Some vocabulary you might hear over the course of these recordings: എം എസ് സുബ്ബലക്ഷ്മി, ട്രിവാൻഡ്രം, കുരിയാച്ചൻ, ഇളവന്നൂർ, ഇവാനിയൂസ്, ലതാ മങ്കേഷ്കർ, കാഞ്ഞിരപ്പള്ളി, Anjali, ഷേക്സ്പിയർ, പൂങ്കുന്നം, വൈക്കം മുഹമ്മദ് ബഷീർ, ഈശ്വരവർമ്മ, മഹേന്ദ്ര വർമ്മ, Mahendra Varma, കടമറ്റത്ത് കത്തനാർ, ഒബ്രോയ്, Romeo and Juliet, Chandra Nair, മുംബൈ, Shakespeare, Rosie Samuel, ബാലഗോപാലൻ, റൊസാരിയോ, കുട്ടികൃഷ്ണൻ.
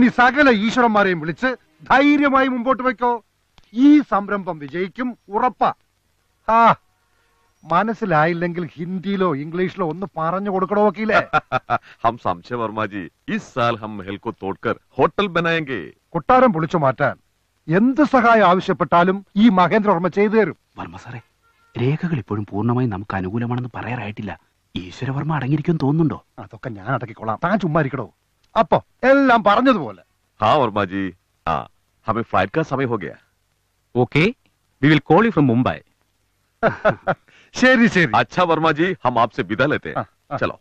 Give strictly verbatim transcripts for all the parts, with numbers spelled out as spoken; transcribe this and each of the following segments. ഇനി സകല ഈശ്വരന്മാരെയും വിളിച്ച് ധൈര്യമായി മുമ്പോട്ട് വെക്കോ. ഈ സംരംഭം വിജയിക്കും ഉറപ്പാ. ആ മനസ്സിലായില്ലെങ്കിൽ ഹിന്ദിയിലോ ഇംഗ്ലീഷിലോ ഒന്ന് പറഞ്ഞു കൊടുക്കണോ വക്കീലേ? ഹം സംശയ വർമാജി ഇസ് സാൽ ഹം മഹൽ കോ തോഡ്കർ ഹോട്ടൽ ബനായേംഗേ. കൊട്ടാരം പൊളിച്ചു മാറ്റാൻ എന്ത് സഹായം ആവശ്യപ്പെട്ടാലും ഈ മഹേന്ദ്ര വർമ്മ ചെയ്തു തരും. വർമ്മ സാറേ, രേഖകൾ ഇപ്പോഴും പൂർണ്ണമായി നമുക്ക് അനുകൂലമാണെന്ന് പറയാറായിട്ടില്ല. ഈശ്വരവർമ്മ അടങ്ങിയിരിക്കുമെന്ന് തോന്നുന്നുണ്ടോ? അതൊക്കെ ഞാൻ അടക്കിക്കോളാം, താൻ ചുമ്മാരിക്കടോ. അപ്പൊ എല്ലാം പറഞ്ഞതുപോലെ. ഹാ വർമാജി, ആ ഹമേ ഫ്ലൈറ്റ് കാ സമയം ഹോ ഗയാ. Okay, we will call you from മുംബൈ. ശരി ശരി. അച്ഛാ വർമാജി, ഹം ആപ്സെ വിദാ ലേതേ ഹൈ. ചലോ.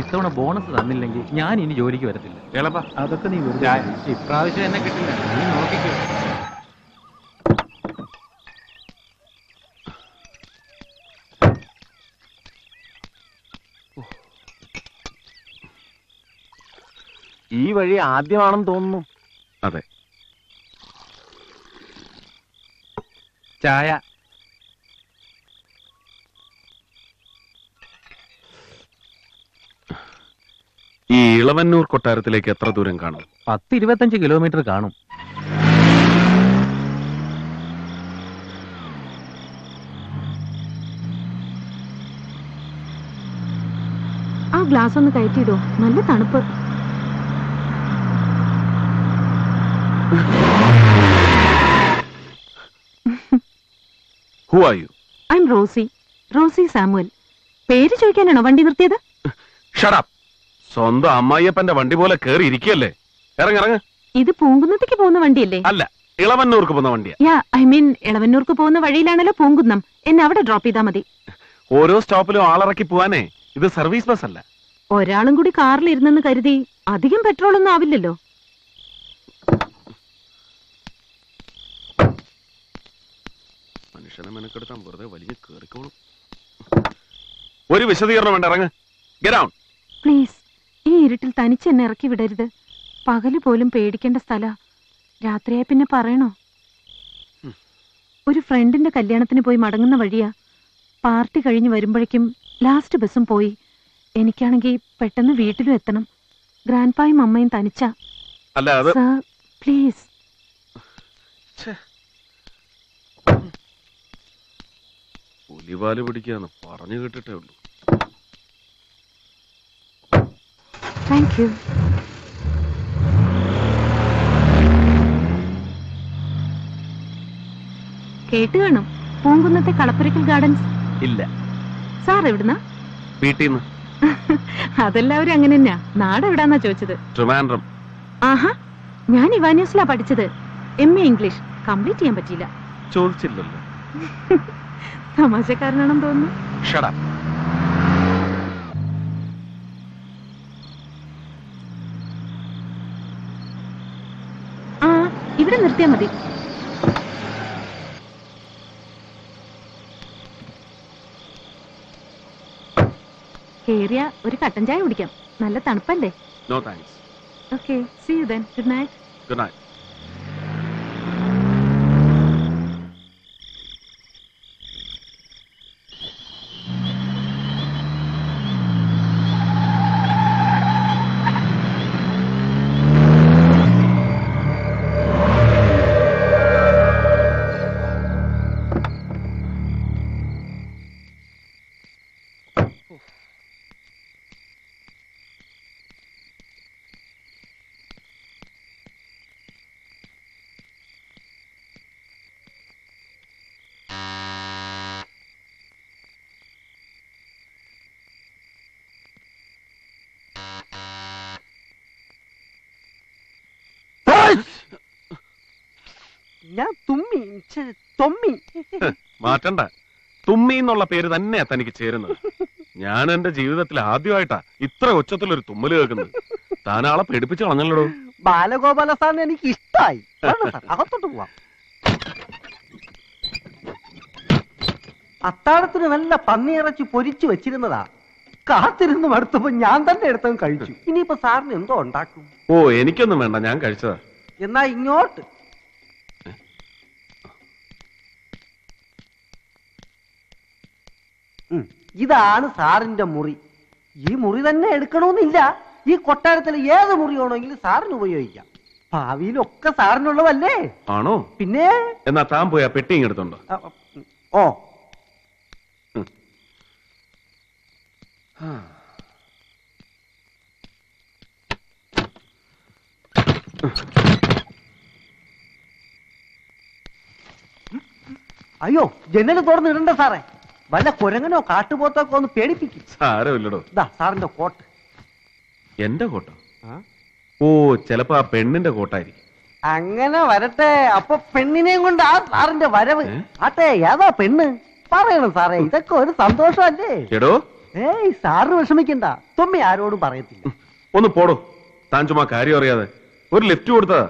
ഇത്തവണ ബോണസ് തന്നില്ലെങ്കിൽ ഞാൻ ഇനി ജോലിക്ക് വരത്തില്ല. അതൊക്കെ നീ ഇപ്രാവശ്യം എന്നെ കിട്ടില്ല, നീ നോക്കിക്കോ. ഈ വഴി ആദ്യമാണെന്ന് തോന്നുന്നു. അതെ. ചായ ഈ ഇളവന്നൂർ കൊട്ടാരത്തിലേക്ക് എത്ര ദൂരം കാണും? പത്ത് ഇരുപത്തഞ്ച് കിലോമീറ്റർ കാണും. ആ ഗ്ലാസ് ഒന്ന് കയറ്റിയിടോ, നല്ല തണുപ്പ്. Who are you? I'm Rosie. Rosie Samuel. പേര് ചോദിക്കാനാണോ വണ്ടി നിർത്തിയത്? Shut up. സ്വന്തം അമ്മായിയപ്പന്റെ വണ്ടി പോലെ കേറി ഇരിക്കല്ലേ. ഇറങ്ങിറങ്ങ്. ഇത് പൂങ്കുന്നത്തേക്ക് പോകുന്ന വണ്ടിയല്ലേ? അല്ല, ഇളവന്നൂർക്ക് പോകുന്ന വണ്ടിയാ. യാ, ഐ മീൻ ഇളവന്നൂർക്ക് പോകുന്ന വഴിയിലാണല്ലോ പൂങ്കുന്നം. എന്നെ അവിടെ ഡ്രോപ്പ് ചെയ്താൽ മതി. ഓരോ സ്റ്റോപ്പിലും ആളിറക്കി പോവാനേ, ഇത് സർവീസ് ബസ് അല്ല. ഒരാളും കൂടി കാറിലിരുന്നെന്ന് കരുതി അധികം പെട്രോളൊന്നും ആവില്ലല്ലോ. മനുഷ്യനെ മെനക്കെടുത്താൻ വെറുതെ വലിയ കേറിക്കോളും. ഒരു വിശദീകരണം വേണ്ട, ഇറങ്ങ്. Get out. പ്ലീസ്, ഈ ഇരുട്ടിൽ തനിച്ച് എന്നെ ഇറക്കി വിടരുത്. പകല് പോലും പേടിക്കേണ്ട സ്ഥല, രാത്രിയായി പിന്നെ പറയണോ? ഒരു ഫ്രണ്ടിന്റെ കല്യാണത്തിന് പോയി മടങ്ങുന്ന വഴിയാ. പാർട്ടി കഴിഞ്ഞ് വരുമ്പോഴേക്കും ലാസ്റ്റ് ബസ്സും പോയി. എനിക്കാണെങ്കിൽ പെട്ടെന്ന് വീട്ടിലും എത്തണം. ഗ്രാൻഡ്പായും അമ്മയും തനിച്ചാ. അല്ല അത് സർ പ്ലീസ്. ഒലിവാല് പിടിക്കാന പറഞ്ഞു കേട്ടിട്ടേ ഉള്ളൂ. Thank you. കേട്ട് കാണും പൂങ്കുന്നത്തെ കളപ്പുരക്കൽ ഗാർഡൻസ്. ഇല്ല സാർ എവിടുന്നാ? വീട്ടിന്ന്. അതെല്ലാവരും അങ്ങനെ തന്നെയാ. നാടെവിടാന്നാ ചോദിച്ചത്? ട്രിവാൻഡ്രം. ആഹാ, ഞാൻ ഇവാനിയൂസിലാ പഠിച്ചത്. എം എ ഇംഗ്ലീഷ് കംപ്ലീറ്റ് ചെയ്യാൻ പറ്റിയില്ല. ചോദിച്ചില്ലല്ലോ. തമാശക്കാരനാണെന്ന് തോന്നുന്നു. ഷടാ ആ ഇവിടെ നിർത്തിയാ മതി. കേറിയ ഒരു കട്ടൻ ചായ കുടിക്കാം, നല്ല തണുപ്പല്ലേ. No thanks. Okay, see you then. Good night. Good night. മാറ്റണ്ട, തുമ്മി എന്നുള്ള പേര് തന്നെയാ തനിക്ക് ചേരുന്നത്. ഞാൻ എന്റെ ജീവിതത്തിൽ ആദ്യമായിട്ടാ ഇത്ര ഉച്ചത്തിലൊരു തുമ്മല് കേൾക്കുന്നത്. താനാളെ പേടിപ്പിച്ച് കളഞ്ഞല്ലോ ബാലഗോപാല സാറിന്. എനിക്ക് ഇഷ്ടമായി. അകത്തോട്ട് പോവാം. അത്താഴത്തിന് വല്ല പന്നിയിറച്ചി പൊരിച്ചു വെച്ചിരുന്നതാ. കാത്തിരുന്ന് മടുത്തപ്പോ ഞാൻ തന്നെ എടുത്തും കഴിച്ചു. ഇനിയിപ്പോ സാറിന് എന്തോ ഉണ്ടാക്കും. ഓ എനിക്കൊന്നും വേണ്ട, ഞാൻ കഴിച്ചതാ. എന്നാ ഇങ്ങോട്ട്. ഇതാണ് സാറിന്റെ മുറി. ഈ മുറി തന്നെ എടുക്കണമെന്നില്ല. ഈ കൊട്ടാരത്തിലെ ഏത് മുറി ആണെങ്കിലും സാറിന് ഉപയോഗിക്കാം. ഭാവിയിലൊക്കെ സാറിനുള്ളതല്ലേ? ആണോ? പിന്നെ എന്നാ താൻ പോയാ പെട്ടിങ് എടുത്തോണ്ടോ. ഓ അയ്യോ, ജനൽ തുറന്ന് ഇടണ്ട സാറേ. വല്ല കുരങ്ങനോ കാട്ടുപോത്തൊക്കെ ഒന്ന് പേടിപ്പിക്കും. സാരമില്ലടോ, ഇതാ സാറിന്റെ കോട്ട്. എന്റെ കോട്ടോ? ഓ ചെലപ്പോ ആ പെണ്ണിന്റെ കോട്ടായിരിക്കും. അങ്ങനെ വരട്ടെ. അപ്പൊ പെണ്ണിനെയും കൊണ്ട് ആ സാറിന്റെ വരവ്. ആട്ടെ, ഏതാ പെണ്ണ്? പറയണം സാറേ, ഇതൊക്കെ ഒരു സന്തോഷമല്ലേ. എടോ ഏയ് സാറിന് വിഷമിക്കണ്ട, തുമ്മി ആരോടും പറയത്തില്ല. ഒന്ന് പോടോ, താൻ ചുമ്മാ കാര്യം അറിയാതെ ഒരു ലിഫ്റ്റ് കൊടുത്തതാ.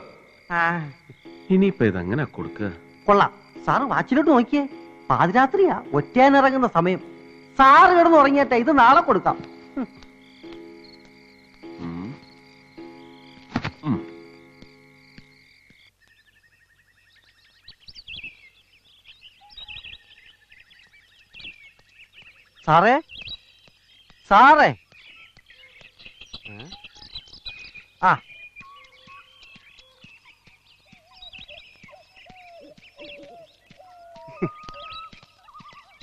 ഇനിയിപ്പ ഇതെങ്ങനെ കൊടുക്കുക? കൊള്ളാം സാറ് വാച്ചിലോട്ട് നോക്കിയേ. പാതിരാത്രിയാ ഒറ്റയാനിറങ്ങുന്ന സമയം. സാറ് കിടന്ന് ഉറങ്ങിയട്ടെ, ഇത് നാളെ കൊടുക്കാം. സാറേ സാറേ ആ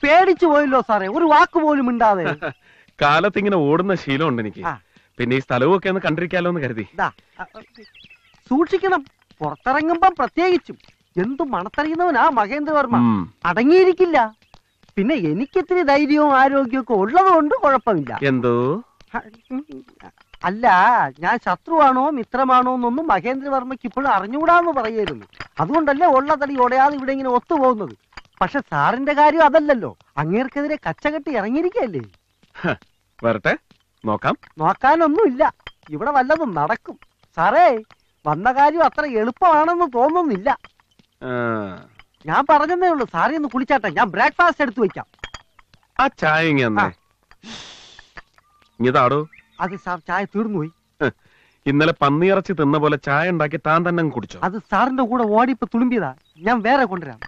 പേടിച്ചു പോയില്ലോ സാറേ, ഒരു വാക്ക് പോലും മിണ്ടാതെ. കാലത്ത് ഇങ്ങനെ ഓടുന്ന ശീലമുണ്ട് എനിക്ക്. പിന്നെ ഈ സ്ഥലമൊക്കെ ഒന്ന് കണ്ടിരിക്കാലോ എന്ന് കരുതി. സൂക്ഷിക്കണം, പുറത്തിറങ്ങുമ്പം പ്രത്യേകിച്ചും. എന്തു മണത്തറിയുന്നവനാ മഹേന്ദ്രവർമ്മ, അടങ്ങിയിരിക്കില്ല. പിന്നെ എനിക്കിത്തിരി ധൈര്യവും ആരോഗ്യവും ഒക്കെ ഉള്ളത് കൊണ്ട് കുഴപ്പമില്ല. എന്തോ അല്ല, ഞാൻ ശത്രുവാണോ മിത്രമാണോ എന്നൊന്നും മഹേന്ദ്രവർമ്മയ്ക്ക് ഇപ്പോഴും അറിഞ്ഞുകൂടാന്ന് പറയായിരുന്നു. അതുകൊണ്ടല്ലേ ഉള്ളതടി ഉടയാതെ ഇവിടെ ഇങ്ങനെ ഒത്തുപോകുന്നത്. പക്ഷെ സാറിന്റെ കാര്യം അതല്ലല്ലോ. അങ്ങേർക്കെതിരെ കച്ചകെട്ടി ഇറങ്ങിയിരിക്കല്ലേ. വരട്ടെ, നോക്കാം. നോക്കാനൊന്നുമില്ല, ഇവിടെ വല്ലതും നടക്കും. സാറേ വന്ന കാര്യം അത്ര എളുപ്പമാണെന്ന് തോന്നുന്നില്ല. ഞാൻ പറഞ്ഞതേ ഉള്ളൂ. സാറി ഒന്ന് കുളിച്ചാട്ടെ, ഞാൻ ബ്രേക്ക്ഫാസ്റ്റ് എടുത്തു വെക്കാം. ആ ചായ ഇതാടോ. അത് സാർ ചായ തീർന്നുപോയി. ഇന്നലെ പന്നിയിറച്ചി തിന്ന പോലെ ചായ ഉണ്ടാക്കി താൻ തന്നെ കുടിച്ചോ? അത് സാറിന്റെ കൂടെ ഓടിപ്പ് തുളുമ്പിയതാ, ഞാൻ വേറെ കൊണ്ടുവരാം.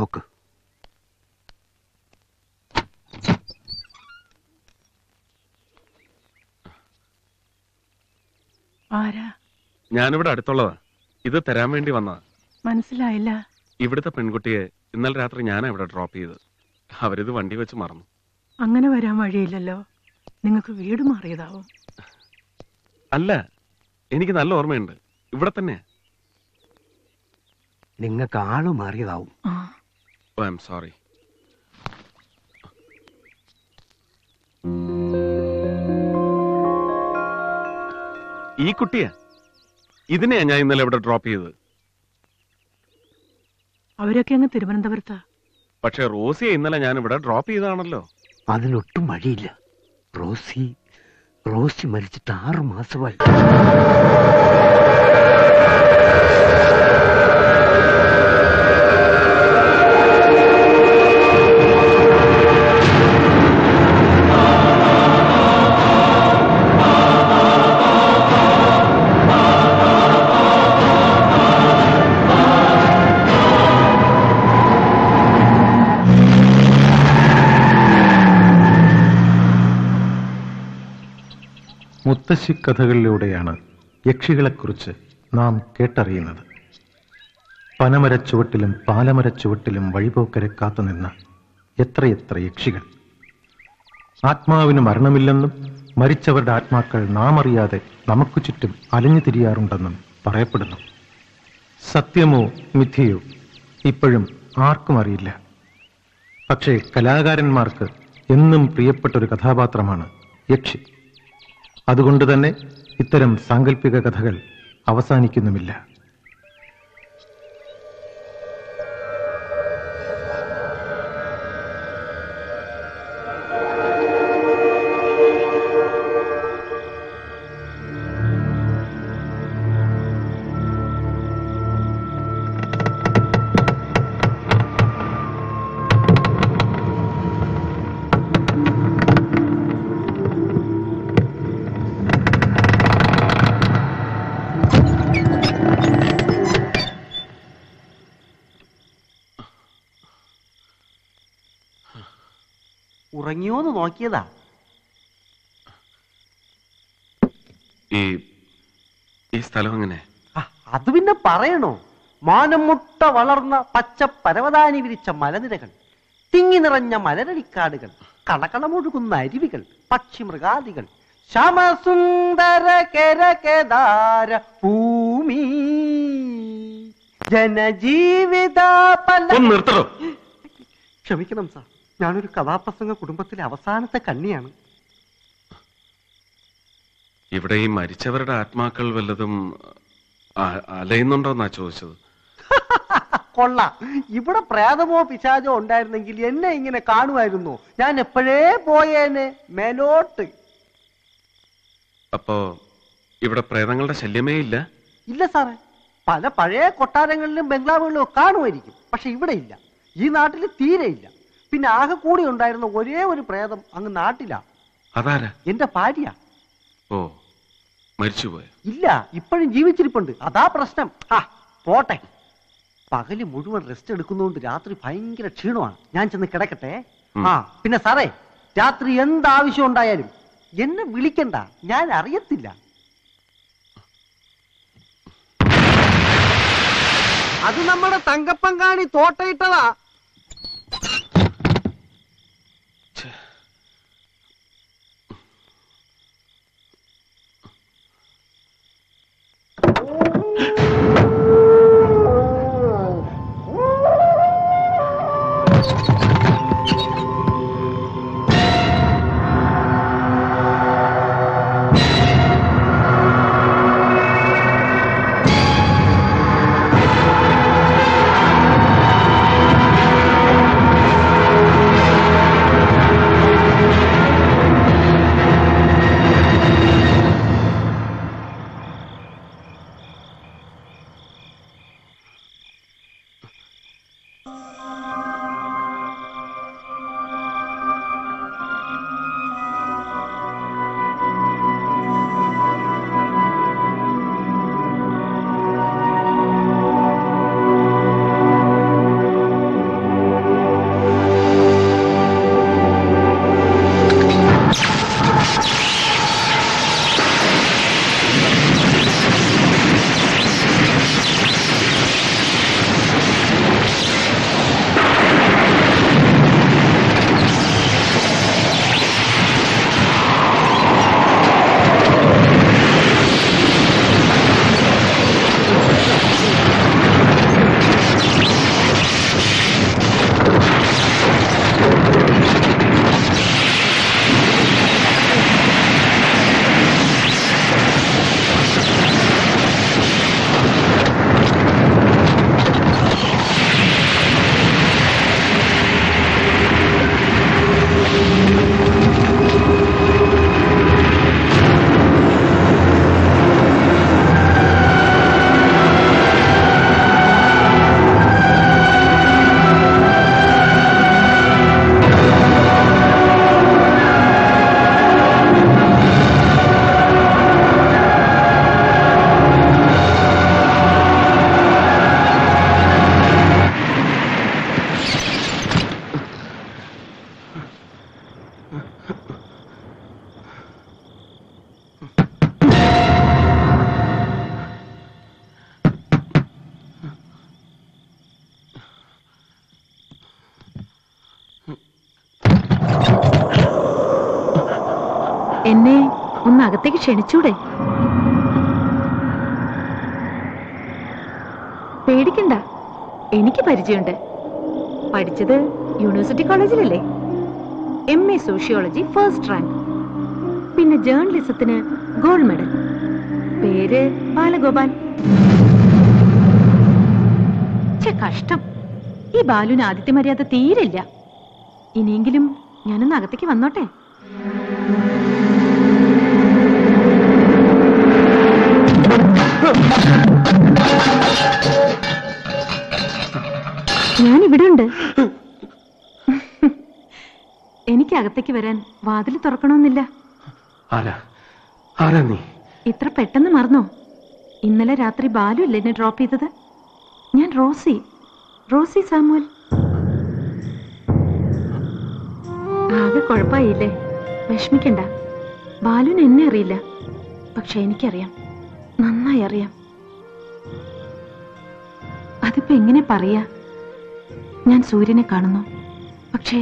നോക്ക്. ഞാനിവിടെ അടുത്തുള്ളതാ, ഇത് തരാൻ വേണ്ടി വന്നതാ. മനസ്സിലായില്ല. ഇവിടുത്തെ പെൺകുട്ടിയെ ഇന്നലെ രാത്രി ഞാനാ ഇവിടെ ഡ്രോപ്പ് ചെയ്തത്. അവരിത് വണ്ടി വെച്ച് മറന്നു. അങ്ങനെ വരാൻ വഴിയില്ലല്ലോ, നിങ്ങൾക്ക് വീട് മാറിയതാവും. അല്ല, എനിക്ക് നല്ല ഓർമ്മയുണ്ട്, ഇവിടെ തന്നെയാ. നിങ്ങൾക്ക് ആള് മാറിയതാവും. ഓ, ഐ ആം സോറി. ഈ കുട്ടിയാ, ഇതിനെയാ ഞാൻ ഇന്നലെ ഇവിടെ ഡ്രോപ്പ് ചെയ്തത്. അവരൊക്കെ അങ്ങ് തിരുവനന്തപുരത്താ. പക്ഷെ റോസിയെ ഇന്നലെ ഞാൻ ഇവിടെ ഡ്രോപ്പ് ചെയ്താണല്ലോ. അതിനൊട്ടും വഴിയില്ല. റോസി റോസി മരിച്ചിട്ട് ആറു മാസമായി. മുത്തശ്ശിക്കഥകളിലൂടെയാണ് യക്ഷികളെക്കുറിച്ച് നാം കേട്ടറിയുന്നത്. പനമരച്ചുവട്ടിലും പാലമരച്ചുവട്ടിലും വഴിപോക്കരെ കാത്തുനിന്ന എത്രയെത്ര യക്ഷികൾ. ആത്മാവിന് മരണമില്ലെന്നും മരിച്ചവരുടെ ആത്മാക്കൾ നാം അറിയാതെ നമുക്ക് ചുറ്റും അലഞ്ഞു തിരിയാറുണ്ടെന്നും പറയപ്പെടുന്നു. സത്യമോ മിഥ്യയോ ഇപ്പോഴും ആർക്കും അറിയില്ല. പക്ഷേ കലാകാരന്മാർക്ക് എന്നും പ്രിയപ്പെട്ടൊരു കഥാപാത്രമാണ് യക്ഷി. അതുകൊണ്ട് തന്നെ ഇത്തരം സാങ്കല്പിക കഥകൾ അവസാനിക്കുന്നുമില്ല. നോക്കിയതാ. ഈ സ്ഥലം അങ്ങനെ അത് പിന്നെ പറയണോ? മാനമുട്ട വളർന്ന പച്ച പരവതാനി വിരിച്ച മലനിരകൾ, തിങ്ങി നിറഞ്ഞ മലരടിക്കാടുകൾ, കളകളമൊഴുകുന്ന അരുവികൾ, പക്ഷി മൃഗാദികൾ, ശ്യാമസുന്ദര കേരകേദാര ഭൂമി ജനജീവിത. ക്ഷമിക്കണം സാർ, ഞാനൊരു കഥാപ്രസംഗ കുടുംബത്തിലെ അവസാനത്തെ കണ്ണിയാണ്. ഇവിടെ ഈ മരിച്ചവരുടെ ആത്മാക്കൾ വല്ലതും അലയുന്നുണ്ടോന്നാ ചോദിച്ചത്. കൊള്ള, ഇവിടെ പ്രേതമോ പിശാചോ ഉണ്ടായിരുന്നെങ്കിൽ എന്നെ ഇങ്ങനെ കാണുമായിരുന്നു. ഞാൻ എപ്പോഴേ പോയേനെ മേലോട്ട്. അപ്പോ ഇവിടെ പ്രേതങ്ങളുടെ ശല്യമേ ഇല്ല? ഇല്ല സാറേ, പല പഴയ കൊട്ടാരങ്ങളിലും ബംഗ്ലാവുകളിലും കാണുമായിരിക്കും, പക്ഷെ ഇവിടെ ഇല്ല. ഈ നാട്ടിൽ തീരെയില്ല. പിന്നെ ആകെ കൂടി ഉണ്ടായിരുന്ന ഒരേ ഒരു പ്രേതം അങ്ങ് നാട്ടിലാ. അതാരാ? എന്റെ ഭാര്യ. ഓ, മരിച്ചുപോയ? ഇല്ല, ഇപ്പോഴും ജീവിച്ചിരിപ്പുണ്ട്. അതാ പ്രശ്നം. ആ പോട്ടെ, പകല് മുഴുവൻ റെസ്റ്റ് എടുക്കുന്നതുകൊണ്ട് രാത്രി ഭയങ്കര ക്ഷീണമാണ്. ഞാൻ ചെന്ന് കിടക്കട്ടെ. ആ പിന്നെ സാറേ, രാത്രി എന്താവശ്യം ഉണ്ടായാലും എന്നെ വിളിക്കണ്ട, ഞാൻ അറിയത്തില്ല. അത് നമ്മുടെ തങ്കപ്പങ്കാണി തോട്ടയിട്ടതാ. अगते क्षणिचूड़े पेड़ एनिक्क पढ़िच्चत यूनिवर्सिटी कॉलेजिल M A sociology first rank पिन्ने जर्नलिसत्तिने गोल्ड मेडल पेरे बालगोपाल चे कष्टम ई बालुने आदित्य मर्याद तीरिल्ल इनियेंकिलुम ഞാനൊന്ന് അകത്തേക്ക് വന്നോട്ടെ ഞാൻ ഇവിടെ ഉണ്ട് എനിക്ക് അകത്തേക്ക് വരാൻ വാതിൽ തുറക്കണമെന്നില്ല ആരാ ആരാ നീ ഇത്ര പെട്ടെന്ന് മറന്നോ ഇന്നലെ രാത്രി ബാലു അല്ലേ എന്നെ ഡ്രോപ്പ് ചെയ്തത് ഞാൻ റോസി റോസി സാമുവൽ ആകെ കുഴപ്പായില്ലേ വിഷമിക്കണ്ട ബാലുവിന് എന്നെ അറിയില്ല പക്ഷേ എനിക്കറിയാം നന്നായി അറിയാം അതിപ്പോ എങ്ങനെ പറയാ ഞാൻ സൂര്യനെ കാണുന്നു പക്ഷേ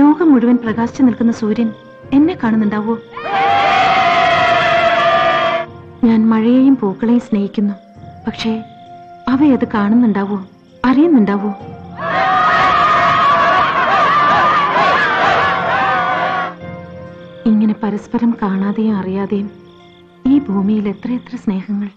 ലോകം മുഴുവൻ പ്രകാശിച്ചു നിൽക്കുന്ന സൂര്യൻ എന്നെ കാണുന്നുണ്ടാവോ ഞാൻ മഴയെയും പൂക്കളെയും സ്നേഹിക്കുന്നു പക്ഷേ അവയത് കാണുന്നുണ്ടാവോ അറിയുന്നുണ്ടാവോ ഇങ്ങനെ പരസ്പരം കാണാതെയും അറിയാതെയും ഈ ഭൂമിയിൽ എത്രയെത്ര സ്നേഹങ്ങൾ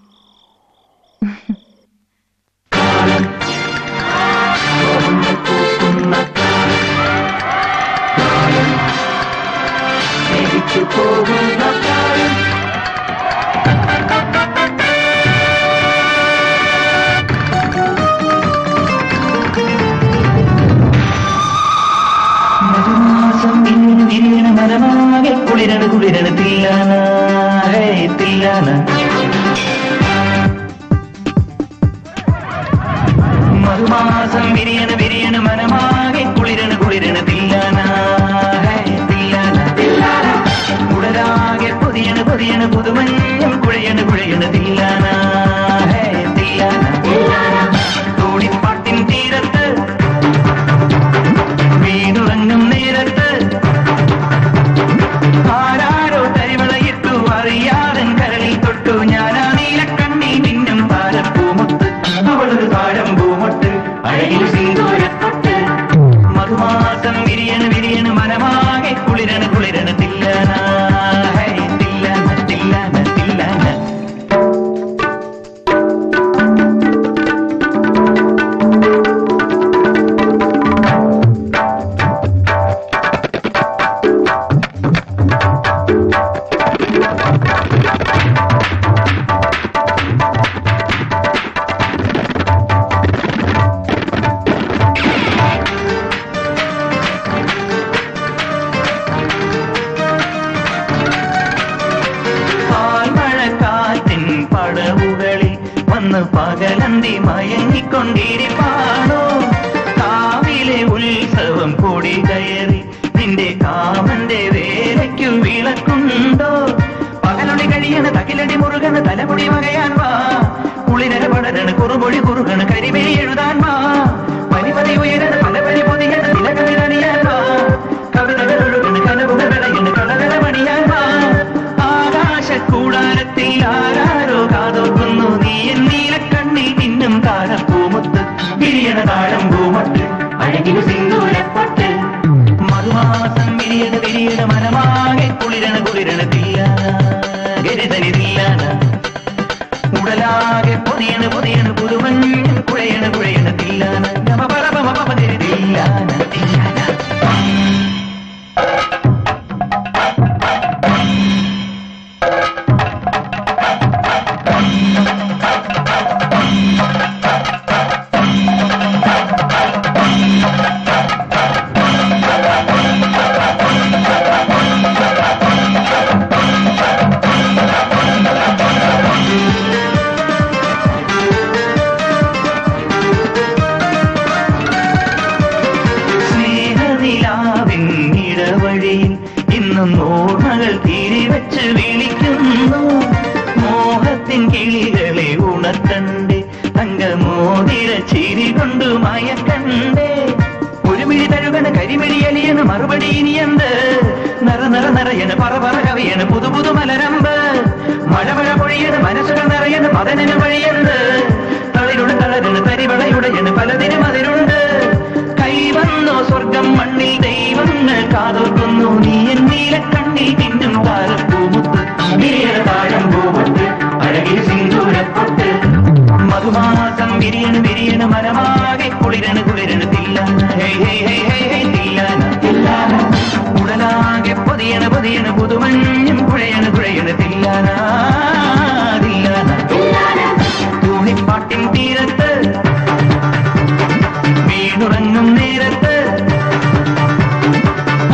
नर नर नर पर पर कवि पुद पुद मलरंब मल मल पोयन मनस मदन तरीवड़े पलू अतिरुंड कई वो स्वर्गम मणि दैव नी नील कणी अलगे सिंदूरपुट मधुमासम बिरियन बिरियन मनमागे कुलिरन कुलिरन तिल्ला हे हे हे हे हे तिल्ला तिल्ला उडलागे पुदियन पुदियन पुदुमन्यम कुलियन कुलियन तिल्ला तिल्ला तिल्ला तूही पाटिन तीरत्त वीणुरंगम नेरत्त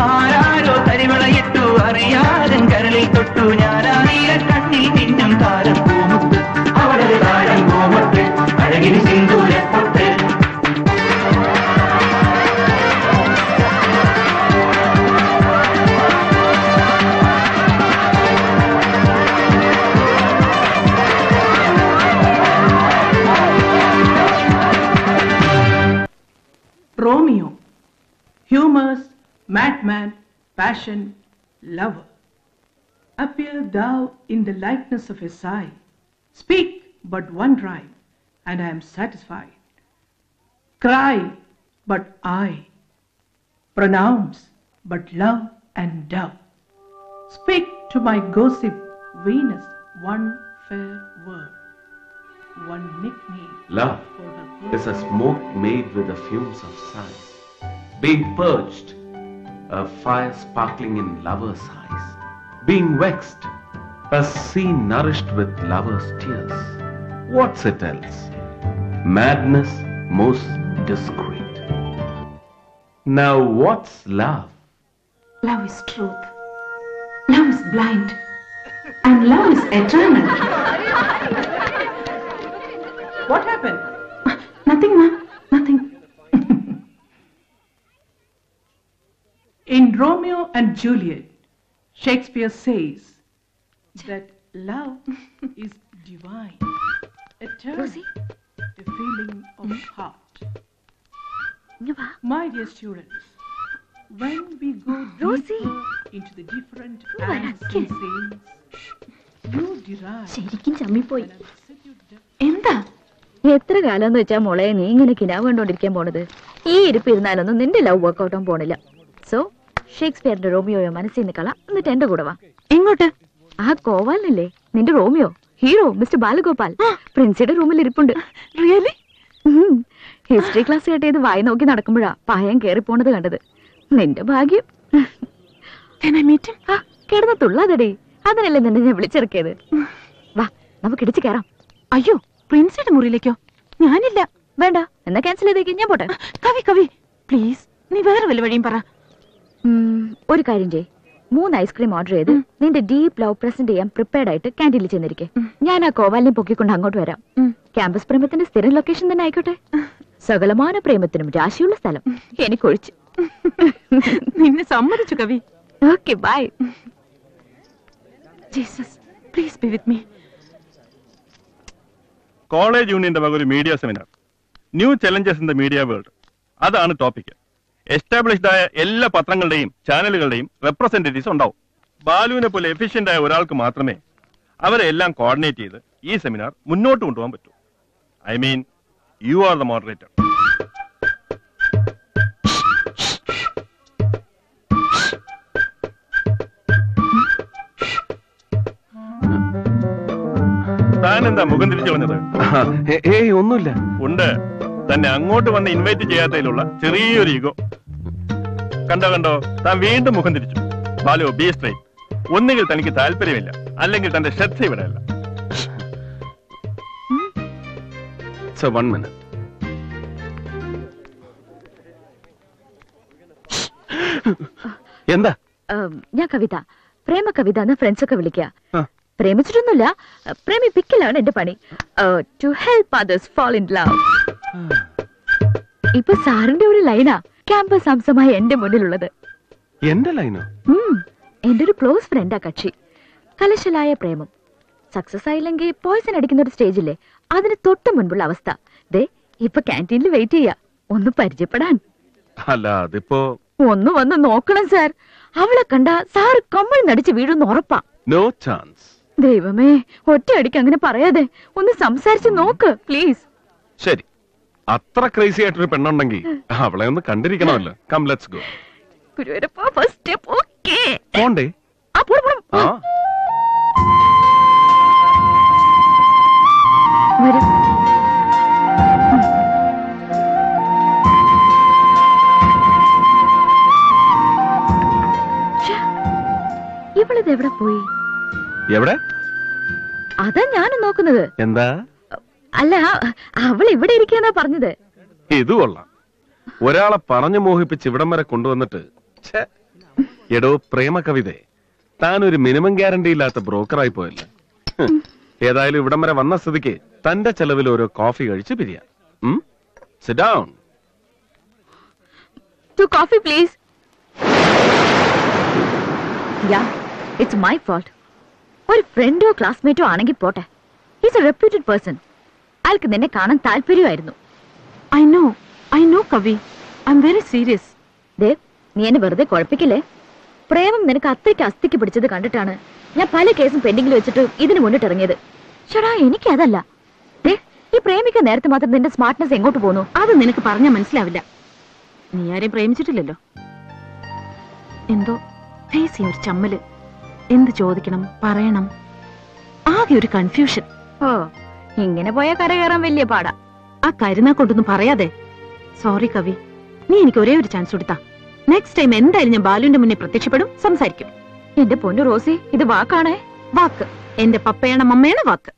आरारो तरिवलयट्टु अरियादं करलिल तोट्टु ञाना नीर कण्णिल तिन्नं तारं पूमुत्तु अवडल तारं पूमुत्तु अळगिल सिंदूरपुट्टु Romeo, humorous, madman, passion, lover. Appear thou in the likeness of a sigh. Speak but one rhyme, and I am satisfied. Cry but I. Pronounce but love and dove. Speak to my gossip, Venus, one fair word, one nickname. Love is a smoke made with the fumes of sighs, being purged, a fire sparkling in lovers' eyes. Being vexed, a sea nourished with lovers' tears. What's it else? Madness most discreet. Now what's love? Love is truth. Love is blind. And love is eternal. What happened? Nothing, ma'am. Nothing. In Romeo and Juliet, Shakespeare says that love is divine, eternal, Rosie? A feeling of heart. My dear students, when we go deeper into the different acts and things, you derive an absolute depth. എത്ര കാലം വെച്ചാ മോളെ നീ ഇങ്ങനെ കിനാവ് കണ്ടോണ്ടിരിക്കാൻ പോണത്? ഈ ഇരിപ്പിരുന്നാലൊന്നും നിന്റെ ലവ് വർക്ക്ഔട്ട് ആവാൻ പോണില്ല. സോ ഷേക്സ്പിയറിന്റെ റോമിയോയെ മനസ്സിൽ നിന്ന് കള. എന്നിട്ട് എന്റെ കൂടെ വാ. എങ്ങോട്ട്? ആ കോവാലല്ലേ നിന്റെ റോമിയോ, ഹീറോ മിസ്റ്റർ ബാലഗോപാൽ. പ്രിൻസിയുടെ റൂമിൽ ഇരിപ്പുണ്ട്. റിയലി? ഹിസ്റ്ററി ക്ലാസ് കേട്ട് ഇത് വായി നോക്കി നടക്കുമ്പോഴാ പായം കയറി പോണത് കണ്ടത്. നിന്റെ ഭാഗ്യം. കിടന്ന തുള്ളാതടി. അതിനല്ലേ നിന്നെ ഞാൻ വിളിച്ചിറക്കിയത്. വാ നമുക്ക് ഇടിച്ചു കയറാം. അയ്യോ പ്രിൻസിയുടെ മുറിയിലേക്കോ? ഞാനില്ല, വേണ്ട. എന്നാ ക്യാൻസൽ ചെയ്തേക്ക്, ഞാൻ പോട്ടെ. കവി കവി പ്ലീസ്, നീ വേറെ വല്ല വഴിയും പറ. ഒരു കാര്യം ചെയ്യ്, മൂന്ന് ഐസ്ക്രീം ഓർഡർ ചെയ്ത് നിന്റെ ഡീപ് ലവ് പ്രസന്റ് ചെയ്യാൻ പ്രിപ്പയർഡ് ആയിട്ട് ക്യാൻറ്റീനിൽ ചെന്നിരിക്കെ. ഞാൻ ആ കോവാലിനെ പൊക്കിക്കൊണ്ട് അങ്ങോട്ട് വരാം. ക്യാമ്പസ് പ്രേമത്തിന്റെ സ്ഥിരം ലൊക്കേഷൻ തന്നെ ആയിക്കോട്ടെ. സകലമാന പ്രേമത്തിനും രാശിയുള്ള സ്ഥലം എനിക്കൊഴിച്ച്. നിന്നെ സമ്മതിച്ചു കവി. Okay bye. Jesus please be with me. College യൂണിയന്റെ വക ഒരു media seminar, new challenges in the media world, അതാണ് ടോപ്പിക്. എസ്റ്റാബ്ലിഷ്ഡ് ആയ എല്ലാ പത്രങ്ങളുടെയും ചാനലുകളുടെയും റെപ്രസെന്റേറ്റീവ്സ് ഉണ്ടാവും. ബാലുവിനെ പോലെ എഫിഷ്യന്റ് ആയ ഒരാൾക്ക് മാത്രമേ അവരെ എല്ലാം കോർഡിനേറ്റ് ചെയ്ത് ഈ സെമിനാർ മുന്നോട്ട് കൊണ്ടുപോകാൻ പറ്റൂ. I mean you are the moderator. താനെന്താ മുഖം തിരിച്ചു കളഞ്ഞത്? ഏയ് ഒന്നുമില്ല. ഉണ്ട്, തന്നെ അങ്ങോട്ട് വന്ന് ഇൻവൈറ്റ് ചെയ്യാത്തതിലുള്ള ചെറിയൊരു ഈഗോ. കണ്ടോ കണ്ടോ, താൻ വീണ്ടും മുഖം തിരിച്ചു. Balu, be straight. ഒന്നുകിൽ തനിക്ക് താല്പര്യമില്ല, അല്ലെങ്കിൽ തന്റെ ശ്രദ്ധ ഇവിടെ അല്ല. So one minute. എന്താ? ഞാൻ കവിത, പ്രേമ കവിത എന്ന് ഫ്രണ്ട്സ് ഒക്കെ വിളിക്കുക. പ്രേമിച്ചിട്ടൊന്നുമില്ല, പ്രേമിപ്പിക്കലാണ് എന്റെ പണി. To help others fall in love. ഇപ്പൊ സാറിന്റെ ഒരു ലൈനാ ക്യാമ്പസ് സംസമായി എന്റെ മുന്നിലുള്ളത്. എന്റെ ലൈനോ? എന്റെ ഒരു ക്ലോസ് ഫ്രണ്ടാ കക്ഷി. കലശലായ പ്രേമം, സക്സസ് ആയില്ലെങ്കിൽ പോയിസൺ അടിക്കുന്ന ഒരു സ്റ്റേജില്ലേ, അതിന് തൊട്ട് മുൻപുള്ള അവസ്ഥ. ദേ ഇപ്പൊ ക്യാൻറ്റീനിൽ വെയിറ്റ് ചെയ്യാ ഒന്ന് പരിചയപ്പെടാൻ. അല്ല അതിപ്പോ ഒന്ന് വന്ന് നോക്കണം സാർ. ദൈവമേ അതാ ഞാൻ നോക്കുന്നത്. എന്താ അല്ല, അവൾ ഇവിടെ ഇരിക്കാനാ പറഞ്ഞത്. ഇത് കൊള്ളാം. ഒരാളെ പറഞ്ഞു മോഹിപ്പിച്ച് ഇവിടം വരെ കൊണ്ടുവന്നിട്ട്. എടോ പ്രേമ കവിത, താനൊരു മിനിമം ഗ്യാരണ്ടി ഇല്ലാത്ത ബ്രോക്കറായി പോയല്ലേ. ഏതായാലും ഇവിടം വരെ വന്ന സ്ഥിതിക്ക് തന്റെ ചെലവിൽ ഓരോ കോഫി കഴിച്ച് പിരിയാം. Sit down. Two coffee please. Yeah It's my fault. ഒരു ഫ്രണ്ടോ ക്ലാസ്മേറ്റോ ആണെങ്കിൽ പോട്ടെ. He's a reputed person. അയാൾക്ക് നിന്നെ കാണാൻ താല്പര്യമായിരുന്നു. I know. I know Kavi. I'm very serious. ദേ, നീ എന്നെ വെറുതെ കുഴപ്പിക്കില്ലേ? പ്രേമം നിനക്ക് അത്രയ്ക്ക് അസ്ഥിക്ക് പിടിച്ചത് കണ്ടിട്ടാണ് ഞാൻ പല കേസും പെൻഡിങ്ങിൽ വെച്ചിട്ട് ഇതിന് മുന്നിട്ടിറങ്ങിയത്. ചേടാ, എനിക്കതല്ല. ദേ, ഈ പ്രേമിക്കാൻ നേരത്തെ മാത്രം നിന്റെ സ്മാർട്ട്നെസ് എങ്ങോട്ട് പോകുന്നു? അത് നിനക്ക് പറഞ്ഞാൽ മനസ്സിലാവില്ല. നീ ആരെയും പ്രേമിച്ചിട്ടില്ലല്ലോ. എന്തോ ഫേസ് ചെയ്യ ഒരു ചമ്മല്. എന്ത് ചോദിക്കണം, പറയണം, ആകെ ഒരു കൺഫ്യൂഷൻ. ഓ, ഇങ്ങനെ പോയാൽ കര കയറാൻ വലിയ പാടാ. ആ കരുന്നാ കൊണ്ടൊന്നും പറയാതെ. സോറി കവി, നീ എനിക്ക് ഒരേ ഒരു ചാൻസ് കൊടുത്താ. നെക്സ്റ്റ് ടൈം എന്തായാലും ഞാൻ ബാലുവിന്റെ മുന്നേ പ്രത്യക്ഷപ്പെടും, സംസാരിക്കും. എന്റെ പൊന്നു റോസി, ഇത് വാക്കാണേ, വാക്ക്. എന്റെ പപ്പയാണ് മമ്മയാണ് വാക്ക്.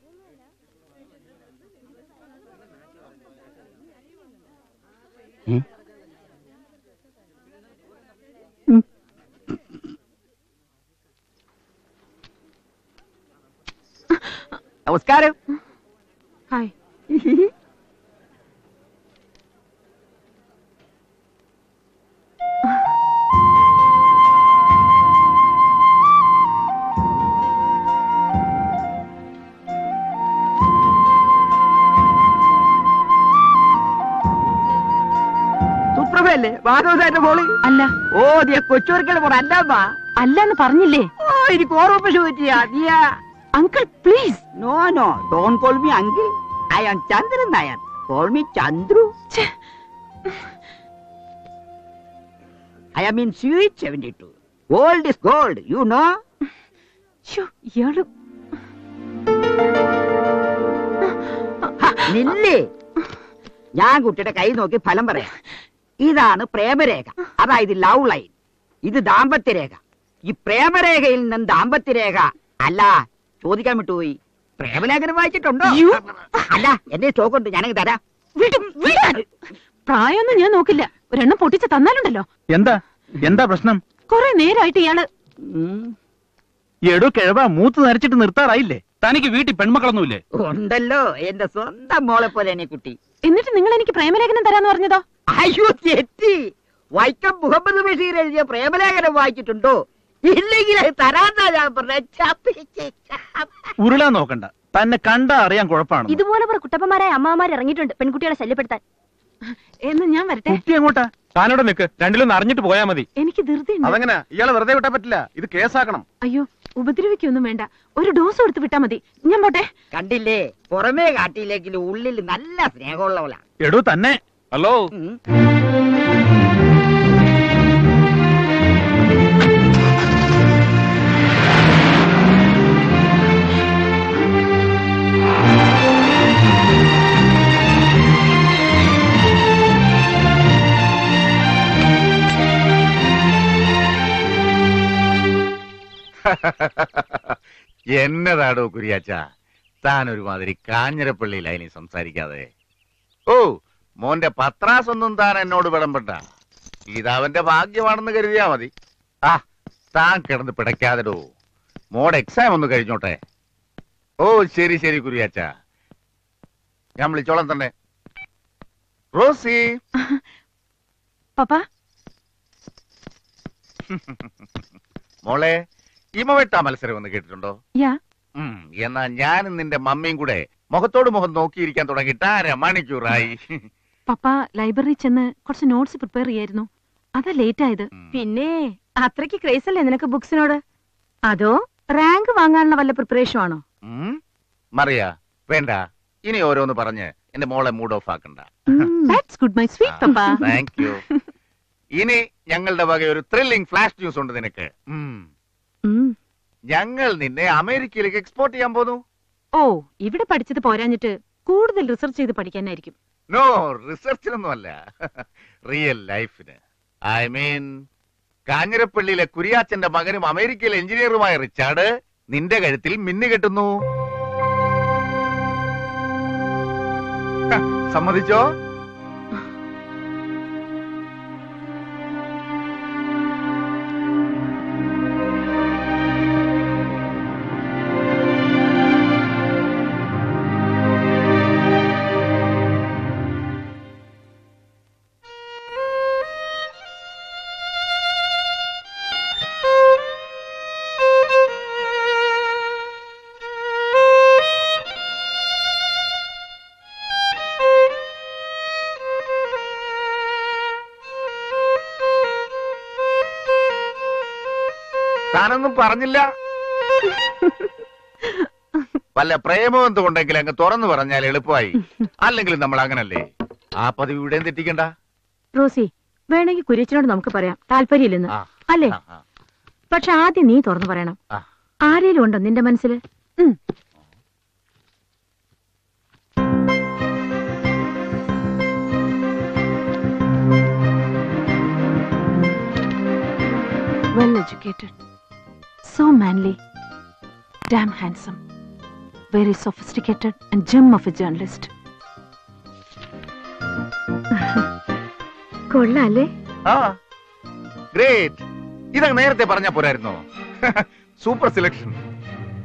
നമസ്കാരം. ഹായ്. സുപ്രഭയല്ലേ? വാദോസാന്റെ മോളി അല്ല? ഓ, നീ കൊച്ചൂർക്കൽ മോൾ അല്ലാമ്മ അല്ലാന്ന് പറഞ്ഞില്ലേ? ഓ, എനിക്ക് ഓർമ്മ ചോദിച്ചാ നീയാ. Uncle, please. No, no. Don't call me uncle. I am Chandra Nair. Call me Chandru. I am in sweet seventy-two. Gold is gold, you know. Shoo, yadu. Nille. ഞാൻ കുട്ടിയുടെ കൈ നോക്കി ഫലം പറയാം. ഇതാണ് പ്രേമരേഖ. അതായത് ലവ് ലൈൻ. ഇത് ദാമ്പത്യരേഖ. ഈ പ്രേമരേഖയിൽ നിന്ന് ദാമ്പത്യരേഖ അല്ല, ചോദിക്കാൻ വിട്ടുപോയി. പ്രേമലേഖനം വായിച്ചിട്ടുണ്ടോ? അല്ല, എന്റെ സ്റ്റോക്ക് ഉണ്ട്, ഞാനങ്ങ് തരാം. പ്രായമൊന്നും ഞാൻ നോക്കില്ല. ഒരെണ്ണം പൊട്ടിച്ച് തന്നാലുണ്ടല്ലോ. എന്താ എന്താ പ്രശ്നം? കൊറേ നേരമായിട്ട് ഇയാള് എടോ കിഴവാ, മൂത്ത് നരച്ചിട്ട് നിർത്താറായില്ലേ? തനിക്ക് വീട്ടിൽ പെൺമക്കളൊന്നുമില്ലേ? ഉണ്ടല്ലോ, എന്റെ സ്വന്തം മോളെ പോലെ കുട്ടി. എന്നിട്ട് നിങ്ങൾ എനിക്ക് പ്രേമലേഖനം തരാന്ന് പറഞ്ഞതോ? അയ്യോ തെറ്റി. വൈക്കം മുഹമ്മദ് ബഷീർ എഴുതിയ പ്രേമലേഖനം വായിച്ചിട്ടുണ്ടോ? ഉരുളാൻ നോക്കണ്ട, തന്നെ കണ്ടാ അറിയാൻ കുഴപ്പമാണ്. ഇതുപോലെ പറ, കുട്ടപ്പന്മാരായ അമ്മമാര് ഇറങ്ങിയിട്ടുണ്ട് പെൺകുട്ടികളെ ശല്യപ്പെടുത്താൻ. എന്ന് ഞാൻ വരട്ടെ. എങ്ങോട്ടാ? താനോടെ നിൽക്ക്, രണ്ടിലൊന്നും അറിഞ്ഞിട്ട് പോയാ മതി. എനിക്ക് ധൃതി. അതങ്ങനെ ഇയാളെ വെറുതെ വിട്ടാൻ പറ്റില്ല, ഇത് കേസാക്കണം. അയ്യോ, ഉപദ്രവിക്കൊന്നും വേണ്ട, ഒരു ഡോസ് കൊടുത്ത് വിട്ടാ മതി. ഞാൻ പോട്ടെ. കണ്ടില്ലേ, പുറമേ കാട്ടിയില്ലെങ്കിലും ഉള്ളിൽ നല്ല സ്നേഹമുള്ളവളാ. എടോ തന്നെ. ഹലോ, എന്നതാടോ കുരിയാച്ച, താനൊരുമാതിരി കാഞ്ഞിരപ്പള്ളിയിലായി നീ സംസാരിക്കാതെ. ഓ, മോന്റെ പത്രാസൊന്നും താൻ എന്നോട് വിളമ്പട്ട. ഇതവന്റെ ഭാഗ്യമാണെന്ന് കരുതിയാ മതി. ആ, താൻ കിടന്ന് പിടയ്ക്കാതെടോ. മോടെ എക്സാം ഒന്ന് കഴിഞ്ഞോട്ടെ. ഓ ശരി ശരി കുരിയാച്ച, ഞാൻ വിളിച്ചോളാം തന്നെ. റോസി. പപ്പാ. മോളെ, ഇമവെട്ടാ മത്സരം എന്ന് കേട്ടിട്ടുണ്ടോ? എന്നാ ഞാനും നിന്റെ മമ്മിയും കൂടെ മുഖത്തോട് മുഖം നോക്കിയിരിക്കാൻ തുടങ്ങിയിട്ട് അരമണിക്കൂറായി. പപ്പ ലൈബ്രറി ചെന്ന് കുറച്ച് നോട്ട്സ് പ്രിപ്പയർ ചെയ്യായിരുന്നു. അതാ ലേറ്റ് ആയത്. പിന്നെ അത്രയ്ക്ക് ക്രേസ് അല്ലേ നിനക്ക് ബുക്സിനോട്? അതോ റാങ്ക് വാങ്ങാനുള്ള വല്ല പ്രിപ്പറേഷൻ ആണോ? മറിയ വേണ്ട, ഇനി ഓരോന്ന് പറഞ്ഞ് എന്റെ മോളെ മൂഡ് ഓഫ് ആക്കണ്ട. That's good my sweet papa. Thank you. ഇനി ഞങ്ങളുടെ വക ഒരു ത്രില്ലിംഗ് ഫ്ലാഷ് ന്യൂസ് ഉണ്ട് നിനക്ക്. ഞങ്ങൾ നിന്നെ അമേരിക്കയിലേക്ക് എക്സ്പോർട്ട് ചെയ്യാൻ പോകുന്നു. ഓ, ഇവിടെ പഠിച്ചത് പോരാഞ്ഞിട്ട് കൂടുതൽ റിസർച്ച് ചെയ്ത് പഠിക്കാനായിരിക്കും. നോ, റിസർച്ചിനൊന്നും അല്ല, റിയൽ ലൈഫിന്. ഐ മീൻ, കാഞ്ഞിരപ്പള്ളിയിലെ കുരിയാച്ചന്റെ മകനും അമേരിക്കയിലെ എഞ്ചിനീയറുമായ റിച്ചാർഡ് നിന്റെ കഴുത്തിൽ മിന്നു കെട്ടുന്നു. സമ്മതിച്ചോ? ൊന്നും പറഞ്ഞില്ല. വല്ല പ്രേമം എന്തുകൊണ്ടെങ്കിലും അങ്ങ് തുറന്നു പറഞ്ഞാൽ എളുപ്പമായി. അല്ലെങ്കിൽ നമ്മൾ അങ്ങനല്ലേ? ആ പതിവ് ഇവിടെ തെറ്റിക്കണ്ട. റോസി, വേണമെങ്കിൽ കുര്യച്ചനോട് നമുക്ക് പറയാം താല്പര്യമില്ലെന്ന്, അല്ലേ? പക്ഷെ ആദ്യം നീ തുറന്നു പറയണം. ആരേലും ഉണ്ടോ നിന്റെ മനസ്സിൽ? Well educated. So manly, damn handsome, very sophisticated and gem of a journalist. കൊള്ളാല്ലേ? ആ, great. ഇതങ്ങ് നേരത്തെ പറഞ്ഞാ പോരായിരുന്നോ? Super selection.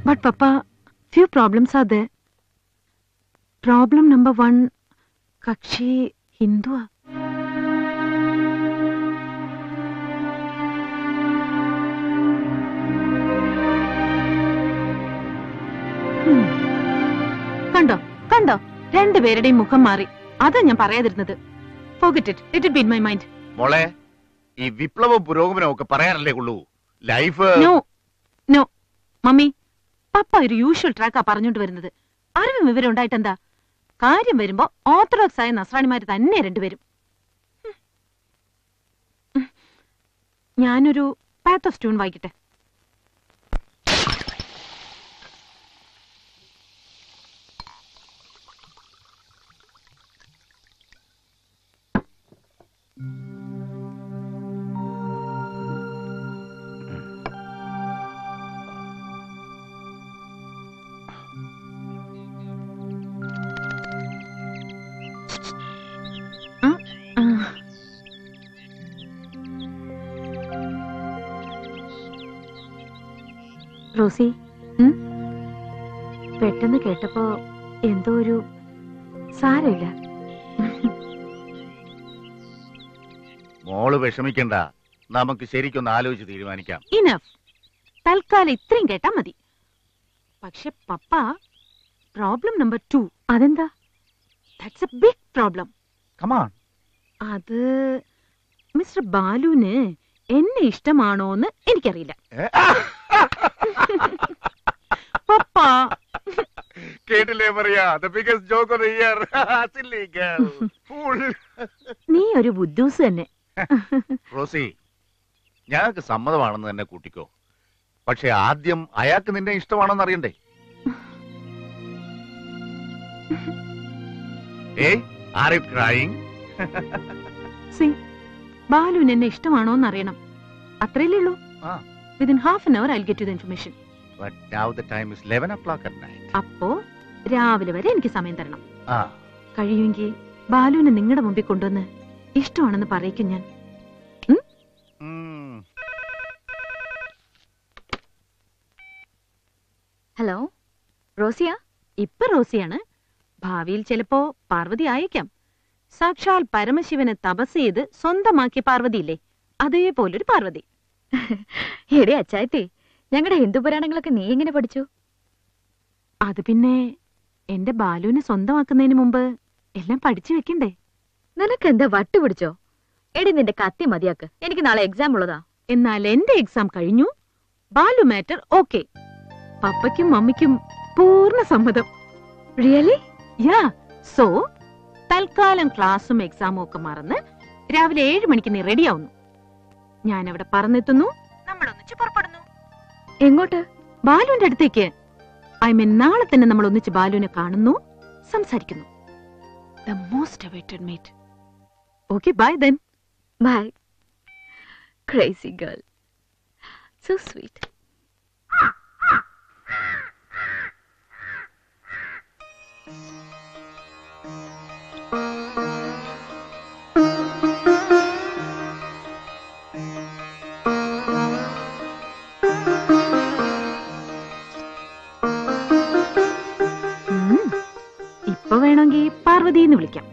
But papa, few problems are there. Problem number one, കക്ഷി ഹിന്ദുവാ. കണ്ടോ കണ്ടോ രണ്ടുപേരുടെയും മുഖം മാറി. അതാ ഞാൻ പറയാതിരുന്നത്. Forget it. Let it be in my mind. മോളെ, ഈ വിപ്ലവം പുരോഗമനം ഒക്കെ പറയാനല്ലേ ഉള്ളൂ life. No no mummy, papa ഒരു യൂഷ്വൽ ട്രാക്കാ പറഞ്ഞോണ്ട് വരുന്നത്. അറിവും വിവരം ഉണ്ടായിട്ട് എന്താ കാര്യം? വരുമ്പോ ഓർത്തഡോക്സ് ആയ നസ്രാണിമാര് തന്നെ രണ്ടുപേരും. ഞാനൊരു പാത്ത് ഓഫ് സ്റ്റൂൺ വായിക്കട്ടെ. റോസി, പെട്ടെന്ന് കേട്ടപ്പോ എന്തോ ഒരു സാരമില്ല. മോള് വിഷമിക്കണ്ട, നമുക്ക് ശരിക്കൊന്ന് ആലോചിച്ച് തീരുമാനിക്കാം. ഇനഫ്, തൽക്കാലം ഇത്രയും കേട്ടാ മതി. പക്ഷെ പപ്പ, പ്രോബ്ലം നമ്പർ ടു. അതെന്താ? That's a big problem. Come on. അത് മിസ്റ്റർ ബാലുവിന് എന്നെ ഇഷ്ടമാണോന്ന് എനിക്കറിയില്ല. പപ്പാ കേട്ടില്ലേ Mariya? The biggest joke of the year. Silly girl, fool. നീ ഒരു ബുദ്ധൂസ് തന്നെ. റോസി, ഞങ്ങൾക്ക് സമ്മതമാണെന്ന് തന്നെ കൂട്ടിക്കോ. പക്ഷെ ആദ്യം അയാൾക്ക് നിന്നെ ഇഷ്ടമാണെന്ന് അറിയണ്ടേ? ഏയ്, ആർ യു ക്രൈയിങ്? സി, ബാലുവിന് എന്നെ ഇഷ്ടമാണോന്ന് അറിയണം, അത്രയല്ലേ ഉള്ളൂ. Within half an hour I'll get you the information. But now the time is eleven o'clock at night. Appo raavile vare eniki samayam tharanam. Ah, kaliyungi baluvine ningade mumbi kondonu ishtamanennu parayikku njan. Hmm. Hello Rosia, ippa Rosiyana. Bhavil chelappo Parvathi aayikam. Sakshal Paramashivane tapasu edu sondamakki Parvathi ille adey pole oru Parvathi. എടേ അച്ചായത്തി, ഞങ്ങളുടെ ഹിന്ദു പുരാണങ്ങളൊക്കെ നീ എങ്ങനെ പഠിച്ചു? അത് പിന്നെ, എന്റെ ബാലുവിനെ സ്വന്തമാക്കുന്നതിന് മുമ്പ് എല്ലാം പഠിച്ചു വെക്കണ്ടേ? നിനക്കെന്താ വട്ടു പിടിച്ചോ? എടി നിന്റെ കത്തി മതിയാക്ക്. എനിക്ക് നാളെ എക്സാം ഉള്ളതാ. എന്നാൽ എന്റെ എക്സാം കഴിഞ്ഞു. Balu matter okay. പപ്പയ്ക്കും മമ്മിക്കും പൂർണ്ണ സമ്മതം. റിയലി? യാ. സോ തൽക്കാലം ക്ലാസും എക്സാമും ഒക്കെ മറന്ന് രാവിലെ ഏഴ് മണിക്ക് നീ റെഡി ആവുന്നു. ഞാൻ അവിടെ പറഞ്ഞെത്തുന്നു, നമ്മൾ ഒന്നിച്ച് പുറപ്പെടുന്നു. എങ്ങോട്ട്? ബാലുവിന്റെ അടുത്തേക്ക്. ഐ മീൻ നാളെ തന്നെ നമ്മൾ ഒന്നിച്ച് ബാലുവിനെ കാണുന്നു, സംസാരിക്കുന്നു. The most awaited meet. Okay, bye then. Bye. Crazy girl. So sweet. ഇപ്പൊ വേണമെങ്കിൽ പാർവതി എന്ന് വിളിക്കാം.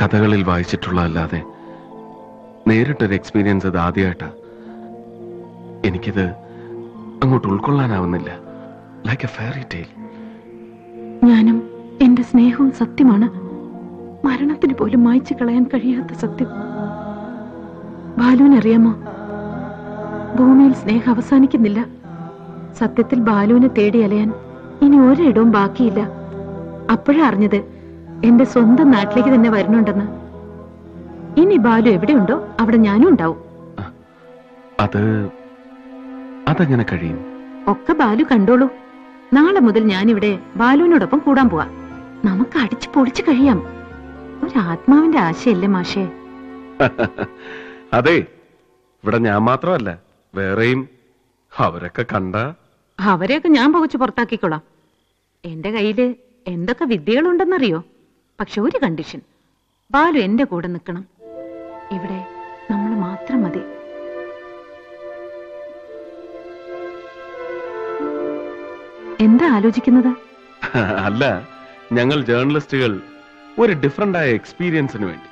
കഥകളിൽ വായിച്ചിട്ടുള്ള അല്ലാതെ നേരിട്ടൊരു എക്സ്പീരിയൻസ് അത് ആദ്യമായിട്ടാ. എനിക്കിത് അങ്ങോട്ട് ഉൾക്കൊള്ളാനാവുന്നില്ല. Like a fairy tale. ഞാനും എന്റെ സ്നേഹവും സത്യമാണ്, മരണത്തിന് പോലും മായ്ച്ചു കളയാൻ കഴിയാത്ത സത്യം. ബാലുവിനറിയാമോ, ഭൂമിയിൽ സ്നേഹം അവസാനിക്കുന്നില്ല. സത്യത്തിൽ ബാലുവിനെ തേടി അലയാൻ ഇനി ഒരിടവും ബാക്കിയില്ല. അപ്പോഴാ അറിഞ്ഞത് എന്റെ സ്വന്തം നാട്ടിലേക്ക് തന്നെ വരുന്നുണ്ടെന്ന്. ഇനി ബാലു എവിടെയുണ്ടോ അവിടെ ഞാനും ഉണ്ടാവും. അത് അതങ്ങനെ കഴിയും. ഒക്കെ ബാലു കണ്ടോളൂ. നാളെ മുതൽ ഞാനിവിടെ ബാലുവിനോടൊപ്പം കൂടാൻ പോവാ. നമുക്ക് അടിച്ചു പൊളിച്ചു കഴിയാം. ഒരാത്മാവിന്റെ ആശയല്ലേ മാഷേ? അതെ, ഇവിടെ ഞാൻ മാത്രമല്ല, വേറെയും. അവരൊക്കെ കണ്ട അവരെയൊക്കെ ഞാൻ പോകച്ചു പുറത്താക്കിക്കോളാം. എന്റെ കയ്യില് എന്തൊക്കെ വിദ്യകളുണ്ടെന്നറിയോ? പക്ഷെ ഒരു കണ്ടീഷൻ, ബാലു എന്റെ കൂടെ നിൽക്കണം. ഇവിടെ നമ്മൾ മാത്രം മതി. എന്താ ആലോചിക്കുന്നത്? അല്ല, ഞങ്ങൾ ജേർണലിസ്റ്റുകൾ ഒരു ഡിഫറന്റ് ആയ എക്സ്പീരിയൻസിന് വേണ്ടി,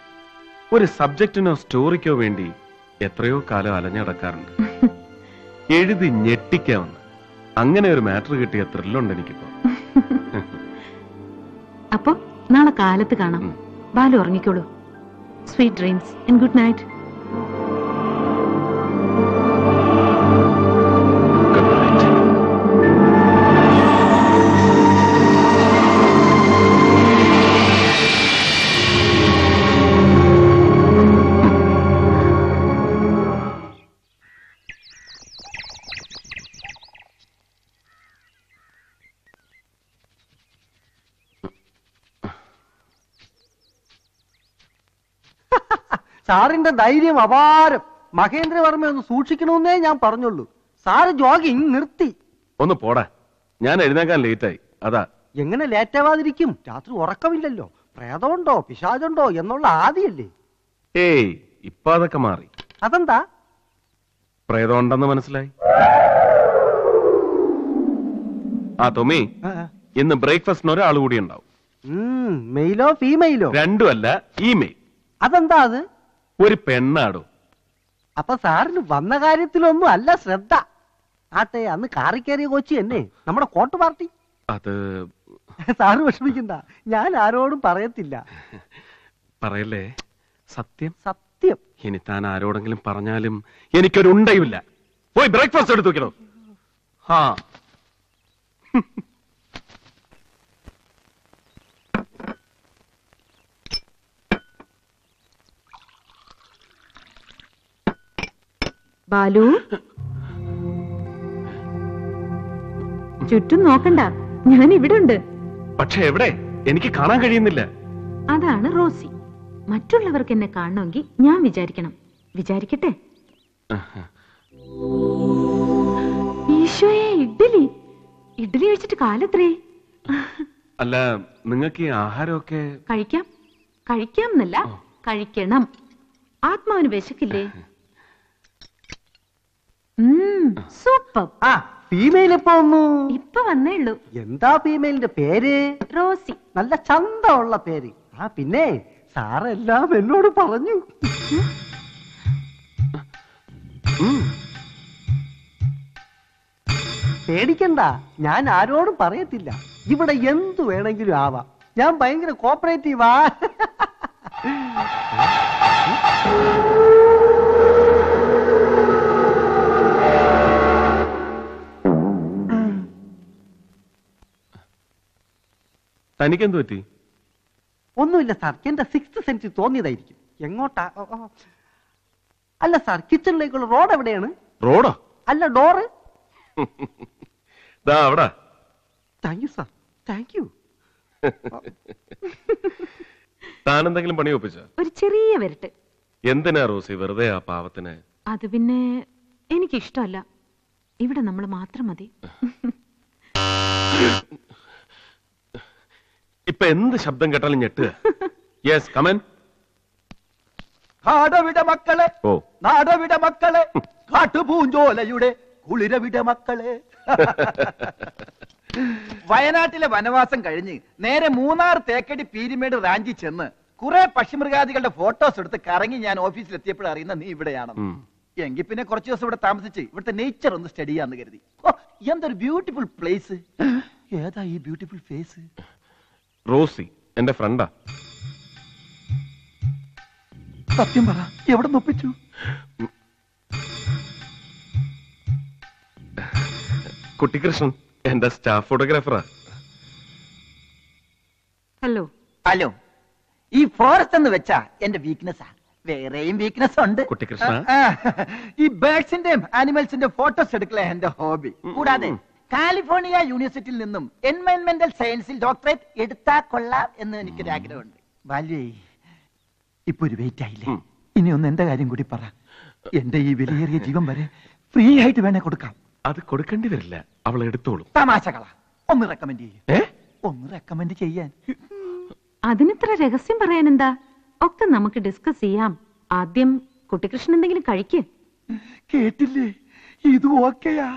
ഒരു സബ്ജക്റ്റിനോ സ്റ്റോറിക്കോ വേണ്ടി എത്രയോ കാലം അലഞ്ഞടക്കാറുണ്ട്. എഴുതി ഞെട്ടിക്കാവുന്ന അങ്ങനെ ഒരു മാറ്റർ കിട്ടിയ ത്രില്ലുണ്ട് എനിക്കിപ്പോ. അപ്പോ നാളെ കാലത്ത് കാണാം. ബാലു ഉറങ്ങിക്കോളൂ. Sweet dreams and good night. സാറിന്റെ ധൈര്യം അപാരം. മഹേന്ദ്രവർമ്മ ഒന്ന് സൂക്ഷിക്കണമെന്നേ ഞാൻ പറഞ്ഞുള്ളൂ. സാറ് ജോഗിങ് നിർത്തി. ഒന്ന് പോടാ, ഞാൻ എഴുന്നേക്കാൻ ലേറ്റായി. അതാ. എങ്ങനെ ലേറ്റാവാതിരിക്കും? രാത്രി ഉറക്കമില്ലല്ലോ. പ്രേതമുണ്ടോ പിശാചുണ്ടോ എന്നുള്ള ആദിയല്ലേ? ഏയ്, ഇപ്പൊ അതൊക്കെ മാറി. അതെന്താ? പ്രേതമുണ്ടെന്ന് മനസ്സിലായി. ആ ടോമി, ഇന്ന് ബ്രേക്ക്ഫാസ്റ്റിന് ഒരാൾ കൂടി ഉണ്ടാവും. മെയിലോ ഫീമെയിലോ? രണ്ടുമല്ല, ഇമെയിൽ. അതെന്താ അത്? ഒരു പെണ്ണാടോ. അപ്പൊ സാറിന് വന്ന കാര്യത്തിലൊന്നും അല്ല ശ്രദ്ധ. ആട്ടെ, അന്ന് കാറി കയറിയ കോച്ചി എന്നെ നമ്മുടെ കോട്ട് പാർട്ടി. അത് സാറ് വിഷമിക്കണ്ട, ഞാൻ ആരോടും പറയത്തില്ല. പറയല്ലേ? സത്യം സത്യം. ഇനി താൻ ആരോടെങ്കിലും പറഞ്ഞാലും എനിക്കൊരു ഉണ്ടായില്ല. പോയി ബ്രേക്ക്ഫാസ്റ്റ് എടുത്ത് വെക്കണോ? ആ ബാലു, ചുറ്റും നോക്കണ്ട, ഞാൻ ഇവിടെ ഉണ്ട്. പക്ഷേ എവിടെ എനിക്ക് കാണാൻ കഴിയുന്നില്ല. അതാണ് റോസി, മറ്റുള്ളവർക്ക് എന്നെ കാണണമെങ്കിൽ ഞാൻ വിചാരിക്കണം. വിചാരിക്കട്ടെ. ഈശോയെ, ഇഡ്ഡലി ഇഡ്ഡലി കഴിച്ചിട്ട് കാലത്രേ. അല്ല, നിങ്ങൾക്ക് ആഹാരമൊക്കെ കഴിക്കാം. കഴിക്കാം എന്നല്ല, കഴിക്കണം. ആത്മാവിന് വിശക്കില്ലേ? സൂപ്പർ. ആ ഫീമെയിൽ എപ്പോ വന്നു? ഇപ്പൊ വന്നേ ഉള്ളൂ. എന്താ ഫീമെയിലിന്റെ പേര്? റോസി. നല്ല ചന്തമുള്ള പേര്. ആ പിന്നെ സാറെല്ലാം എന്നോട് പറഞ്ഞു. പേടിക്കണ്ട, ഞാൻ ആരോടും പറയത്തില്ല. ഇവിടെ എന്തു വേണമെങ്കിലും ആവാം. ഞാൻ ഭയങ്കര കോപ്പറേറ്റീവാ. തനിക്കെന്തു പറ്റി? ഒന്നുമില്ല സാർ, എന്റെ സിക്സ് സെൻസിൽ തോന്നിയതായിരിക്കും. എങ്ങോട്ടാ? അല്ല സാർ, കിച്ചണിലേക്കുള്ള റോഡ് എവിടെയാണ്? റോഡോ? അല്ല, door. Thank you sir, thank you. താനെന്തെങ്കിലും പണി ഒപ്പിച്ചോ? ഒരു ചെറിയ വരട്ട്. എന്തിനാ റോസി വെറുതെ ആ പാവത്തിന്? അത് പിന്നെ എനിക്കിഷ്ടമല്ല. ഇവിടെ നമ്മൾ മാത്രം മതി. ഇപ്പൊ എന്ത് ശബ്ദം കേട്ടാലും ഞെട്ടുക. യെസ്, കമൻ. കാടവിട മക്കളെ, നാടവിട മക്കളെ, കാട്ടുപൂഞ്ചോലയുടെ കുളിരവിട മക്കളെ. വയനാട്ടിലെ വനവാസം കഴിഞ്ഞ് നേരെ മൂന്നാർ തേക്കടി പീരിമേട് റാഞ്ചി ചെന്ന് കുറെ പക്ഷിമൃഗാദികളുടെ ഫോട്ടോസ് എടുത്ത് കറങ്ങി ഞാൻ ഓഫീസിൽ എത്തിയപ്പോഴും അറിയുന്ന നീ ഇവിടെയാണെന്ന്. എങ്കിൽ പിന്നെ കുറച്ചു ദിവസം ഇവിടെ താമസിച്ച് ഇവിടുത്തെ നേച്ചർ ഒന്ന് സ്റ്റഡി ചെയ്യാന്ന് കരുതി. എന്തൊരു ബ്യൂട്ടിഫുൾ പ്ലേസ്. ഏതാ ഈ ബ്യൂട്ടിഫുൾ ഫേസ്? റോസി എന്റെ ഫ്രണ്ടാ. സത്യം പറ, എവിടെ ഒപ്പിച്ചു? കുട്ടികൃഷ്ണൻ എന്റെ സ്റ്റാഫ് ഫോട്ടോഗ്രാഫറാ. Hello hello. ഈ ഫോറസ്റ്റ് എന്ന് വെച്ചാ എന്റെ വീക്ക്നെസ്സാ. വേറെയും വീക്ക്നെസ് ഉണ്ട് കുട്ടികൃഷ്ണ. ഈ ബേർഡ്സിന്റെയും ആനിമൽസിന്റെയും ഫോട്ടോസ് എടുക്കലേ എന്റെ ഹോബി. കൂടാതെ കാലിഫോർണിയ യൂണിവേഴ്സിറ്റിയിൽ നിന്നും എൻവയൺമെന്റൽ സയൻസിൽ ഡോക്ടറേറ്റ് എടുത്താ കൊള്ളാം എന്ന് എനിക്കൊരു ആഗ്രഹമുണ്ട്. ബാല്യേ, ഇപ്പൊ ഒരു വെയിറ്റ് ആയില്ലേ? ഇനി ഒന്ന് എന്റെ കാര്യം കൂടി പറ. എന്റെ ഈ വിലയേറിയ ജീവൻ വരെ ഫ്രീ ആയിട്ട് വേണേ കൊടുക്കാം. അത് കൊടുക്കേണ്ടി വരില്ല, അവൾ എടുത്തോളൂ. തമാശകളാ. ഒന്ന് റെക്കമെൻഡ് ചെയ്യേ. ഒന്ന് റെക്കമെൻഡ് ചെയ്യാൻ അതിനിത്ര രഹസ്യം പറയാൻ എന്താ? ഒക്കെ നമുക്ക് ഡിസ്കസ് ചെയ്യാം. ആദ്യം കുട്ടികൃഷ്ണൻ എന്തെങ്കിലും കഴിക്ക്. കേട്ടില്ലേ, ഇത് ഓക്കെയാ?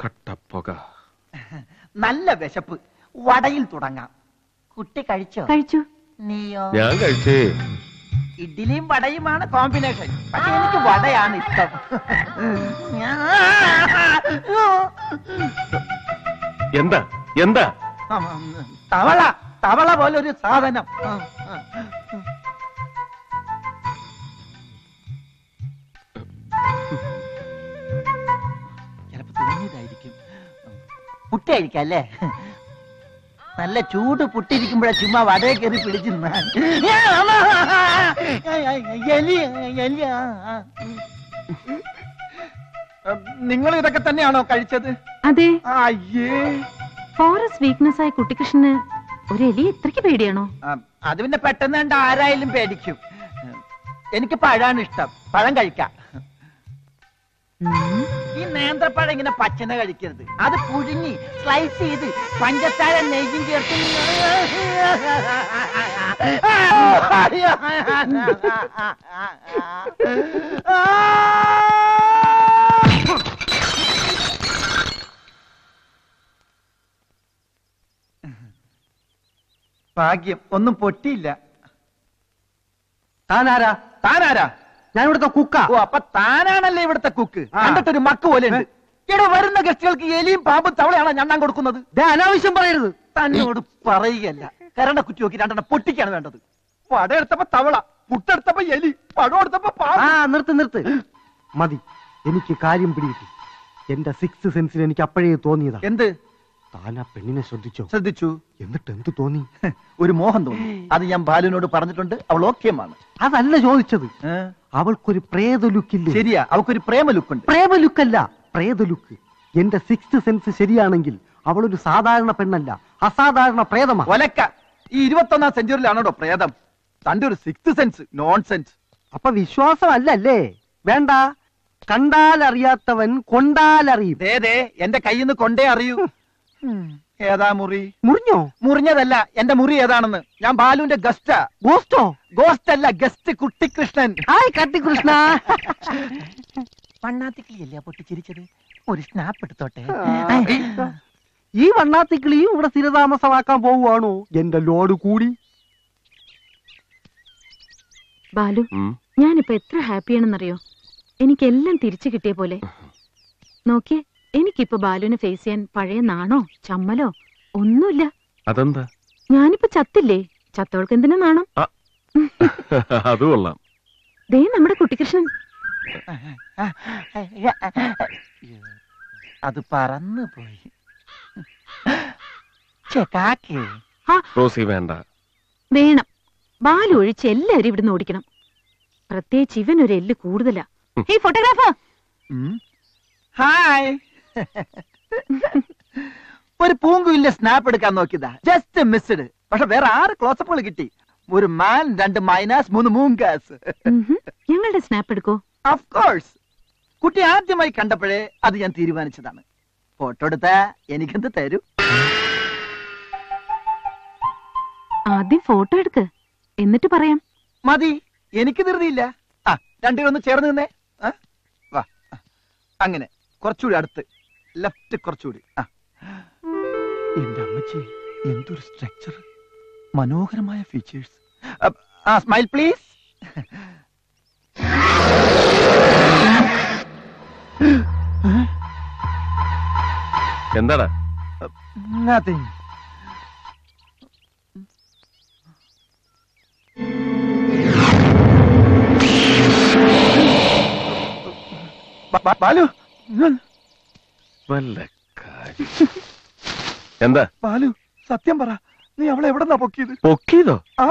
കട്ടപ്പൊക. നല്ല വിശപ്പ്. വടയിൽ തുടങ്ങാം. കുട്ടി കഴിച്ചോ? കഴിച്ചു. നീയോ? ഞാൻ കഴിച്ചേ. ഇഡ്ഡലിയും വടയുമാണ് കോമ്പിനേഷൻ. പക്ഷെ എനിക്ക് വടയാണ് ഇഷ്ടം. എന്താ എന്താ? തവള. തവള പോലെ ഒരു സാധനം. പുട്ടായിരിക്കും അല്ലേ? നല്ല ചൂട് പുട്ടിരിക്കുമ്പോഴാ ചുമ്മാ വടയെ കയറി പിടിച്ചിരുന്ന നിങ്ങൾ ഇതൊക്കെ തന്നെയാണോ കഴിച്ചത്? അതെ. അയ്യേ, ഫോറസ്റ്റ് വീക്ക്നെസ് ആയ കുട്ടികൃഷ്ണന് ഒരു എലി ഇത്രയ്ക്ക് പേടിയാണോ? അത് പിന്നെ പെട്ടെന്ന് കണ്ട ആരായാലും പേടിക്കും. എനിക്ക് പഴമാണ് ഇഷ്ടം. പഴം കഴിക്കാം. ഈ നേന്ത്രപ്പഴം ഇങ്ങനെ പച്ചന കഴിക്കരുത്. അത് പുഴുങ്ങി സ്ലൈസ് ചെയ്ത് പഞ്ചസാര നെയ്യും ചേർത്ത്. ഭാഗ്യം, ഒന്നും പൊട്ടിയില്ല. താനാരാ? താനാരാ? ഞാൻ ഇവിടുത്തെ കുക്കാ. ഓ, അപ്പൊ താനാണല്ലേ ഇവിടുത്തെ കുക്ക്. കണ്ടിട്ടൊരു മക്ക് പോലെ ഉണ്ട്. ഇവിടെ വരുന്ന ഗസ്റ്റുകൾക്ക് എലിയും പാമ്പും തവളയാണോ ഞണ്ണാൻ കൊടുക്കുന്നത്? അനാവശ്യം പറയരുത്. തന്നോട് പറയുകയല്ല. കരണ്ട കുറ്റി നോക്കി രണ്ടെണ്ണം പൊട്ടിക്കാണ് വേണ്ടത്. വട എടുത്തപ്പോ തവള, പുട്ടെടുത്തപ്പോ എലി, പഴം എടുത്തപ്പോ പാമ്പ്. ആ നിർത്ത് നിർത്ത്, മതി. എനിക്ക് കാര്യം പിടികിട്ടി. എന്റെ സിക്സ് സെൻസിൽ എനിക്ക് അപ്പോഴേ തോന്നിയതാ. എന്ത്? താനാ പെണ്ണിനെ ശ്രദ്ധിച്ചോ? ശ്രദ്ധിച്ചു. എന്നിട്ട് എന്ത് തോന്നി? ഒരു മോഹം തോന്നി. അത് ഞാൻ ബാലുവിനോട് പറഞ്ഞിട്ടുണ്ട്. അവൾ ഓക്കെയാണ്. അതല്ല ചോദിച്ചത്. അവൾക്കൊരു പ്രേത ലുക്കില്ല. ശരിയാ, അവൾക്കൊരു പ്രേമ ലുക്കുണ്ട്. പ്രേമ ലുക്കല്ല, പ്രേത ലുക്ക്. എന്റെ സിക്സ്ത് സെൻസ് ശരിയാണെങ്കിൽ അവൾ ഒരു സാധാരണ പെണ്ണല്ല, അസാധാരണ പ്രേതമാണ്. ഒലക്ക, ഈ ഇരുപത്തൊന്നാം സെഞ്ചുറിയിലാണോ പ്രേതം? തന്റെ ഒരു സിക്സ്ത് സെൻസ് നോൺസെൻസ്. അപ്പൊ വിശ്വാസമല്ലേ? വേണ്ട, കണ്ടാലറിയാത്തവൻ കൊണ്ടാലറിയും. ഏതേ എന്റെ കയ്യിൽ നിന്ന് കൊണ്ടേ അറിയൂ. ഏതാ മുറി? മുറിഞ്ഞോ? മുറിഞ്ഞതല്ല, എന്റെ മുറി ഏതാണെന്ന്. ഞാൻ ബാലുവിന്റെ ഗസ്റ്റാ. ഗോസ്റ്റോ? ഗോസ്റ്റ് അല്ല, ഗസ്റ്റ് കുട്ടികൃഷ്ണൻ. ഹായ് കുട്ടികൃഷ്ണ. വണ്ണാത്തിക്കിളിയല്ലേ പൊട്ടിച്ചിരിച്ചത്? ഒരു സ്നാപ്പ് എടുത്തോട്ടെ. ഈ വണ്ണാത്തിക്കിളിയും ഇവിടെ സ്ഥിരതാമസമാക്കാൻ പോവുകയാണോ? എന്റെ ലോഡ് കൂടി. ബാലു, ഞാനിപ്പോ എത്ര ഹാപ്പിയാണെന്നറിയോ? എനിക്കെല്ലാം തിരിച്ചു കിട്ടിയ പോലെ. നോക്കിയേ, എനിക്കിപ്പോ ബാലുവിനെ ഫേസ് ചെയ്യാൻ പഴയ നാണോ ചമ്മലോ ഒന്നുമില്ല. അതെന്താ? ഞാനിപ്പോ ചത്തില്ലേ? ചത്തോൾക്ക് എന്തിനാ നാണം? ദേ നമ്മുടെ കുട്ടികൃഷ്ണൻ. അത് പറന്നു പോയി. വേണം, ബാലു ഒഴിച്ച് എല്ലാരും ഇവിടുന്ന് ഓടിക്കണം. പ്രത്യേകിച്ച് ഇവനൊരു എല്ല് കൂടുതലാ. Hey photographer. ഹായ്. ഒരു പൂങ്കുവിന്റെ സ്നാപ്പ് എടുക്കാൻ നോക്കിയതാ, ജസ്റ്റ് മിസ്ഡ്. പക്ഷെ വേറെ ആറ് ക്ലോസപ്പുകൾ കിട്ടി. ഒരു മാൻ, രണ്ട് മൈനാസ്, മൂന്ന് മൂങ്കാസ്. ഞങ്ങളുടെ സ്നാപ്പ് എടുക്കോ? Of course. കുട്ടി ആദ്യമായി കണ്ടപ്പോഴേ അത് ഞാൻ തീരുമാനിച്ചതാണ്. ഫോട്ടോ എടുത്താ എനിക്കെന്ത് തരൂ? ആദ്യം ഫോട്ടോ എടുക്ക്, എന്നിട്ട് പറയാം. മതി, എനിക്ക് ധൃതിയില്ല. ആ, രണ്ടുപേരൊന്ന് ചേർന്ന് നിന്നേ. വാ, അങ്ങനെ കുറച്ചുകൂടി അടുത്ത്, ലെഫ്റ്റ് കുറച്ചുകൂടി. ആ, എന്റെ അമ്മച്ചി, എന്തൊരു സ്ട്രക്ചർ, മനോഹരമായ ഫീച്ചേഴ്സ്. ആ, സ്മൈൽ പ്ലീസ്. എന്താടാ? നത്തിങ്. ബാലു, വല്ല കാര്യം. എന്താ ബാലു, സത്യം പറ, നീ അവളെ എവിടെന്നാ പൊക്കിയത്? പൊക്കിയതോ? ആ,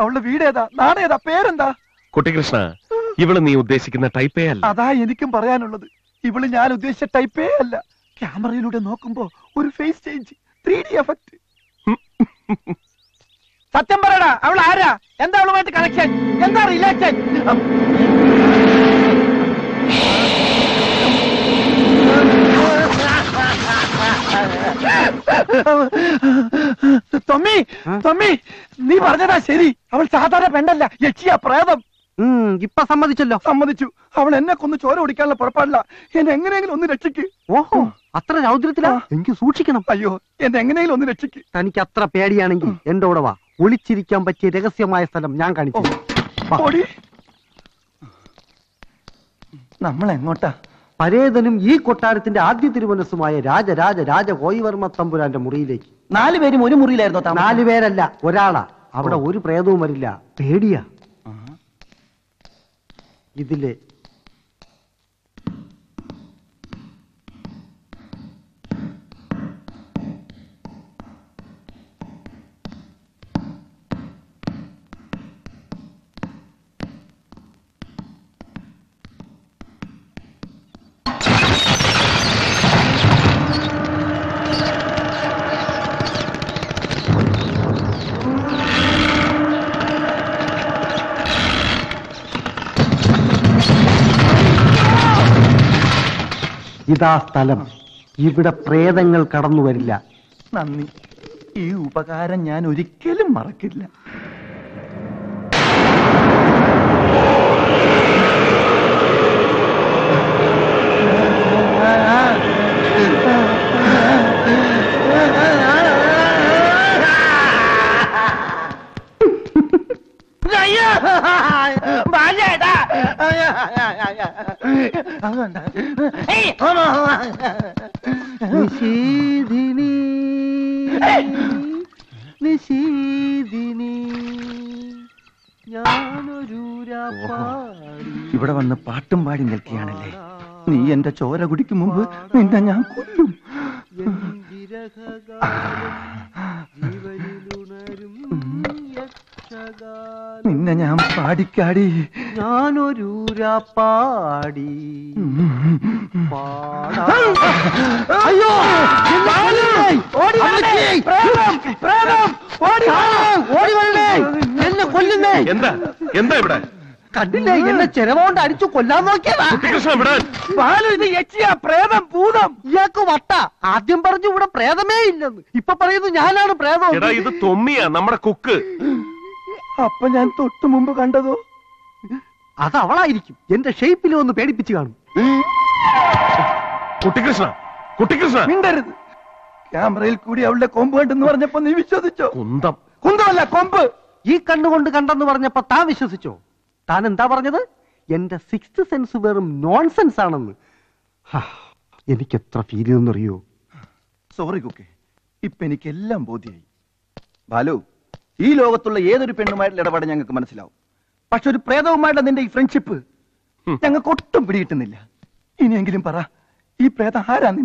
അവളുടെ വീട് ഏതാ, നാടേതാ, പേരെന്താ? കുട്ടികൃഷ്ണ, ഇവള് നീ ഉദ്ദേശിക്കുന്ന ടൈപ്പേ അല്ല. അതാ എനിക്കും പറയാനുള്ളത്, ഇവള് ഞാൻ ഉദ്ദേശിച്ച ടൈപ്പേ അല്ല. ക്യാമറയിലൂടെ നോക്കുമ്പോ ഒരു face change, three D effect. സത്യം പറയടാ, അവൾ ആരാ? എന്താ അവളുമായിട്ട് കണക്ഷൻ? എന്താ റിലേഷൻ? തൊമ്മി, തൊമ്മി, നീ പറഞ്ഞതാ ശരി. അവൾ സാധാരണ പെണ്ണല്ല, യക്ഷിയാ, പ്രേതം. ഇപ്പൊ സമ്മതിച്ചല്ലോ? സമ്മതിച്ചു. അവൾ എന്നെ കൊന്ന് ചോര ഓടിക്കാനുള്ള പുറപ്പാടില്ല. എന്നെ എങ്ങനെയെങ്കിലും ഒന്ന് രക്ഷിക്ക്. ഓഹോ, അത്ര രൗദ്രത്തിലാ? എനിക്ക് സൂക്ഷിക്കണം. അയ്യോ, എന്നെ എങ്ങനെയെങ്കിലും ഒന്ന് രക്ഷിക്ക്. തനിക്ക് അത്ര പേടിയാണെങ്കിൽ എന്റെ കൂടെ വാ, ഒളിച്ചിരിക്കാൻ പറ്റിയ രഹസ്യമായ സ്ഥലം ഞാൻ കാണിച്ചു. നമ്മൾ എങ്ങോട്ടാ? പരേതനും ഈ കൊട്ടാരത്തിന്റെ ആദ്യ തിരുമനസ്സുമായ രാജരാജ രാജ കോയിവർമ്മ തമ്പുരാന്റെ മുറിയിലേക്ക്. നാലുപേരും ഒരു മുറിയിലായിരുന്നു? നാലുപേരല്ല, ഒരാളാ. അവിടെ ഒരു പ്രേതവും വരില്ല, പേടിയാ. ഇതില് ഇതാ സ്ഥലം, ഇവിടെ പ്രേതങ്ങൾ കടന്നു വരില്ല. നന്ദി, ഈ ഉപകാരം ഞാൻ ഒരിക്കലും മറക്കില്ല. നിഷീദിനി, നിഷീദിനി, ഞാനൊരു ഇവിടെ വന്ന് പാട്ടും പാടി നിൽക്കുകയാണല്ലേ നീ. എന്റെ ചോര കുടിക്കും മുമ്പ് നിന്നെ ഞാൻ കൊല്ലും. ജീവനിലുണരും യക്ഷഗ प्रेतमें अब या तुट मुंब कहो अदे षेपिल पेड़पी कुट्टिकृष्ण कुट्टिकृष्ण मिंडर क्यामल कूड़ी अवे कोंब कहें नी विश्वसो कुंदम कोंब ई कण्ड कहें ता विश्वसो ताना सिक्स्थ सेंस वेम नोणसेंस फीलो सोरी कुके इप्पेनिक्केल्लाम बोधियायि बालू ई लोकत ऐसा मनसो पक्षे प्रेतवुट नि फ्रेंडशिप इन पर प्रेत आरा नि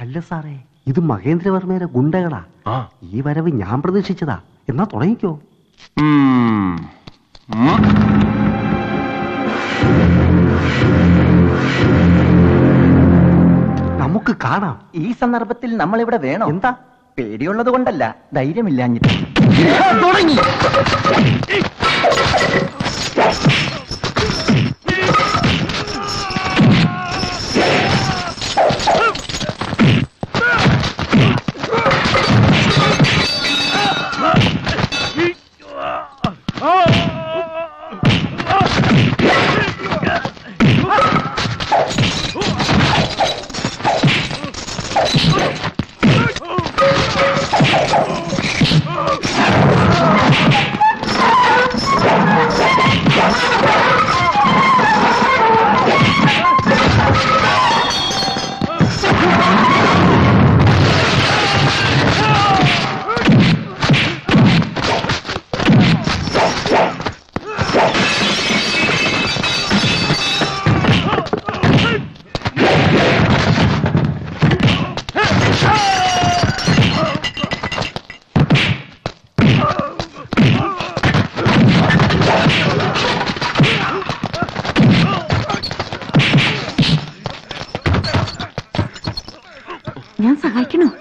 अल्ल सारे इत महेंद्र वर्म गुंडा ई वरव या प्रतीक्षा तुंगिको नमुक ई सदर्भ नाम പേടിയുള്ളത് കൊണ്ടല്ല, ധൈര്യമില്ലാഞ്ഞിട്ട്.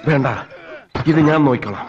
വേണ്ട, ഇത് ഞാൻ നോക്കിക്കോളാം.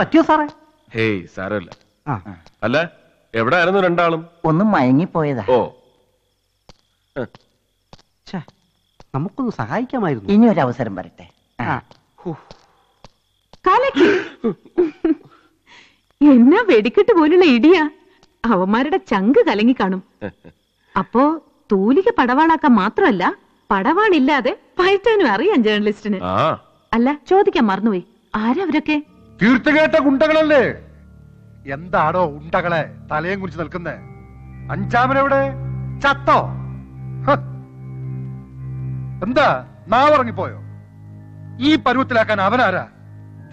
പറ്റിയോ സാറേ? ഹേയ് സാരമില്ല. അല്ല, എവിടെ ആയിരുന്നു രണ്ടാളും? ഒന്നും മയങ്ങിപ്പോയതാ. ഓ, നമുക്കൊന്ന് സഹായിക്കാമായിരുന്നു. ഇനി ഒരു അവസരം വരട്ടെ. എന്നാ വെടിക്കെട്ട് പോലുള്ള ഇടിയാ! അവന്മാരുടെ ചങ്ക് കലങ്ങി കാണും. അപ്പോ തൂലിക പടവാളാക്കാൻ മാത്രമല്ല, പടവാളില്ലാതെ പയറ്റാനും അറിയാം ജേർണലിസ്റ്റിന്. അല്ല, ചോദിക്കാൻ മറന്നുപോയി, ആരവരൊക്കെ? തീർത്തുകേട്ട ഗുണ്ടകളല്ലേ? എന്താണോ ഉണ്ടകളെ തലയും കുറിച്ച് നിൽക്കുന്നേ? അഞ്ചാമനെവിടെ ചത്തോ? എന്താ നാവറങ്ങിപ്പോയോ? ഈ പരുവത്തിലാക്കാൻ അവനാരാ?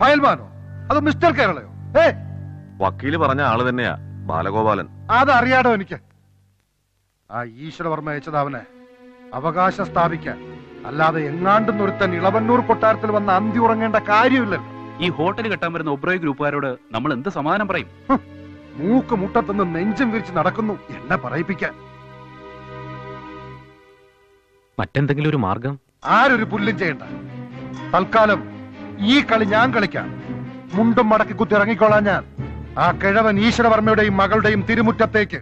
ഫയൽമാനോ അതോ മിസ്റ്റർ കേരളയോ? ഏ, വക്കീല് പറഞ്ഞ ആള് തന്നെയാ ബാലഗോപാലൻ. അതറിയാടോ എനിക്ക്. ആ ഈശ്വരവർമ്മ അയച്ചത് അവനെ അവകാശം സ്ഥാപിക്കാൻ, അല്ലാതെ എങ്ങാണ്ടുന്നൊരുത്തൻ ഇളവന്നൂർ കൊട്ടാരത്തിൽ വന്ന് അന്തി ഉറങ്ങേണ്ട കാര്യമില്ലല്ലോ. ഈ ഹോട്ടൽ കെട്ടാൻ വരുന്ന ഒബ്രോയ് ഗ്രൂപ്പുകാരോട് നമ്മൾ എന്ത് സമാധാനം പറയും? മൂക്ക് മുട്ടത്തുനിന്ന് നെഞ്ചും വിരിച്ച് നടക്കുന്നു എന്നെ പറയിപ്പിക്കാൻ. മറ്റെന്തെങ്കിലും ഒരു മാർഗം? ആരൊരു പുല്ലും ചെയ്യണ്ട. തൽക്കാലം ഈ കളി ഞാൻ കളിക്കാം. മുണ്ടും മടക്കി കുത്തി ഇറങ്ങിക്കോളാം ഞാൻ. ആ കിഴവൻ ഈശ്വരവർമ്മയുടെയും മകളുടെയും തിരുമുറ്റത്തേക്ക്.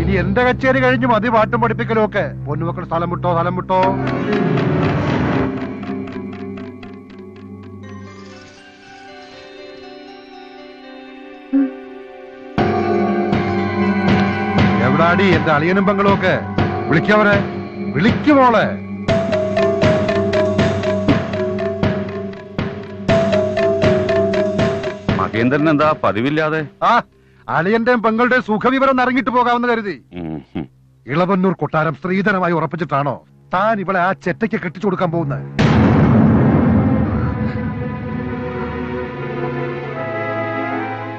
ഇനി എന്റെ കച്ചേരി കഴിഞ്ഞു മതി പാട്ടും പഠിപ്പിക്കലും ഒക്കെ. പൊന്നുമക്കൾ സ്ഥലം വിട്ടോ, സ്ഥലം വിട്ടോ. ടി എന്റെ അളിയനും പെങ്ങളും ഒക്കെ വിളിക്കവരെ വിളിക്കുമോളെ. മഹേന്ദ്രൻ എന്താ പതിവില്ലാതെ? ആ, അളിയന്റെയും പെങ്ങളുടെയും സുഖവിവരം ഇറങ്ങിട്ട് പോകാമെന്ന് കരുതി. ഇളവന്നൂർ കൊട്ടാരം സ്ത്രീധനമായി ഉറപ്പിച്ചിട്ടാണോ താൻ ഇവളെ ആ ചെറ്റയ്ക്ക് കെട്ടിച്ചു കൊടുക്കാൻ പോകുന്നത്.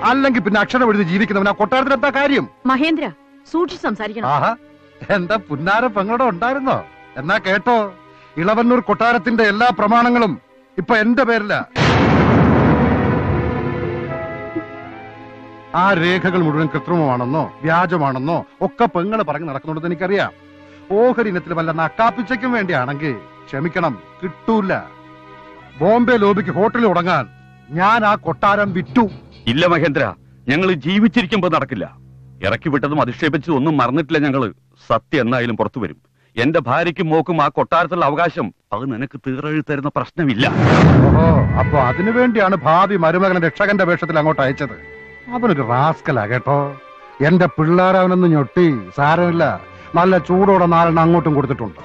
അല്ലെങ്കിൽ പിന്നെ അക്ഷരം എഴുതി ജീവിക്കുന്നവൻ ആ കൊട്ടാരത്തിൽ എന്താ കാര്യം? മഹേന്ദ്ര സൂക്ഷിച്ച് സംസാരിക്കണം. ആഹാ, എന്താ പുന്നാര പെങ്ങളുടെ ഉണ്ടായിരുന്നോ? എന്നാ കേട്ടോ, ഇളവന്നൂർ കൊട്ടാരത്തിന്റെ എല്ലാ പ്രമാണങ്ങളും ഇപ്പൊ എന്റെ പേരില്ല. ആ രേഖകൾ മുഴുവൻ കൃത്രിമമാണെന്നോ വ്യാജമാണെന്നോ ഒക്കെ പെങ്ങള് പറഞ്ഞ് നടക്കുന്നുണ്ടെന്ന് എനിക്കറിയാം. ഓഹരി ഇനത്തിൽ വല്ല നക്കാപ്പിച്ചയ്ക്കും വേണ്ടിയാണെങ്കിൽ ക്ഷമിക്കണം, കിട്ടൂല. ബോംബെ ലോബിക്ക് ഹോട്ടൽ തുടങ്ങാൻ ഞാൻ ആ കൊട്ടാരം വിറ്റു. ഇല്ല മഹേന്ദ്ര, ഞങ്ങൾ ജീവിച്ചിരിക്കുമ്പോ നടക്കില്ല. ഇറക്കി വിട്ടതും അധിക്ഷേപിച്ചതും ഒന്നും മറന്നിട്ടില്ല ഞങ്ങള്. സത്യം എന്നായാലും പുറത്തു വരും. എന്റെ ഭാര്യയ്ക്കും മോക്കും ആ കൊട്ടാരത്തിലുള്ള അവകാശം അത് നിനക്ക് തീറെഴുത്തരുന്ന പ്രശ്നമില്ല. ഓഹോ, അപ്പൊ അതിനുവേണ്ടിയാണ് ഭാവി മരുമകൻ രക്ഷകന്റെ വേഷത്തിൽ അങ്ങോട്ട് അയച്ചത്. അവനൊരു റാസ്കലാ കേട്ടോ. എന്റെ പിള്ളേരവനൊന്ന് ഞൊട്ടി. സാരമില്ല, നല്ല ചൂടോടെ നാലെണ്ണം അങ്ങോട്ടും കൊടുത്തിട്ടുണ്ട്.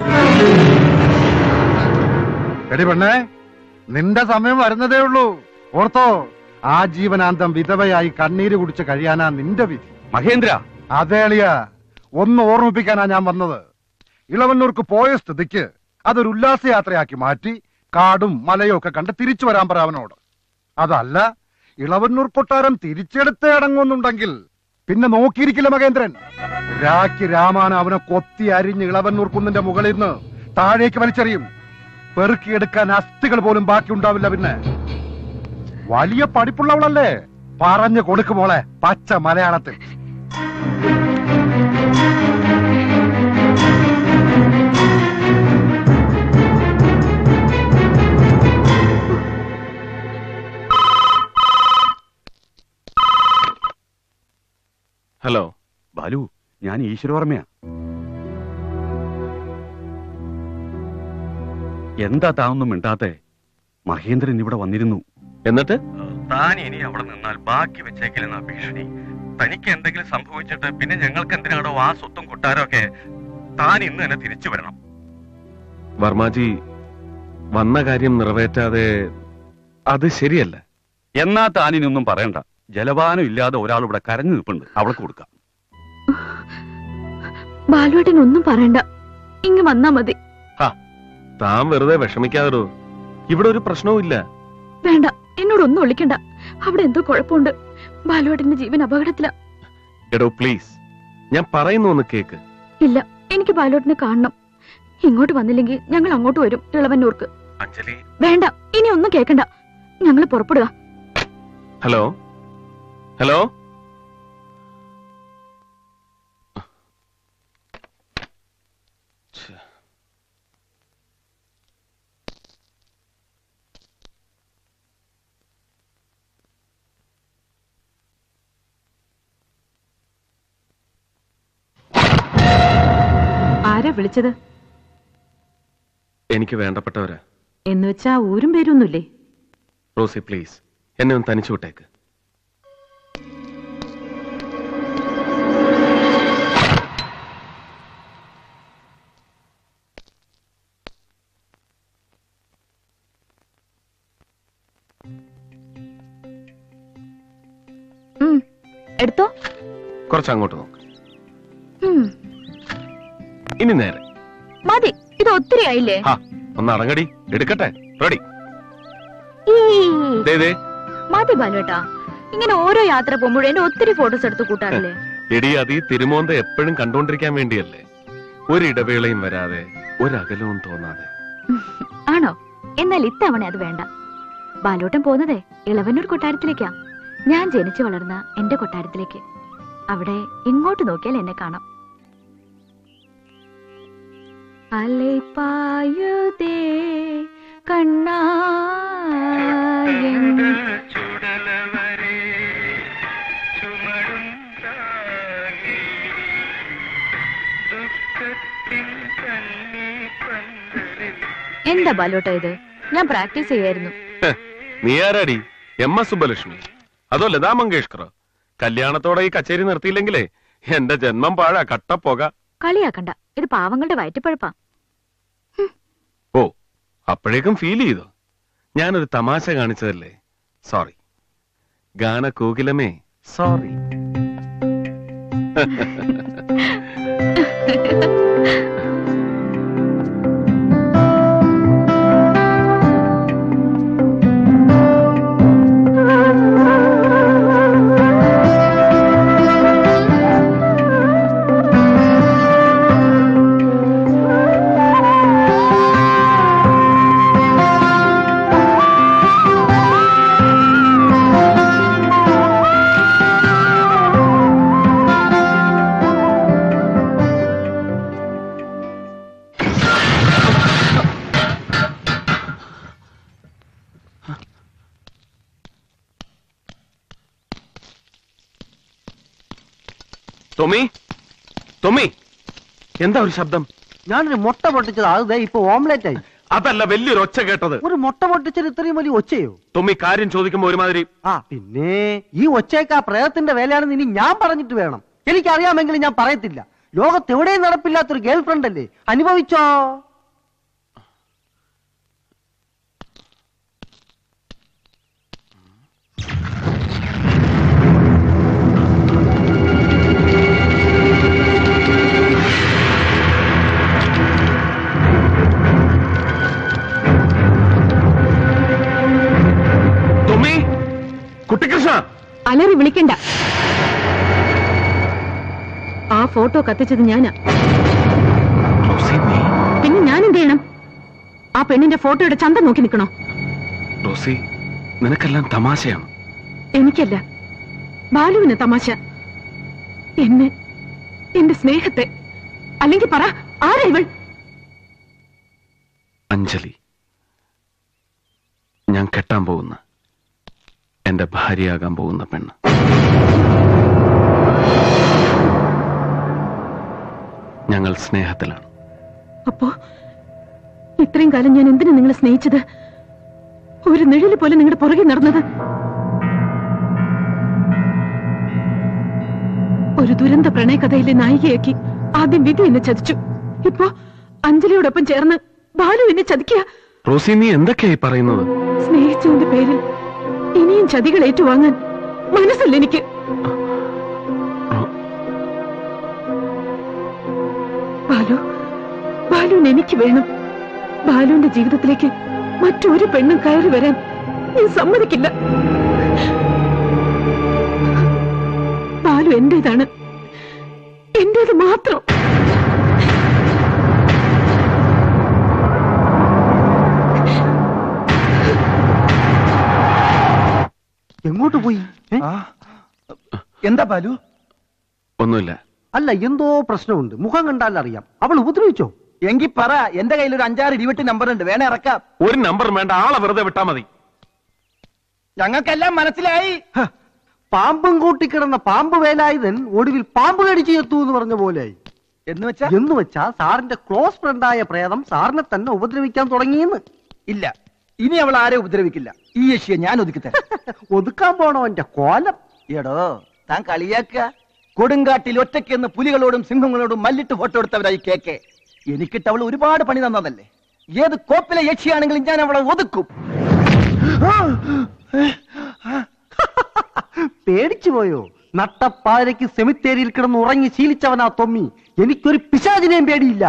എടി പെണ്ണേ, നിന്റെ സമയം വരുന്നതേ ഉള്ളൂ. ഓർത്തോ, ആ ജീവനാന്തം വിധവയായി കണ്ണീര് കുടിച്ച് കഴിയാനാ നിന്റെ വിധി. മഹേന്ദ്ര, അതേളിയ ഒന്ന് ഓർമ്മിപ്പിക്കാനാ ഞാൻ വന്നത്. ഇളവന്നൂർക്ക് പോയ സ്ഥിതിക്ക് അതൊരു ഉല്ലാസയാത്രയാക്കി മാറ്റി കാടും മലയും ഒക്കെ കണ്ട് തിരിച്ചു വരാൻ പറ അവനോട്. അതല്ല, ഇളവന്നൂർ കൊട്ടാരം തിരിച്ചെടുത്ത് അടങ്ങുന്നുണ്ടെങ്കിൽ പിന്നെ നോക്കിയിരിക്കില്ല മഹേന്ദ്രൻ. രാക്കി രാമാന അവനെ കൊത്തി അരിഞ്ഞ് ഇളവന്നൂർ കുന്നിന്റെ മുകളിൽ നിന്ന് താഴേക്ക് വലിച്ചെറിയും. പെറുക്കിയെടുക്കാൻ അസ്ഥികൾ പോലും ബാക്കി ഉണ്ടാവില്ല. പിന്നെ വലിയ പഠിപ്പുള്ളവളല്ലേ, പറഞ്ഞു കൊടുക്കും മോളെ പച്ച മലയാളത്തിൽ. ഹലോ ബാലു, ഞാൻ ഈശ്വരവർമ്മയാ. എന്താ താനൊന്നും മിണ്ടാത്തെ? മഹേന്ദ്രൻ ഇവിടെ വന്നിരുന്നു. എന്നിട്ട് താൻ ഇനി അവിടെ നിന്നാൽ ബാക്കി വെച്ചേക്കില്ലെന്നാ ഭീഷണി. തനിക്ക് എന്തെങ്കിലും സംഭവിച്ചിട്ട് പിന്നെ ഞങ്ങൾക്ക് എന്തിനാണോ ആ സ്വത്തും കൊട്ടാരോ ഒക്കെ? താൻ ഇന്ന് തന്നെ തിരിച്ചു വരണം. വർമാജി, വന്ന കാര്യം നിറവേറ്റാതെ അത് ശരിയല്ല. എന്നാ താനിനൊന്നും പറയണ്ട. ജലപാനം ഇല്ലാതെ ഒരാൾ ഇവിടെ കരഞ്ഞു നിൽപ്പുണ്ട്, അവൾക്ക് കൊടുക്കാം. ബാലുവേട്ടൻ ഒന്നും പറയണ്ട, ഇങ്ങ് വന്നാ മതി. താൻ വെറുതെ വിഷമിക്കാതോ, ഇവിടെ ഒരു പ്രശ്നവും ഇല്ല. വേണ്ട, എന്നോടൊന്നും ഒളിക്കണ്ട. അവിടെ എന്തോ കുഴപ്പമുണ്ട്. ബാലുവേട്ടന്റെ ജീവൻ അപകടത്തില. എടോ പ്ലീസ്, ഞാൻ പറയുന്നു ഒന്ന് കേക്ക്. ഇല്ല, എനിക്ക് ബാലുവേട്ടനെ കാണണം. ഇങ്ങോട്ട് വന്നില്ലെങ്കിൽ ഞങ്ങൾ അങ്ങോട്ട് വരും ഇളവന്നൂർക്ക്. അഞ്ജലി, വേണ്ട, ഇനി ഒന്നും കേക്കണ്ട. ഞങ്ങൾ പുറപ്പെടുക. ഹലോ ഹലോ ആരാ വിളിച്ചത്? എനിക്ക് വേണ്ടപ്പെട്ടവരാ. എന്ന് വെച്ചാ ഊരും പേരൊന്നുമില്ലേ? റോസി പ്ലീസ്, എന്നെ ഒന്ന് തനിച്ചു വിട്ടേക്ക്. എടുത്തോ, കുറച്ചങ്ങോട്ട് നോക്ക്. ഇനി നേരെ മതി, ഇത് ഒത്തിരി ആയില്ലേ? ഒന്ന് അടങ്ങടി, എടുക്കട്ടെ. റെഡി, മതി ബാലുവേട്ടാ. ഇങ്ങനെ ഓരോ യാത്ര പോകുമ്പോഴേ എന്റെ ഒത്തിരി ഫോട്ടോസ് എടുത്ത് കൂട്ടാറില്ലേ? എടി, അത് ഈ തിരുമോന്ത എപ്പോഴും കണ്ടോണ്ടിരിക്കാൻ വേണ്ടിയല്ലേ. ഒരിടവേളയും വരാതെ ഒരകലവും തോന്നാതെ. ആണോ? എന്നാൽ ഇത്തവണ അത് വേണ്ട. ബാലുവേട്ടൻ പോകുന്നതേ ഇളവന്നൂർ കൊട്ടാരത്തിലേക്കാ. ഞാൻ ജനിച്ചു വളർന്ന എന്റെ കൊട്ടാരത്തിലേക്ക്. അവിടെ ഇങ്ങോട്ട് നോക്കിയാൽ എന്നെ കാണാം. അലൈപായുതേ കണ്ണാ ചുടലവരേ ചുമടുണ്ടാകി ദുഃഖത്തിൻ കണ്ണി പന്തലിൽ. എന്താ ബാലോട്ടാ ഇത്? ഞാൻ പ്രാക്ടീസ് ചെയ്യായിരുന്നു. നീ ആരാടി? എം എസ് സുബ്ബലക്ഷ്മി അതോ ലതാ മങ്കേഷ്കർ? കല്യാണത്തോടെ ഈ കച്ചേരി നിർത്തിയില്ലെങ്കിലേ എന്റെ ജന്മം പാഴാ. കട്ടപ്പോക. കളിയാക്കണ്ട, ഇത് പാവങ്ങളുടെ വയറ്റിപ്പഴപ്പാ. ഓ, അപ്പോഴേക്കും ഫീൽ ചെയ്തോ? ഞാനൊരു തമാശ കാണിച്ചതല്ലേ, സോറി. ഗാന കോകിലമേ സോറി. Tommy, Tommy, എന്താ ഒരു ശബ്ദം? ഞാനൊരു മുട്ട പൊട്ടിച്ചത് ആദ്യം ഇപ്പോ ഓംലെറ്റ് ആയി. അതല്ല വലിയൊരു ഒച്ച കേട്ടത്. ഒരു മുട്ട പൊട്ടിച്ചത് ഇത്രയും വലിയ ഒച്ചയോ? Tommy കാര്യം ചോദിക്കുമ്പോൾ ഒരുമാതിരി. ആ പിന്നെ ഈ ഒച്ചയൊക്കെ പ്രേതത്തിന്റെ വേലയാണെന്ന് ഇനി ഞാൻ പറഞ്ഞിട്ട് വേണം. എനിക്കറിയാമെങ്കിലും ഞാൻ പറയത്തില്ല. ലോകത്ത് എവിടെയും നടപ്പില്ലാത്തൊരു ഗേൾ ഫ്രണ്ട് അല്ലേ? അനുഭവിച്ചോ? അലറി വിളിക്കണ്ട. ആ ഫോട്ടോ കത്തിച്ചത് ഞാനാ. പിന്നെ ഞാൻ എന്ത് ചെയ്യണം? ആ പെണ്ണിന്റെ ഫോട്ടോയുടെ ചന്തം നോക്കി നിൽക്കണോ? റോസി, നിനക്കെല്ലാം തമാശയാണ്. എനിക്കല്ല, ബാലുവിന് തമാശ. എന്നെ, എന്റെ സ്നേഹത്തെ. അല്ലെങ്കിൽ പറ, ആരാ ഇവൾ? അഞ്ജലി, ഞാൻ കെട്ടാൻ പോകുന്ന, എന്റെ ഭാര്യയാകാൻ പോകുന്ന പെണ്ണ്. ഞങ്ങൾ സ്നേഹത്തിലാണ്. അപ്പോ ഇത്രയും കാലം ഞാൻ എന്തിനാ നിങ്ങളെ സ്നേഹിച്ചത്? ഒരു നിഴല് പോലെ നിങ്ങളുടെ പുറകെ നടന്നത്. ഒരു ദുരന്ത പ്രണയകഥയിലെ നായികയാക്കി ആദ്യം വിധി എന്നെ ചതിച്ചു. ഇപ്പോ അഞ്ജലിയോടൊപ്പം ചേർന്ന് ബാലു എന്നെ ചതിക്കുക. റോസി, നീ എന്തൊക്കെയായി പറയുന്നത്? സ്നേഹിച്ചതിന്റെ പേരിൽ ഇനിയും ചതികൾ ഏറ്റുവാങ്ങാൻ മനസ്സില്ല എനിക്ക്. ബാലു, ബാലുവിന് എനിക്ക് വേണം. ബാലുവിന്റെ ജീവിതത്തിലേക്ക് മറ്റൊരു പെണ്ണും കയറി വരാൻ ഞാൻ സമ്മതിക്കില്ല. ബാലു എന്റേതാണ്, എന്റേത് മാത്രം. എങ്ങോട്ട് പോയി? എന്താ ബാലു? ഒന്നുമില്ല. അല്ല, എന്തോ പ്രശ്നമുണ്ട്. മുഖം കണ്ടാൽ അറിയാം. അവൾ ഉപദ്രവിച്ചോ? എങ്കിൽ പറ, എന്റെ കയ്യിൽ ഒരു അഞ്ചാറ് ഇരുപത്തി നമ്പർ ഉണ്ട്, വേണേ ഇറക്കാം. ഒരു നമ്പർ വേണ്ട, ആളെ വെറുതെ വിട്ടാ മതി. ഞങ്ങൾക്കെല്ലാം മനസ്സിലായി. പാമ്പും കൂട്ടി കിടന്ന പാമ്പ് വേലായുധൻ ഒടുവിൽ പാമ്പ് കടിച്ചു എത്തൂ എന്ന് പറഞ്ഞ പോലെയായി. എന്ന് വെച്ചാ എന്ന് വെച്ചാ സാറിന്റെ ക്ലോസ് ഫ്രണ്ടായ പ്രേതം സാറിനെ തന്നെ ഉപദ്രവിക്കാൻ തുടങ്ങിയെന്ന്. ഇല്ല, ഇനി അവൾ ആരെ ഉപദ്രവിക്കില്ല. ഈ യക്ഷിയെ ഞാൻ ഒതുക്കിത്തരാം. ഒതുക്കാൻ പോണോ എന്റെ കോലം? എടോ, താൻ കളിയാക്കുക. കൊടുങ്കാട്ടിൽ ഒറ്റയ്ക്കെന്ന് പുലികളോടും സിംഹങ്ങളോടും മല്ലിട്ട് ഫോട്ടോ എടുത്തവരായി കേക്കെ. എനിക്കിട്ട് അവൾ ഒരുപാട് പണി തന്നതല്ലേ. ഏത് കോപ്പിലെ യക്ഷിയാണെങ്കിലും ഞാൻ അവളെ ഒതുക്കും. പേടിച്ചു പോയോ? നട്ടപ്പാരയ്ക്ക് സെമിത്തേരിയിൽ കിടന്ന് ഉറങ്ങി ശീലിച്ചവനാ തൊമ്മി. എനിക്കൊരു പിശാചിനെയും പേടിയില്ല.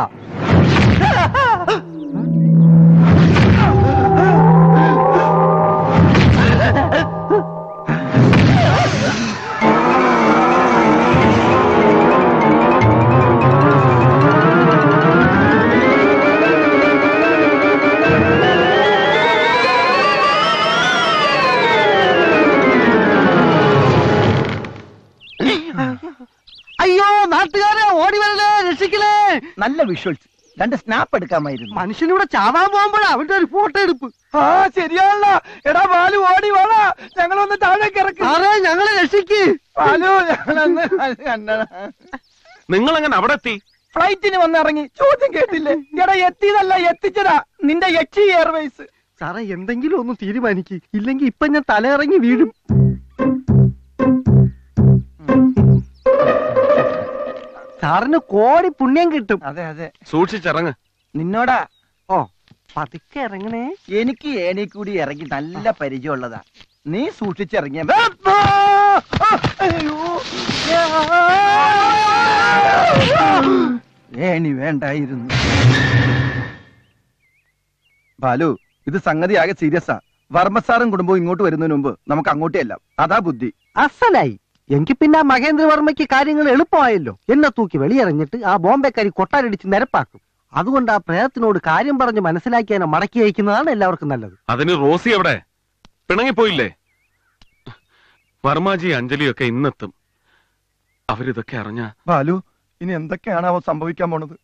നല്ല വിഷ്വൽസ്. രണ്ട് സ്നാപ്പ് എടുക്കാമായിരുന്നു. മനുഷ്യനിവിടെ ചാവാൻ പോകുമ്പോഴാ അവന്റെ ഒരു ഫോട്ടോ എടുപ്പ്. ആ ശരിയാണല്ലോ. എടാ ബാലു, ഓടി വാടാ, ഞങ്ങളൊന്ന് താഴേക്ക് ഇറക്കി. ഞങ്ങളെ രക്ഷിക്ക് ബാലു. നിങ്ങൾ എങ്ങനെ അവിടെ എത്തി? ഫ്ലൈറ്റിന് വന്നിറങ്ങി. ചോദ്യം കേട്ടില്ലേ? എടാ എത്തിയതല്ല, എത്തിച്ചടാ നിന്റെ എച്ച് എയർവേസ്. സാറേ, എന്തെങ്കിലും ഒന്ന് തീരുമാനിക്ക്, ഇല്ലെങ്കിൽ ഇപ്പൊ ഞാൻ തലയിറങ്ങി വീഴും. സാറിന് കോടി പുണ്യം കിട്ടും. അതെ അതെ, സൂക്ഷിച്ചിറങ്ങ്. നിന്നോടാ. ഓ, പതുക്കെ ഇറങ്ങണേ. എനിക്ക് ഏണി കൂടി ഇറങ്ങി നല്ല പരിചയമുള്ളതാ. നീ സൂക്ഷിച്ചിറങ്ങിയ ഏണി വേണ്ടായിരുന്നു. ബാലു, ഇത് സംഗതി ആകെ സീരിയസാ. വർമ്മസാറും കുടുംബവും ഇങ്ങോട്ട് വരുന്നതിന് മുമ്പ് നമുക്ക് അങ്ങോട്ടേ എല്ലാം. അതാ ബുദ്ധി. അസലായി. എനിക്ക് പിന്നെ മഹേന്ദ്രവർമ്മയ്ക്ക് കാര്യങ്ങൾ എളുപ്പമായല്ലോ. എന്നെ തൂക്കി വെളിയിറങ്ങിട്ട് ആ ബോംബെക്കാരി കൊട്ടാരടിച്ച് നിരപ്പാക്കും. അതുകൊണ്ട് ആ പ്രേതത്തിനോട് കാര്യം പറഞ്ഞ് മനസ്സിലാക്കി എന്നെ മടക്കി അയക്കുന്നതാണ് എല്ലാവർക്കും നല്ലത്. അതിന് റോസി എവിടെ? പിണങ്ങിപ്പോയില്ലേ? വർമാജി അഞ്ജലിയൊക്കെ ഇന്നെത്തും. അവരിതൊക്കെ അറിഞ്ഞ ബാലു ഇനി എന്തൊക്കെയാണ് അവ സംഭവിക്കാൻ പോണത്?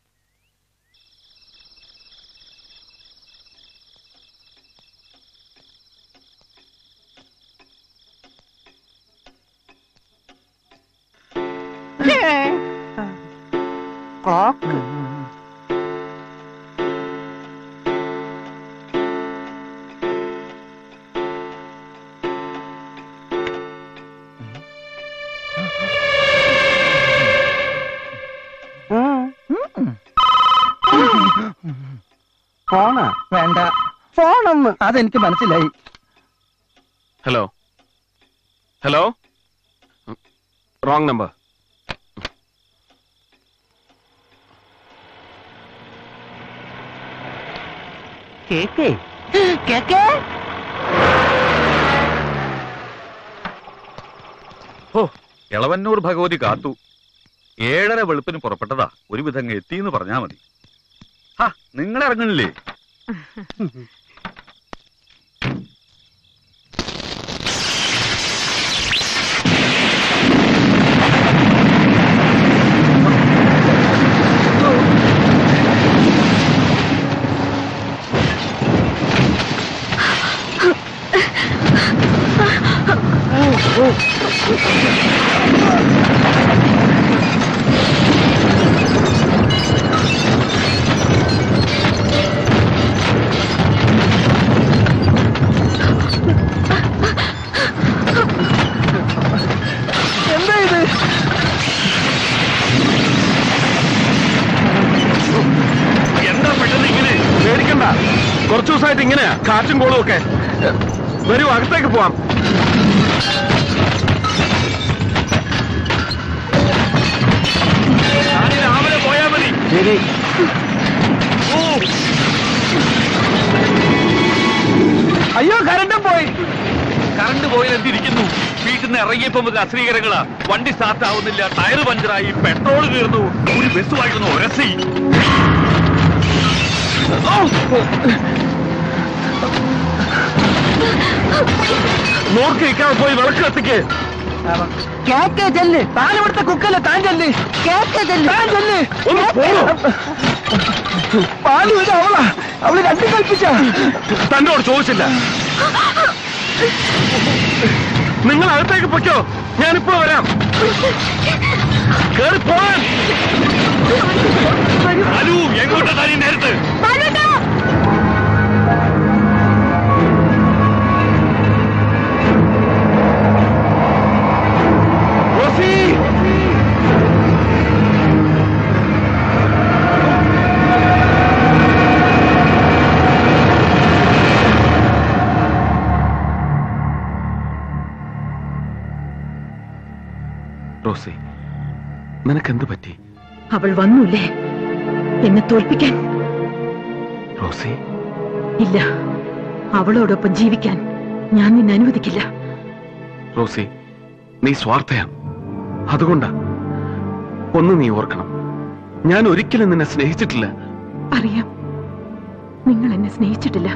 Yeah. walk. അതെനിക്ക് മനസ്സിലായി. Hello hello wrong number. കേക്കേ കേക്കേ ഓ ഇളവന്നൂർ ഭഗവതി കാത്തു. ഏഴര വെളുപ്പിന് പുറപ്പെട്ടതാ, ഒരുവിധം എത്തിയെന്ന് പറഞ്ഞാ മതി. ഹാ, നിങ്ങളിറങ്ങണില്ലേ? കുറച്ചു ദിവസമായിട്ട് ഇങ്ങനെയാ കാറ്റും കോളും ഒക്കെ. വരൂ, അകത്തേക്ക് പോവാം. രാവിലെ പോയാ മതി. അയ്യോ, കറണ്ട് പോയി. കറണ്ട് പോയി എന്തിരിക്കുന്നു? വീട്ടിൽ നിന്ന് ഇറങ്ങിയപ്പോ നമുക്ക് അശ്രീകരങ്ങളാ. വണ്ടി സ്റ്റാർട്ട് ആവുന്നില്ല, ടയർ പഞ്ചറായി, പെട്രോൾ തീർന്നു, ഒരു ബസ് വായിക്കുന്നു ഒരസി. നോക്കിക്കാൻ പോയി വിളക്ക് കത്തിക്ക്. കേക്ക് ചെല്ല്, താൻ ഇവിടുത്തെ കുക്കല്ല, താൻ ചെല്ല്. കേക്ക് ചെല്ല്, താൻ ചെല്ല്. പാല് വരും. അവളാ, അവള് രണ്ടു കൽപ്പിച്ച. തന്നോട് ചോദിച്ചില്ല. നിങ്ങൾ അകത്തേക്ക് പൊയ്ക്കോ, ഞാനിപ്പോ വരാം. കേറി പോവാൻ എങ്ങോട്ടാ താനീ നേരത്ത്? റോസി, നിനക്കെന്ത് പറ്റി? അവൾ വന്നൂല്ലേ എന്നെ തോൽപ്പിക്കാൻ? റോസി, ഇല്ല, അവളോടൊപ്പം ജീവിക്കാൻ ഞാൻ നിന്നെ അനുവദിക്കില്ല. റോസി, നീ സ്വാർത്ഥയാണ്, അതുകൊണ്ടാ. ഒന്ന് നീ ഓർക്കണം, ഞാൻ ഒരിക്കലും നിന്നെ സ്നേഹിച്ചിട്ടില്ല. അറിയാം, നിങ്ങൾ എന്നെ സ്നേഹിച്ചിട്ടില്ല,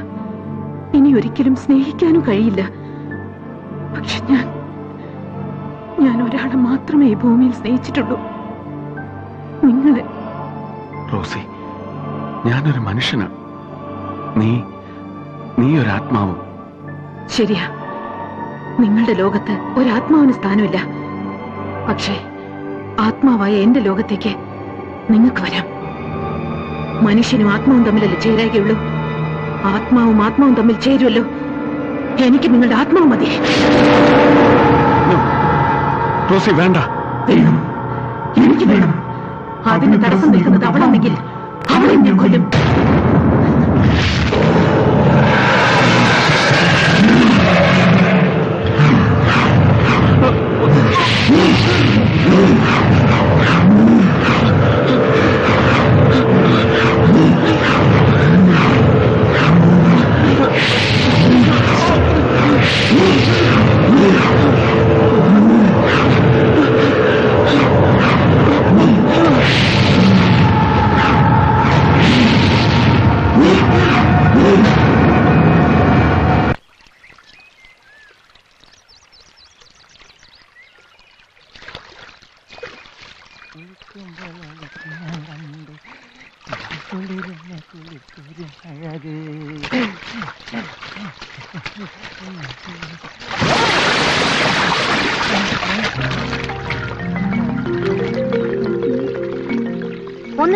ഇനി ഒരിക്കലും സ്നേഹിക്കാനും കഴിയില്ല. പക്ഷെ ഞാൻ ഞാൻ ഒരാളെ മാത്രമേ ഈ ഭൂമിയിൽ സ്നേഹിച്ചിട്ടുള്ളൂ, നിങ്ങളെ. റോസി, ഞാനൊരു മനുഷ്യനാണ്, നീ നീ ഒരാത്മാവ്. ശരിയാ, നിങ്ങളുടെ ലോകത്ത് ഒരാത്മാവിന് സ്ഥാനമില്ല. പക്ഷേ ആത്മാവായ എന്റെ ലോകത്തേക്ക് നിങ്ങൾക്ക് വരാം. മനുഷ്യനും ആത്മാവും തമ്മിലല്ലേ ചേരാകുള്ളൂ? ആത്മാവും ആത്മാവും തമ്മിൽ ചേരുമല്ലോ. എനിക്ക് നിങ്ങളുടെ ആത്മാവ് മതി. റോസി, വേണ്ട. വേണം, എനിക്ക് വേണം. അതിന് തടസ്സം നിൽക്കുന്നത് അവളാണെങ്കിൽ അവളെ ഞാൻ കൊല്ലും.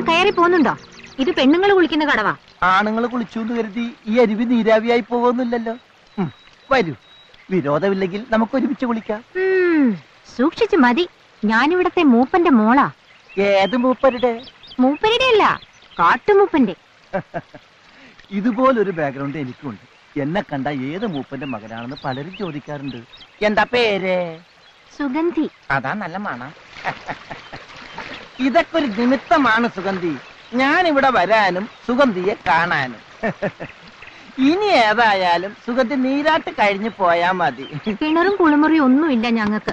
कड़वा आीरावियालो वरू विरोधमी नमुक सूक्ष ഞാനിവിടത്തെ മൂപ്പന്റെ മോളാ. ഏത് മൂപ്പരുടെ? മൂപ്പരുടെ അല്ല, കാട്ടുമൂപ്പന്റെ. ഇതുപോലൊരു ബാക്ക്ഗ്രൗണ്ട് എനിക്കുണ്ട്. എന്നെ കണ്ട ഏത് മൂപ്പന്റെ മകനാണെന്ന് പലരും ചോദിക്കാറുണ്ട്. എന്താ പേര്? സുഗന്ധി. അതാ നല്ല മണം. ഇതൊക്കെ ഒരു നിമിത്തമാണ് സുഗന്ധി. ഞാൻ ഇവിടെ വരാനും സുഗന്ധിയെ കാണാനും. ഇനി ഏതായാലും സുഗന്ധി നീരാട്ട് കഴിഞ്ഞു പോയാ മതി. കിണറും കുളിമുറിയും ഒന്നുമില്ല ഞങ്ങൾക്ക്.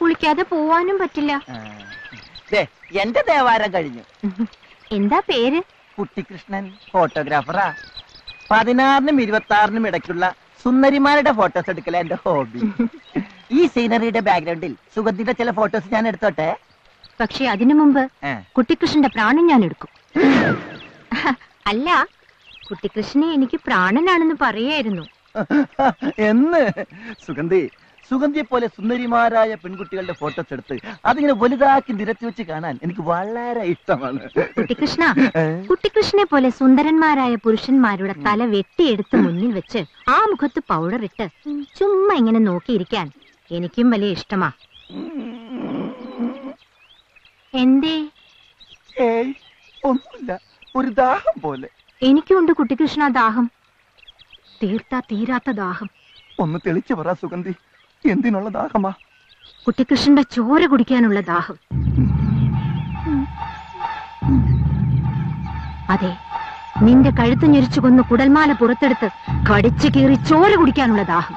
കുളിക്കാതെ പോവാനും പറ്റില്ല. ദേ എൻ്റെ ദേവാരം കഴിഞ്ഞു. എന്താ പേര്? കുട്ടികൃഷ്ണൻ. ഫോട്ടോഗ്രാഫറാ. പതിനാറിനും ഇരുപത്തി ആറിനും ഇടയ്ക്കുള്ള സുന്ദരിമാരുടെ ഫോട്ടോസ് എടുക്കല എന്റെ ഹോബി. ഈ സീനറിയുടെ ബാക്ക്ഗ്രൗണ്ടിൽ സുഗന്ധിയുടെ ചില ഫോട്ടോസ് ഞാൻ എടുത്തോട്ടെ. പക്ഷെ അതിനു മുമ്പ് കുട്ടികൃഷ്ണന്റെ പ്രാണൻ ഞാൻ എടുക്കും. അല്ല, കുട്ടികൃഷ്ണനെ എനിക്ക് പ്രാണനാണെന്ന് പറയായിരുന്നു. എന്ന് സുഗന്ധി സുഗന്ധിയെപ്പോലെ സുന്ദരിമാരായ പെൺകുട്ടികളുടെ ഫോട്ടോസ് എടുത്ത് അതിങ്ങനെ വലുതാക്കി നിരത്തി വെച്ച് കാണാൻ എനിക്ക് വളരെ ഇഷ്ടമാണ്. കുട്ടികൃഷ്ണ കുട്ടികൃഷ്ണനെ പോലെ സുന്ദരന്മാരായ പുരുഷന്മാരുടെ തല വെട്ടിയെടുത്ത് മുന്നിൽ വെച്ച് ആ മുഖത്ത് പൗഡർ ഇട്ട് ചുമ്മാ ഇങ്ങനെ നോക്കിയിരിക്കാൻ എനിക്കും വലിയ ഇഷ്ടമാ. എന്തേ? ഒന്നുമില്ല, ഒരു ദാഹം പോലെ. എനിക്കുണ്ട് കുട്ടികൃഷ്ണ ദാഹം, തീർത്താ തീരാത്ത ദാഹം. ഒന്ന് തെളിച്ചു പറ സുഗന്ധി, എന്തിനുള്ള ദാഹമാ? കുട്ടികൃഷ്ണന്റെ ചോര കുടിക്കാനുള്ള ദാഹം. അതെ, നിന്റെ കഴുത്ത് ഞെരിച്ചു കൊന്ന് കുടൽമാല പുറത്തെടുത്ത് കടിച്ചു കീറി ചോര കുടിക്കാനുള്ള ദാഹം.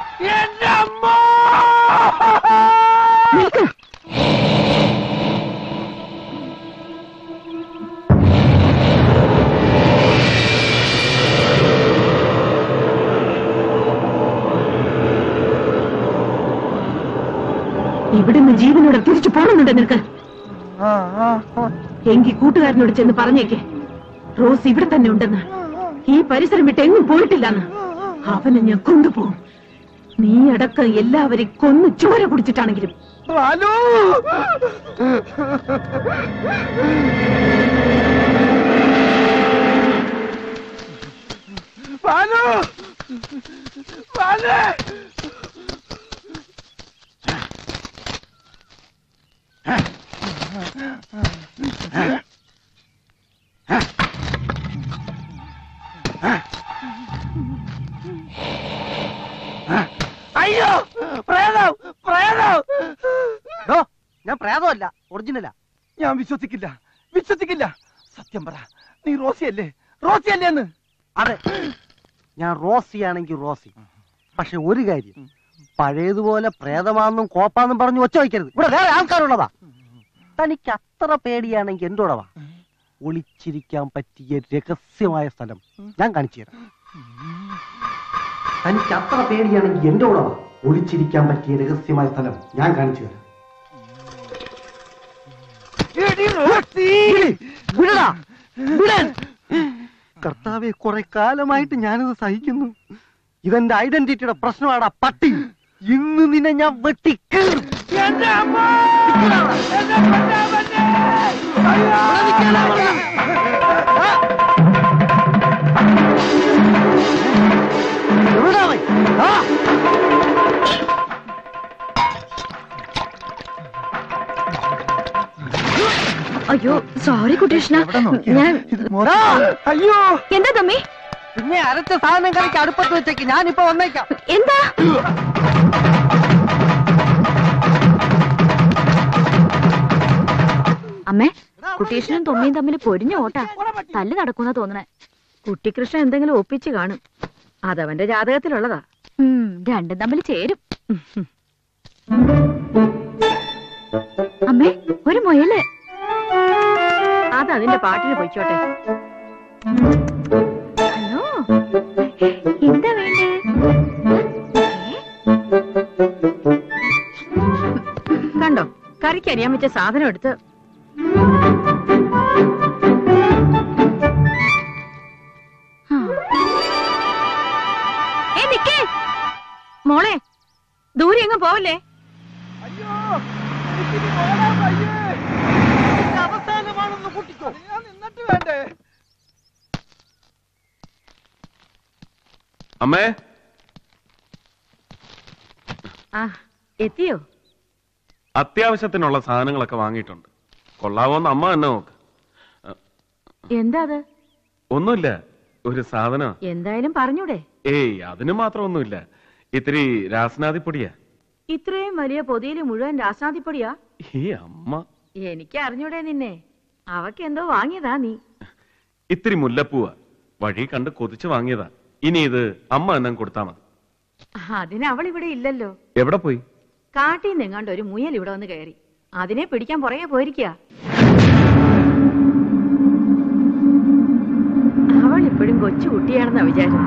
ഇവിടുന്ന് ജീവനോട് തിരിച്ചു പോകുന്നുണ്ട് നിനക്ക് എങ്കിൽ കൂട്ടുകാരനോട് ചെന്ന് പറഞ്ഞേക്കെ റോസ് ഇവിടെ തന്നെ ഉണ്ടെന്ന്, ഈ പരിസരം വിട്ട് എങ്ങും പോയിട്ടില്ലെന്ന്. അവനെ ഞാൻ കൊണ്ടുപോകും. നീ അടക്കം എല്ലാവരെയും കൊന്ന് ചോര കുടിച്ചിട്ടാണെങ്കിലും. അയ്യോ, പ്രേതം പ്രേതം. ഞാൻ പ്രേതമല്ല, ഒറിജിനലാ. ഞാൻ വിശ്വസിക്കില്ല വിശ്വസിക്കില്ല. സത്യം പറ, നീ റോസിയല്ലേ? റോസിയല്ലേന്ന്? അതെ, ഞാൻ റോസിയാണെങ്കി റോസി. പക്ഷെ ഒരു കാര്യം, പഴയതുപോലെ പ്രേതമാണെന്നും കോപ്പാന്നും പറഞ്ഞു ഒച്ച വയ്ക്കരുത്. ഇവിടെ വേറെ ആൾക്കാരുള്ളതാ. തനിക്ക് അത്ര പേടിയാണെങ്കിൽ എന്തുടവാ, ഒളിച്ചിരിക്കാൻ പറ്റിയ രഹസ്യമായ സ്ഥലം ഞാൻ കാണിച്ചു തരാം. തനിക്ക് അത്ര പേടിയാണെങ്കിൽ എന്റെ ഉടവാ ഒളിച്ചിരിക്കാൻ പറ്റിയ രഹസ്യമായ സ്ഥലം ഞാൻ കാണിച്ചു തരാം. കർത്താവെ, കുറെ കാലമായിട്ട് ഞാനിത് സഹിക്കുന്നു. ഇതെന്റെ ഐഡന്റിറ്റിയുടെ പ്രശ്നമാണ് പട്ടി. ഇന്ന് നിന്നെ ഞാൻ വെട്ടി കീറും. അയ്യോ സോറി കുട്ടികൃഷ്ണ, ഞാൻ അയ്യോ എന്താ തമ്മി പിന്നെ അരച്ച സാധനം കളിക്ക് അടുപ്പത്ത് വെച്ചേക്ക്. ഞാനിപ്പോ വന്നേക്കാം. എന്താ? അമ്മേ, കുട്ടികൃഷ്ണനും തൊമ്മിയും തമ്മിൽ പൊരിഞ്ഞ ഓട്ടാ. തല്ല് നടക്കുന്ന തോന്നണേ. കുട്ടികൃഷ്ണൻ എന്തെങ്കിലും ഒപ്പിച്ച് കാണും. അതവന്റെ ജാതകത്തിലുള്ളതാ. രണ്ടും തമ്മിൽ ചേരും. അമ്മേ, ഒരു മുയല്. അതതിന്റെ പാട്ടിന് പൊയ്ക്കോട്ടെ. ഹലോ, എന്താ വേണ്ടേ? കണ്ടോ, കറിക്ക് അറിയാൻ വെച്ച സാധനം എടുത്ത്. മോളെ, ദൂരെ എങ്ങും പോവല്ലേ. അവസാനമാണെന്ന് അമ്മേ ആ എത്തിയോ? അത്യാവശ്യത്തിനുള്ള സാധനങ്ങളൊക്കെ വാങ്ങിയിട്ടുണ്ട്. കൊള്ളാവോന്ന് അമ്മ തന്നെ നോക്ക്. എന്താ അത്? ഒന്നുമില്ല, ഒരു സാധനം. എന്തായാലും പറഞ്ഞൂടെ? ഏയ് അതിന് മാത്രം ഒന്നുമില്ല, ഇത്തിരി രാസനാദിപ്പൊടിയാ. ഇത്രയും വലിയ പൊതിയിൽ മുഴുവൻ രാസനാദിപ്പൊടിയാ? ഈ അമ്മ, എനിക്ക് അറിഞ്ഞൂടെ നിന്നെ? അവക്ക് എന്തോ വാങ്ങിയതാ നീ. ഇത്തിരി മുല്ലപ്പൂവാ, വഴി കണ്ട് കൊതിച്ചു വാങ്ങിയതാ. ഇനി ഇത് അമ്മ എന്നെ കൊടുത്താ മതി. അതിന് അവൾ ഇവിടെ ഇല്ലല്ലോ. എവിടെ പോയി? കാട്ടിൽ നിന്നെങ്ങാണ്ട് ഒരു മുയൽ ഇവിടെ വന്ന് കയറി, അതിനെ പിടിക്കാൻ പുറകെ പോയിരിക്കുക. അവൾ ഇപ്പോഴും കൊച്ചു കുട്ടിയാണെന്ന വിചാരം.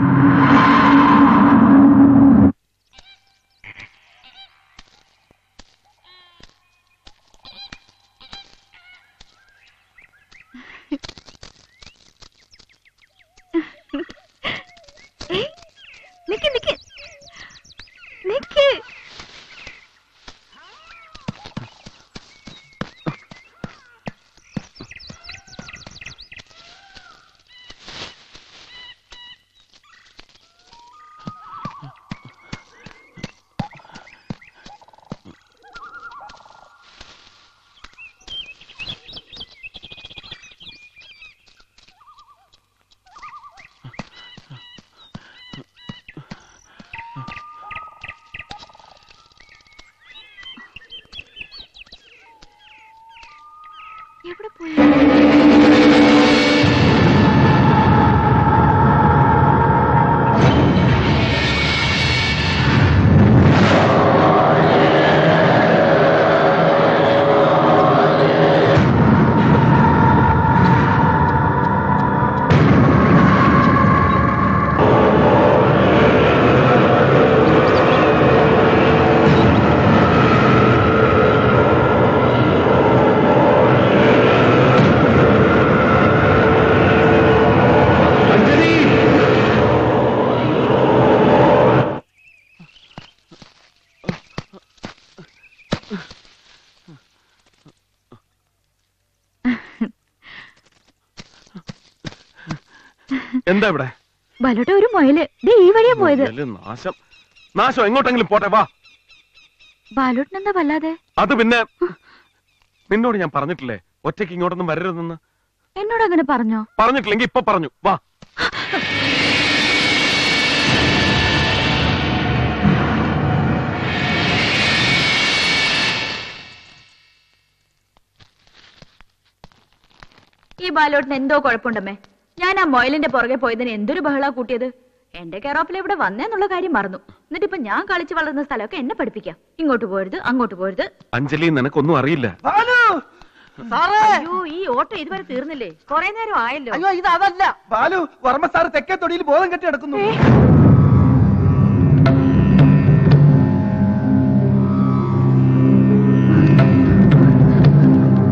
എന്താ ഇവിടെ? വലട്ടെ ഒരു മുയല് ഈ വഴിയാ പോയത്. നാശം നാശം, എങ്ങോട്ടെങ്കിലും പോട്ടെ. വാ ബാലോട്ടിനെന്താ വല്ലാതെ? അത് പിന്നെ നിന്നോട് ഞാൻ പറഞ്ഞിട്ടില്ലേ ഒറ്റയ്ക്ക് ഇങ്ങോട്ടൊന്നും വരരുതെന്ന്? എന്നോട് അങ്ങനെ പറഞ്ഞോ? പറഞ്ഞിട്ടില്ലെങ്കിൽ ഇപ്പൊ പറഞ്ഞു. വാ ഈ ബാലോട്ടിന് എന്തോ കുഴപ്പമുണ്ടമ്മേ. ഞാൻ ആ മൊയലിന്റെ പുറകെ പോയതിന് എന്തൊരു ബഹളാ കൂട്ടിയത്. എന്റെ കെയറോപ്പിൽ ഇവിടെ വന്നേന്നുള്ള കാര്യം മറന്നു. എന്നിട്ട് ഇപ്പൊ ഞാൻ കളിച്ചു വളർന്ന സ്ഥലമൊക്കെ എന്നെ പഠിപ്പിക്കാം. ഇങ്ങോട്ട് പോരുത്, അങ്ങോട്ട് പോരുത്. അഞ്ജലി, നിനക്കൊന്നും അറിയില്ല. അയ്യോ, ഈ ഓട്ടം ഇതുവരെ തീർന്നില്ലേ? കൊറേ നേരം ആയല്ലോ. അയ്യോ, ഇത് അതല്ല ബാലു. വർമ്മ സാർ തെക്കേ തൊടിയിൽ ബോധം കെട്ടി കിടക്കുന്നു.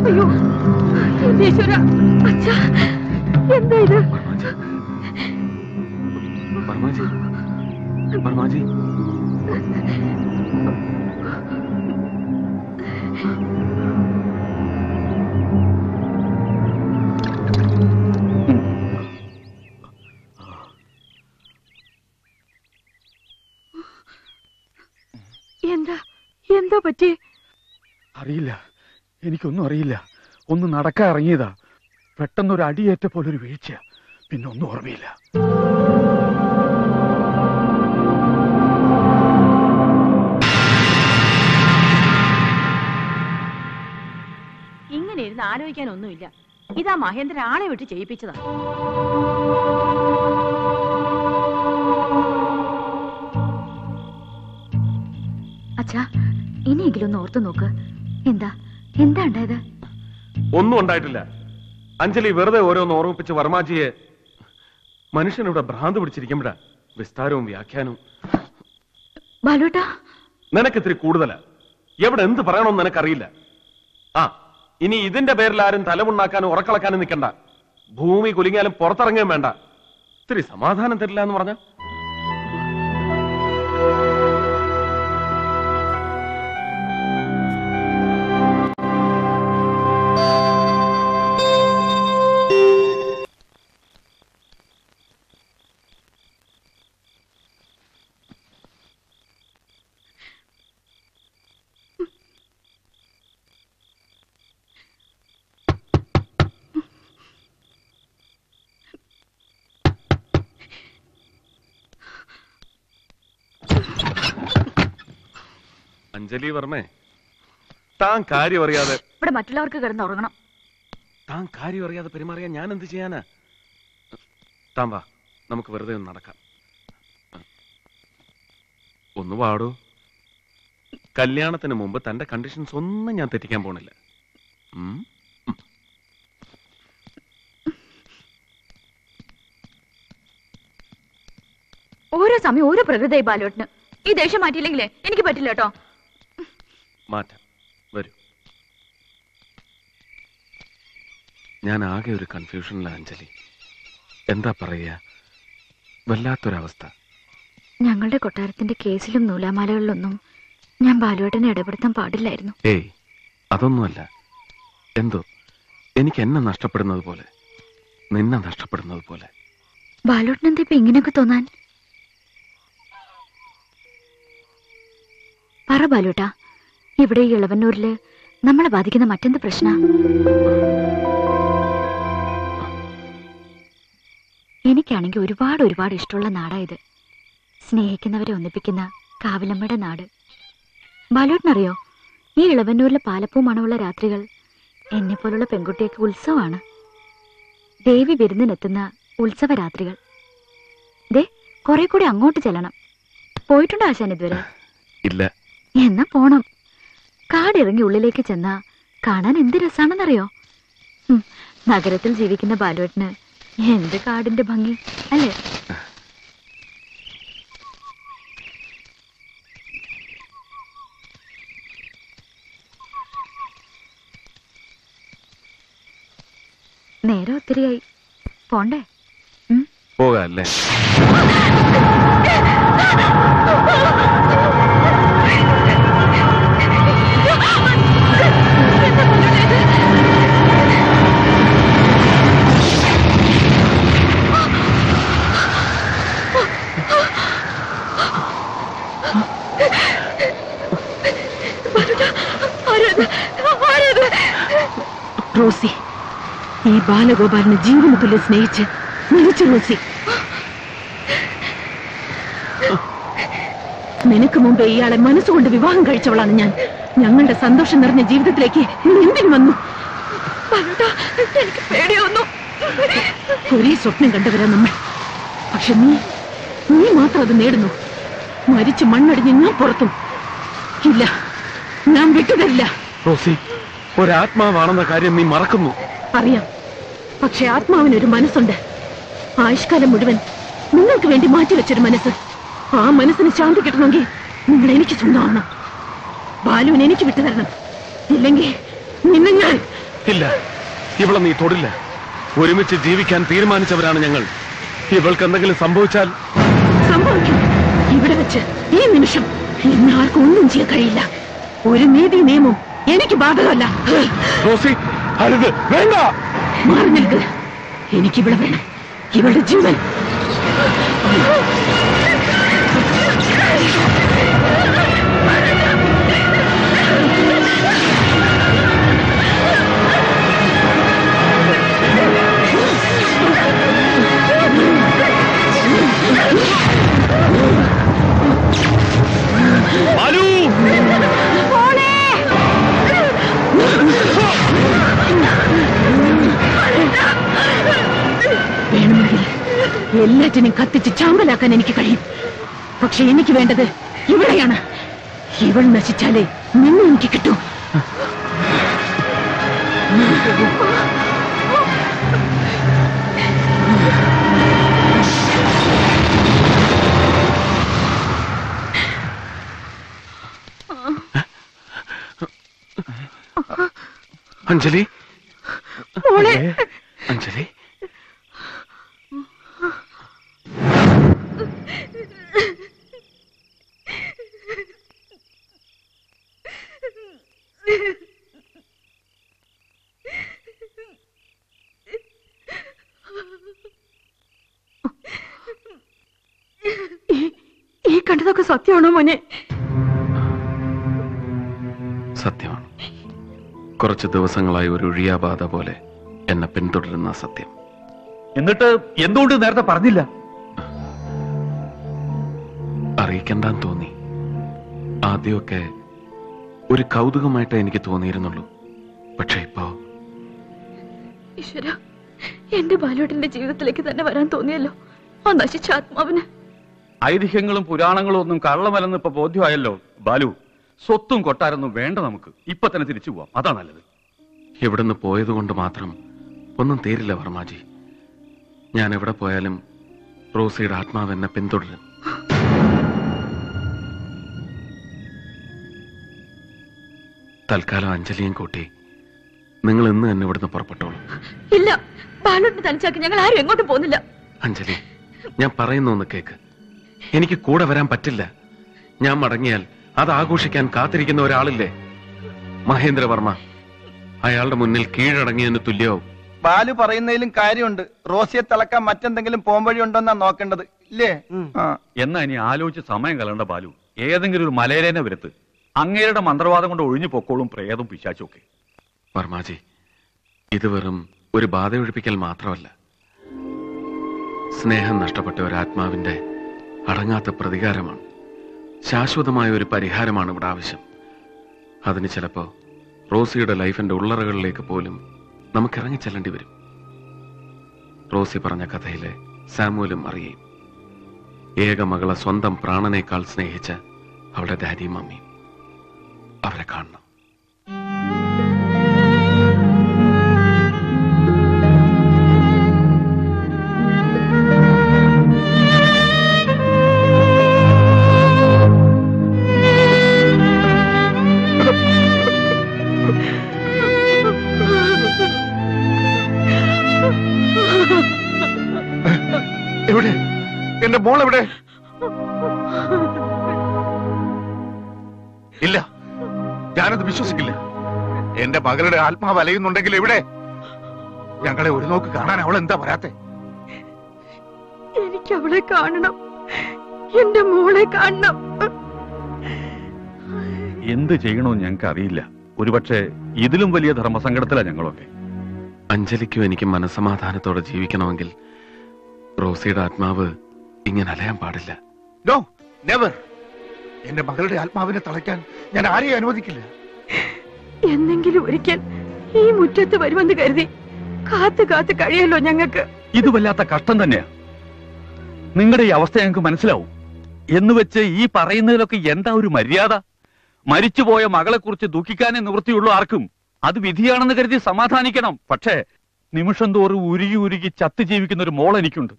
അയ്യോ ഈശ്വര, അച്ഛാ എന്താ ഇത്? വർമാജി, വർമാജി, എന്താ എന്താ പറ്റി? അറിയില്ല, എനിക്കൊന്നും അറിയില്ല. ഒന്ന് നടക്കാൻ ഇറങ്ങിയതാ, പെട്ടെന്നൊരു അടിയേറ്റ പോലൊരു വീഴ്ച, പിന്നെ ഒന്നും ഓർമ്മയില്ല. ഇങ്ങനെ ഇരുന്ന് ആലോചിക്കാനൊന്നുമില്ല. ഇതാ മഹേന്ദ്ര ആളെ വിട്ട് ചെയ്യിപ്പിച്ചതാണ്. അച്ഛാ, ഇനിയെങ്കിലും ഒന്ന് ഓർത്തു നോക്ക്. എന്താ എന്താ ഉണ്ടായത്? ഒന്നും ഉണ്ടായിട്ടില്ല അഞ്ജലി. വെറുതെ ഓരോന്ന് ഓർമ്മിപ്പിച്ച് വർമാജിയെ. മനുഷ്യനിവിടെ ഭ്രാന്ത് പിടിച്ചിരിക്കുമ്പോഴാ വിസ്താരവും വ്യാഖ്യാനവും. ബാലുട്ടാ, നിനക്കിത്തിരി കൂടുതലാ. എവിടെ എന്ത് പറയണമെന്ന് നിനക്കറിയില്ല. ആ, ഇനി ഇതിന്റെ പേരിൽ ആരും തലമുണ്ടാക്കാനും ഉറക്കളക്കാനും നിൽക്കണ്ട. ഭൂമി കുലുങ്ങിയാലും പുറത്തിറങ്ങുകയും വേണ്ട. ഇത്തിരി സമാധാനം തരില്ല എന്ന് പറഞ്ഞ അഞ്ജലി വർമ്മേ, താൻ കാര്യം അറിയാതെ ഇവിടെ മറ്റുള്ളവർക്ക് കിടന്ന് ഉറങ്ങണം. താൻ കാര്യം അറിയാതെ പെരുമാറിയാൽ ഞാൻ എന്ത് ചെയ്യാനാ? താൻ വാ, നമുക്ക് വെറുതെ ഒന്ന് നടക്കാം. ഒന്ന് വാടോ. കല്യാണത്തിന് മുമ്പ് തന്റെ കണ്ടീഷൻസ് ഒന്നും ഞാൻ തെറ്റിക്കാൻ പോണില്ല. ഓരോ സമയം ഓരോ പ്രകൃതി ബാലോട്ടിന്. ഈ ദേഷ്യം മാറ്റിയില്ലെങ്കിലേ എനിക്ക് പറ്റില്ല കേട്ടോ. മാറ്റാം, വരൂ. ഞാൻ ആകെ ഒരു കൺഫ്യൂഷനിലാണ് അഞ്ജലി. എന്താ പറയുക, വല്ലാത്തൊരവസ്ഥ. ഞങ്ങളുടെ കൊട്ടാരത്തിന്റെ കേസിലും നൂലാമാലകളിലൊന്നും ഞാൻ ബാലുവേട്ടനെ ഇടപെടുത്താൻ പാടില്ലായിരുന്നു. ഏയ് അതൊന്നുമല്ല, എന്തോ എനിക്ക് എന്നെ നഷ്ടപ്പെടുന്നത് പോലെ, നിന്നെ നഷ്ടപ്പെടുന്നത് പോലെ. ബാലുവേട്ടനെന്താ ഇപ്പൊ ഇങ്ങനെയൊക്കെ തോന്നാൻ? പറ ബാലുവേട്ടാ, ഇവിടെ ഈ ഇളവന്നൂരില് നമ്മളെ ബാധിക്കുന്ന മറ്റെന്ത് പ്രശ്നാ? എനിക്കാണെങ്കിൽ ഒരുപാട് ഒരുപാട് ഇഷ്ടമുള്ള നാടായത്. സ്നേഹിക്കുന്നവരെ ഒന്നിപ്പിക്കുന്ന കാവിലമ്മയുടെ നാട്. ബാലുവേട്ടനറിയോ, ഈ ഇളവന്നൂരിലെ പാലപ്പൂ മണമുള്ള രാത്രികൾ എന്നെപ്പോലുള്ള പെൺകുട്ടിയൊക്കെ ഉത്സവമാണ്. ദേവി വിരുന്നിനെത്തുന്ന ഉത്സവ രാത്രികൾ. ദേ കുറെ കൂടി അങ്ങോട്ട് ചെല്ലണം. പോയിട്ടുണ്ടോ ആശാൻ ഇതുവരെ? ഇല്ല. എന്നാ പോണം. കാടിറങ്ങി ഉള്ളിലേക്ക് ചെന്നാ കാണാൻ എന്ത് രസാണെന്നറിയോ? നഗരത്തിൽ ജീവിക്കുന്ന ബാലുവേട്ടന് എന്ത് കാടിന്റെ ഭംഗി അല്ലേ? നേരം ഒത്തിരിയായി, പോണ്ടേ? പോകാല്ലേ? റോസി, ഈ ബാലഗോപാലിനെ ജീവന് തുല്യ സ്നേഹിച്ച് മരിച്ചു റോസി. നിനക്ക് മുമ്പേ ഇയാളെ മനസ്സുകൊണ്ട് വിവാഹം കഴിച്ചവളാണ് ഞാൻ. ഞങ്ങളുടെ സന്തോഷം നിറഞ്ഞ ജീവിതത്തിലേക്ക് എന്തിനു വന്നു? എനിക്ക് പേടിയൊന്നും. ഒരേ സ്വപ്നം കണ്ടവരാ നമ്മൾ. പക്ഷെ നീ നീ മാത്രം അത് നേടുന്നു. മരിച്ചു മണ്ണടിഞ്ഞ് ഞാൻ പുറത്തും ഇല്ല, ഞാൻ വിട്ടുതരില്ല. റോസി, ഒരാത്മാവാണെന്ന കാര്യം നീ മറക്കുന്നു. അറിയാം, പക്ഷെ ആത്മാവിനൊരു മനസ്സുണ്ട്. ആയുഷ്കാലം മുഴുവൻ നിങ്ങൾക്ക് വേണ്ടി മാറ്റിവെച്ചൊരു മനസ്സ്. ആ മനസ്സിന് ശാന്തി കിട്ടണമെങ്കിൽ നിങ്ങൾ എനിക്ക് സ്വന്തമാവണം. ബാലുവിനെ എനിക്ക് വിട്ടുതരണം, ഇല്ലെങ്കിൽ നിന്നെ ഞാൻ... ഇല്ല, ഇവളെ നീ തൊടില്ല. ഒരുമിച്ച് ജീവിക്കാൻ തീരുമാനിച്ചവരാണ് ഞങ്ങൾ. ഇവൾക്ക് എന്തെങ്കിലും സംഭവിച്ചാൽ... സംഭവിക്കും. ഇവിടെ വെച്ച് ഈ നിമിഷം എന്നെ ആർക്കും ഒന്നും ചെയ്യാൻ കഴിയില്ല. ഒരു നീതി നിയമവും എനിക്ക് ബാധകമല്ല. മാറി നിൽക്കുക. എനിക്കിവിടെ വേണം ഇവളുടെ ജീവൻ. വേണമെങ്കിൽ എല്ലാറ്റിനും കത്തിച്ച് ചാമ്പലാക്കാൻ എനിക്ക് കഴിയും. പക്ഷെ എനിക്ക് വേണ്ടത് ഇവളെയാണ്. ഇവൾ നശിച്ചാലേ നിന്നെ എനിക്ക് കിട്ടൂ. അഞ്ജലി, അഞ്ജലി, ഈ കണ്ടതൊക്കെ സത്യമാണോ മോനെ? സത്യമാണ്. കുറച്ച് ദിവസങ്ങളായി ഒരു ഒഴിയാബാധ പോലെ എന്നെ പിന്തുടരുന്ന സത്യം. എന്നിട്ട് എന്തുകൊണ്ട് നേരത്തെ പറഞ്ഞില്ല? അറിയിക്കണ്ടെന്ന് തോന്നി. ആദ്യമൊക്കെ ഒരു കൗതുകമായിട്ട് എനിക്ക് തോന്നിയിരുന്നുള്ളൂ. പക്ഷേ ഇപ്പോ ഈശ്വരാ, എന്റെ ബാലോട്ടിന്റെ ജീവിതത്തിലേക്ക് തന്നെ വരാൻ തോന്നിയല്ലോ ആ നശിച്ച ആത്മാവിന്. ഐതിഹ്യങ്ങളും പുരാണങ്ങളും ഒന്നും കള്ളമല്ലെന്ന് ഇപ്പൊ ബോധ്യമായല്ലോ ബാലു. സ്വത്തും കൊട്ടാരൊന്നും വേണ്ട, നമുക്ക് ഇപ്പൊ തന്നെ തിരിച്ചു പോവാം, അതാ നല്ലത്. ഇവിടുന്ന് പോയത് കൊണ്ട് മാത്രം ഒന്നും തീരില്ല വർമാജി. ഞാൻ എവിടെ പോയാലും റോസിയുടെ ആത്മാവ് എന്നെ പിന്തുടരും. തൽക്കാലം അഞ്ജലിയും കൂട്ടി നിങ്ങൾ ഇന്ന് തന്നെ ഇവിടുന്ന് പുറപ്പെട്ടോളൂ. ഇല്ല, ബാലോട്ടിനെ തനിച്ചാക്കി ഞങ്ങൾ ആരും എങ്ങോട്ടും പോകുന്നില്ല. അഞ്ജലി, ഞാൻ പറയുന്നു ഒന്ന് കേക്ക്. എനിക്ക് കൂടെ വരാൻ പറ്റില്ല. ഞാൻ മടങ്ങിയാൽ അത് ആഘോഷിക്കാൻ കാത്തിരിക്കുന്ന ഒരാളില്ലേ, മഹേന്ദ്രവർമ്മ. അയാളുടെ മുന്നിൽ കീഴടങ്ങിയതിന് തുല്യവും. ബാലു പറയുന്നതിലും കാര്യമുണ്ട്. റോസിയെ തളക്കാൻ മറ്റെന്തെങ്കിലും പോംവഴി ഉണ്ടോന്നാ നോക്കേണ്ടത്, ഇല്ലേ? എന്നാ ഇനി ആലോചിച്ച് സമയം കളയണ്ട ബാലു. ഏതെങ്കിലും ഒരു മലയിലേനെ വരുത്ത്. അങ്ങേരുടെ മന്ത്രവാദം കൊണ്ട് ഒഴിഞ്ഞു പൊക്കോളും പ്രേതവും പിശാച്ചും ഒക്കെ. വർമാജി, ഇത് വെറും ഒരു ബാധയൊഴിപ്പിക്കൽ മാത്രമല്ല, സ്നേഹം നഷ്ടപ്പെട്ട ഒരാത്മാവിന്റെ അടങ്ങാത്ത പ്രതികാരമാണ്. ശാശ്വതമായ ഒരു പരിഹാരമാണ് ഇവിടെ ആവശ്യം. അതിന് ചിലപ്പോ റോസിയുടെ ലൈഫിന്റെ ഉള്ളറകളിലേക്ക് പോലും നമുക്ക് ഇറങ്ങിച്ചെല്ലേണ്ടി വരും. റോസി പറഞ്ഞ കഥയിലെ സാമുവലും മറിയയും, ഏക മകളെ സ്വന്തം പ്രാണനേക്കാൾ സ്നേഹിച്ച അവളുടെ ഡാഡിയും മമ്മിയും, അവരെ കാണണം. എന്റെ മോൾ എവിടെ? ഇല്ല, ഞാനത് വിശ്വസിക്കില്ല. എന്റെ മകളുടെ ആത്മാവ് അലയുന്നുണ്ടെങ്കിൽ എവിടെ? ഞങ്ങളെ ഒരു നോക്ക് കാണാൻ അവൾ എന്താ വരാത്തെ? എനിക്ക് അവളെ കാണണം, എന്റെ മോളെ കാണണം. എന്ത് ചെയ്യണോ ഞങ്ങൾക്ക് അറിയില്ല. ഒരുപക്ഷെ ഇതിലും വലിയ ധർമ്മസങ്കടത്തിലാ ഞങ്ങളൊക്കെ. അഞ്ജലിക്കും എനിക്ക് മനസ്സമാധാനത്തോടെ ജീവിക്കണമെങ്കിൽ റോസിയുടെ ആത്മാവ് ഇങ്ങനെ അലയാൻ പാടില്ല. No, never. എന്റെ മകളുടെ ആത്മാവിനെ തളയ്ക്കാൻ ഞാൻ ആരെയും അനുവദിക്കില്ല. എന്നെങ്കിലും ഒരിക്കൽ ഈ മുറ്റത്ത് വരുമെന്ന് കരുതി കാത്തു കാത്തു കഴിയല്ലോ ഞങ്ങൾക്ക്. ഇത് വല്ലാത്ത കഷ്ടം തന്നെയാ. നിങ്ങളുടെ ഈ അവസ്ഥ ഞങ്ങൾക്ക് മനസ്സിലാവും. എന്ന് വെച്ച് ഈ പറയുന്നതിലൊക്കെ എന്താ ഒരു മര്യാദ? മരിച്ചുപോയ മകളെ കുറിച്ച് ദുഃഖിക്കാനേ നിവൃത്തിയുള്ളൂ ആർക്കും. അത് വിധിയാണെന്ന് കരുതി സമാധാനിക്കണം. പക്ഷേ നിമിഷം തോറും ഉരുകി ഉരുകി ചത്ത് ജീവിക്കുന്ന ഒരു മോൾ എനിക്കുണ്ട്.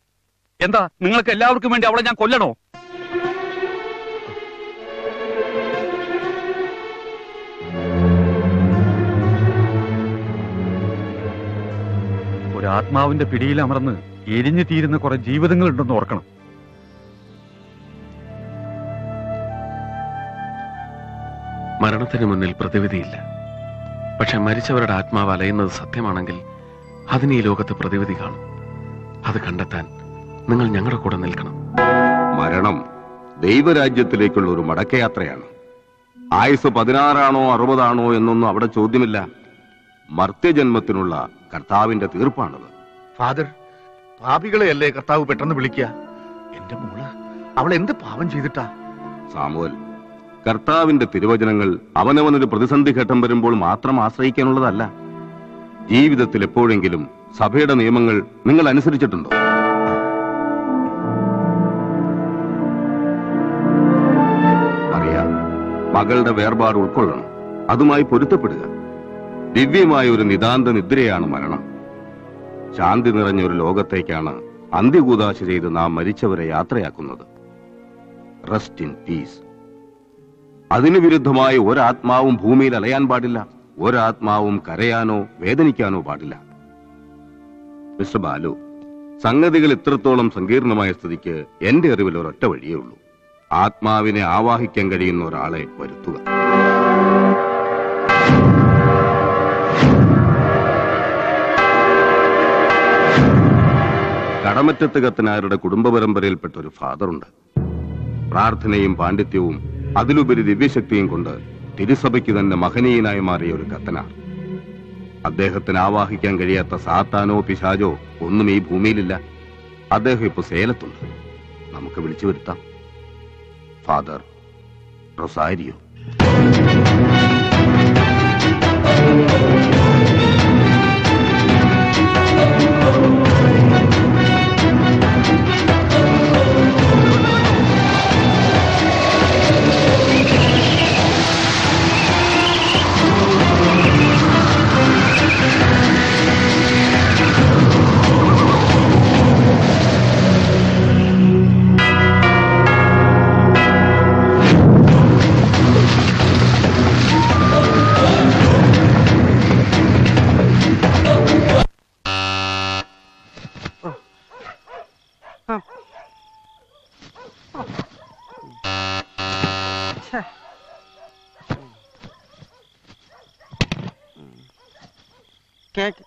എന്താ, നിങ്ങൾക്ക് എല്ലാവർക്കും വേണ്ടി അവളെ ഞാൻ കൊല്ലണോ? ഒരു ആത്മാവിന്റെ പിടിയിൽ അമർന്ന് എരിഞ്ഞു തീരുന്ന കുറെ ജീവിതങ്ങൾ ഉണ്ടെന്ന് ഓർക്കണം. മരണത്തിന് മുന്നിൽ പ്രതിവിധിയില്ല. പക്ഷെ മരിച്ചവരുടെ ആത്മാവ് അലയുന്നത് സത്യമാണെങ്കിൽ അതിന് ഈ ലോകത്ത് പ്രതിവിധി കാണും. അത് കണ്ടെത്താൻ നിങ്ങൾ ഞങ്ങളുടെ കൂടെ നിൽക്കണം. മരണം ദൈവരാജ്യത്തിലേക്കുള്ള ഒരു മടക്കയാത്രയാണ്. ആയുസ് പതിനാറാണോ അറുപതാണോ എന്നൊന്നും അവിടെ ചോദ്യമില്ല. മർത്യജന്മത്തിനുള്ള കർത്താവിന്റെ തീർപ്പാണത്. ഫാദർ, പാപികളെയല്ലേ കർത്താവ് പെട്ടെന്ന് വിളിക്കുക? എന്റെ മോള്, അവൾ എന്ത് പാപം ചെയ്തിട്ടാ? സാമുവൽ, കർത്താവിന്റെ തിരുവചനങ്ങൾ അവനവനൊരു പ്രതിസന്ധി ഘട്ടം വരുമ്പോൾ മാത്രം ആശ്രയിക്കാനുള്ളതല്ല. ജീവിതത്തിൽ എപ്പോഴെങ്കിലും സഭയുടെ നിയമങ്ങൾ നിങ്ങൾ അനുസരിച്ചിട്ടുണ്ടോ? അറിയാം, മകളുടെ വേർപാട് ഉൾക്കൊള്ളണം, അതുമായി പൊരുത്തപ്പെടുക. ദിവ്യമായ ഒരു നിതാന്ത നിദ്രയാണ് മരണം. ശാന്തി നിറഞ്ഞ ഒരു ലോകത്തേക്കാണ് അന്ത്യകൂദാശ ചെയ്ത് നാം മരിച്ചവരെ യാത്രയാക്കുന്നത്. Rest in peace. അതിനു വിരുദ്ധമായി ഒരാത്മാവും ഭൂമിയിൽ അലയാൻ പാടില്ല. ഒരാത്മാവും കരയാനോ വേദനിക്കാനോ പാടില്ല. മിസ്റ്റർ ബാലു, സംഗതികൾ ഇത്രത്തോളം സങ്കീർണമായ സ്ഥിതിക്ക് എന്റെ അറിവിൽ ഒരൊറ്റ വഴിയേ ഉള്ളൂ. ആത്മാവിനെ ആവാഹിക്കാൻ കഴിയുന്ന ഒരാളെ വരുത്തുക. കടമറ്റത്ത് കത്തനാരുടെ കുടുംബ പരമ്പരയിൽപ്പെട്ട ഒരു ഫാദറുണ്ട്. പ്രാർത്ഥനയും പാണ്ഡിത്യവും അതിലുപരി ദിവ്യശക്തിയും കൊണ്ട് തിരുസഭയ്ക്ക് തന്നെ മഹനീയനായി മാറിയ ഒരു കത്തനാർ. അദ്ദേഹത്തിന് ആവാഹിക്കാൻ കഴിയാത്ത സാത്താനോ പിശാചോ ഒന്നും ഈ ഭൂമിയിലില്ല. അദ്ദേഹം ഇപ്പൊ സേലത്തുണ്ട്. നമുക്ക് വിളിച്ചു വരുത്താം. Father റൊസാരിയോ. കേക്ക്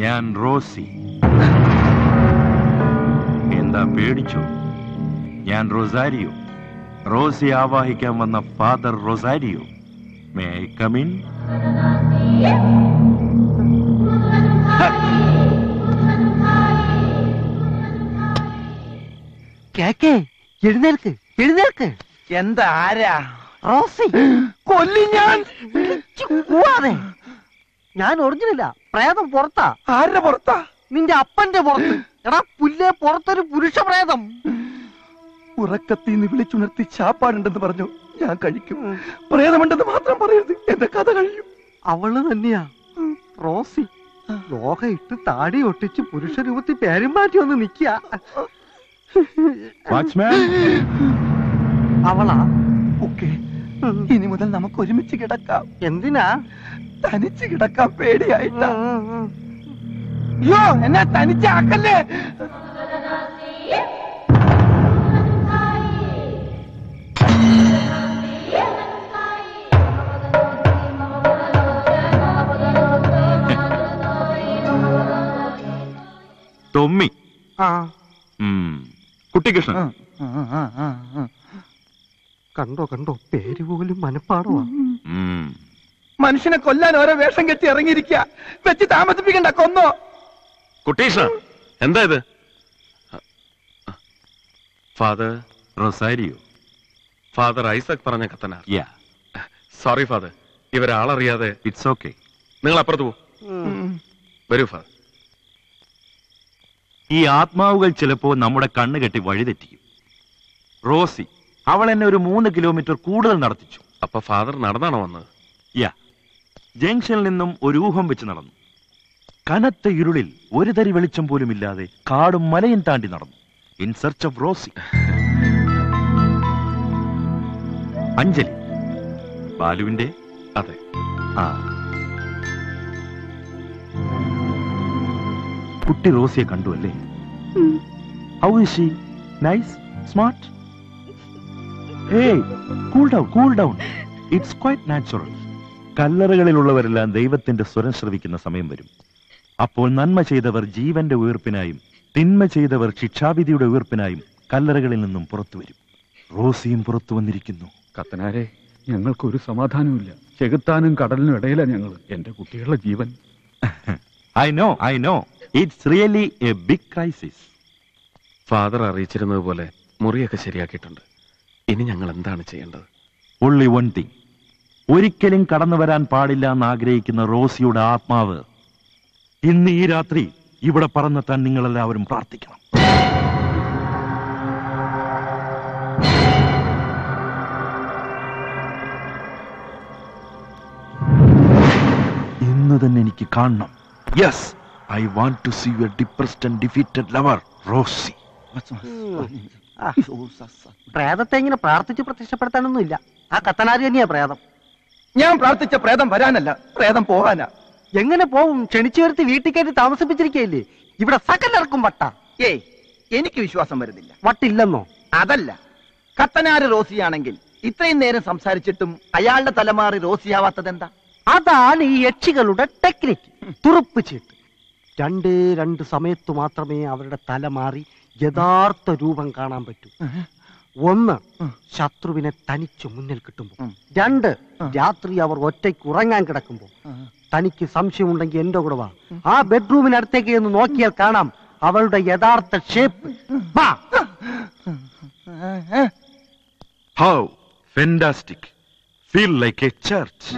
ഞാൻ റോസി. എന്താ പേടിച്ചു? ഞാൻ റൊസാരിയോ. റോസി ആവാഹിക്കാൻ വന്ന father റൊസാരിയോ. May I come in? കേക്ക്, എഴുന്നേൽക്ക് എഴുന്നേൽക്ക്. എന്താ ആരാ? റോസി. കൊല്ലി ഞാൻ. ഞാൻ ഒറിജിനല്ല, പ്രേതം പുറത്താ. ആരുടെ പുറത്താ? നിന്റെ അപ്പന്റെ പുറത്ത്. എടാ പുല്ലേ, പുറത്തൊരു പുരുഷ പ്രേതം. ഉറക്കത്തിന്ന് വിളിച്ചുണർത്തി ചാപ്പാടുണ്ടെന്ന് പറഞ്ഞു. ഞാൻ കഴിക്കും. പ്രേതമുണ്ടെന്ന് മാത്രം പറയരുത്, എന്റെ കഥ കഴിയും. അവള് തന്നെയാ റോസി. ലോഹ ഇട്ട് താടി ഒട്ടിച്ച് പുരുഷ രൂപത്തിൽ പേരുമാറ്റി ഒന്ന് നിക്കാ. അവളാ. ഓക്കെ, ഇനി മുതൽ നമുക്ക് ഒരുമിച്ച് കിടക്കാം. എന്തിനാ? തനിച്ച് കിടക്കാൻ പേടിയായിട്ടാ. അയ്യോ, എന്നാ തനിച്ചാക്കല്ലേ. ടോമി, കുട്ടിക്കൃഷ്ണൻ. കണ്ടോ കണ്ടോ, പേര് പോലും മനപ്പാടവാ. മനുഷ്യനെ കൊല്ലാൻ ഓരോ വേഷം കെട്ടി ഇറങ്ങിയിരിക്കുക. വെച്ച് താമസിപ്പിക്കണ്ട, കൊന്നോ. കുട്ടീഷ, എന്താ ഇത്? ഫാദർ റൊസാരിയോ, ഫാദർ ഐസക് പറഞ്ഞ കത്തനാ. സോറി ഫാദർ, ഇവരാളറിയാതെ. It's okay. നിങ്ങൾ അപ്പുറത്ത് പോ. വരൂ ഫാദർ. ഈ ആത്മാവുകൾ ചിലപ്പോ നമ്മുടെ കണ്ണ് കെട്ടി വഴിതെറ്റിക്കും. റോസി, അവൾ എന്നെ ഒരു മൂന്ന് കിലോമീറ്റർ കൂടുതൽ നടത്തിച്ചു. അപ്പൊ ഫാദർ നടന്നാണോ വന്നത്? യാ. ജംഗ്ഷനിൽ നിന്നും ഒരു ഊഹം വെച്ച് നടന്നു. കനത്ത ഇരുളിൽ ഒരു തരി വെളിച്ചം പോലും ഇല്ലാതെ കാടും മലയും താണ്ടി നടന്നു. In search of Rosie. Anjali, ബാലുവിന്റെ. അതെ. ആ, കുട്ടി റോസിയെ കണ്ടു അല്ലേ? How is she? Nice, smart. Hey, cool down, cool down. It's quite natural. കല്ലറകളിലുള്ളവരെല്ലാം ദൈവത്തിന്റെ സ്വരം ശ്രവിക്കുന്ന സമയം വരും. അപ്പോൾ നന്മ ചെയ്തവർ ജീവന്റെ ഉയർപ്പിനായും തിന്മ ചെയ്തവർ ശിക്ഷാവിധിയുടെ ഉയർപ്പിനായും കല്ലറകളിൽ നിന്നും പുറത്തു വരും. റോസിയും പുറത്തു വന്നിരിക്കുന്നു. കത്തനാരെ, ഞങ്ങൾക്കൊരു സമാധാനമില്ല. ചെകുത്താനും കടലിനും ഇടയില ഞങ്ങൾ. എന്റെ കുട്ടികളുടെ ജീവൻ. I know, I know. It's really a big crisis. Father അറിയിച്ചിരുന്നത് പോലെ മുറിയൊക്കെ ശരിയാക്കിയിട്ടുണ്ട്. ഇനി ഞങ്ങൾ എന്താണ് ചെയ്യേണ്ടത്? Only one thing. ഒരിക്കലും കടന്നു വരാൻ പാടില്ല എന്ന് ആഗ്രഹിക്കുന്ന റോസിയുടെ ആത്മാവ് ഇന്ന് ഈ രാത്രി ഇവിടെ പറന്നെത്താൻ നിങ്ങളെല്ലാവരും പ്രാർത്ഥിക്കണം. ഇന്ന് തന്നെ എനിക്ക് കാണണം. Yes, I want to see your depressed and defeated lover, Rosie. പ്രേതത്തെ ഇങ്ങനെ പ്രാർത്ഥിച്ച് പ്രത്യക്ഷപ്പെടുത്താനൊന്നും ഇല്ല. ആ കത്തനാരി തന്നെയാ പ്രേതം. ഞാൻ പ്രാർത്ഥിച്ച പ്രേതം വരാനല്ല, പ്രേതം പോകാനാ. എങ്ങനെ പോവും? ക്ഷണിച്ചു വരുത്തി വീട്ടിൽ കയറ്റി താമസിപ്പിച്ചിരിക്കയില്ലേ. ഇവിടെ സകലർക്കും വട്ട. ഏയ്, എനിക്ക് വിശ്വാസം വരുന്നില്ല. വട്ടില്ലെന്നോ? അതല്ല, കത്തനാര് റോസിയാണെങ്കിൽ ഇത്രയും നേരം സംസാരിച്ചിട്ടും അയാളുടെ തലമാറി റോസിയാവാത്തതെന്താ? അതാണ് ഈ യക്ഷികളുടെ ടെക്നിക്ക്, തുറുപ്പ് ചീട്ട്. രണ്ടേ രണ്ട് സമയത്ത് മാത്രമേ അവരുടെ തലമാറി യഥാർത്ഥ രൂപം കാണാൻ പറ്റൂ. ഒന്ന്, ശത്രുവിനെ തനിച്ചു മുന്നിൽ കിട്ടുമ്പോൾ. രണ്ട്, രാത്രി അവർ ഒറ്റയ്ക്ക് ഉറങ്ങാൻ കിടക്കുമ്പോൾ. തനിക്ക് സംശയമുണ്ടെങ്കിൽ എന്റെ കൂടെ വാ. ആ ബെഡ്റൂമിനടുത്തേക്ക് എന്ന് നോക്കിയാൽ കാണാം അവളുടെ യഥാർത്ഥ shape. How fantastic. Feel like a church.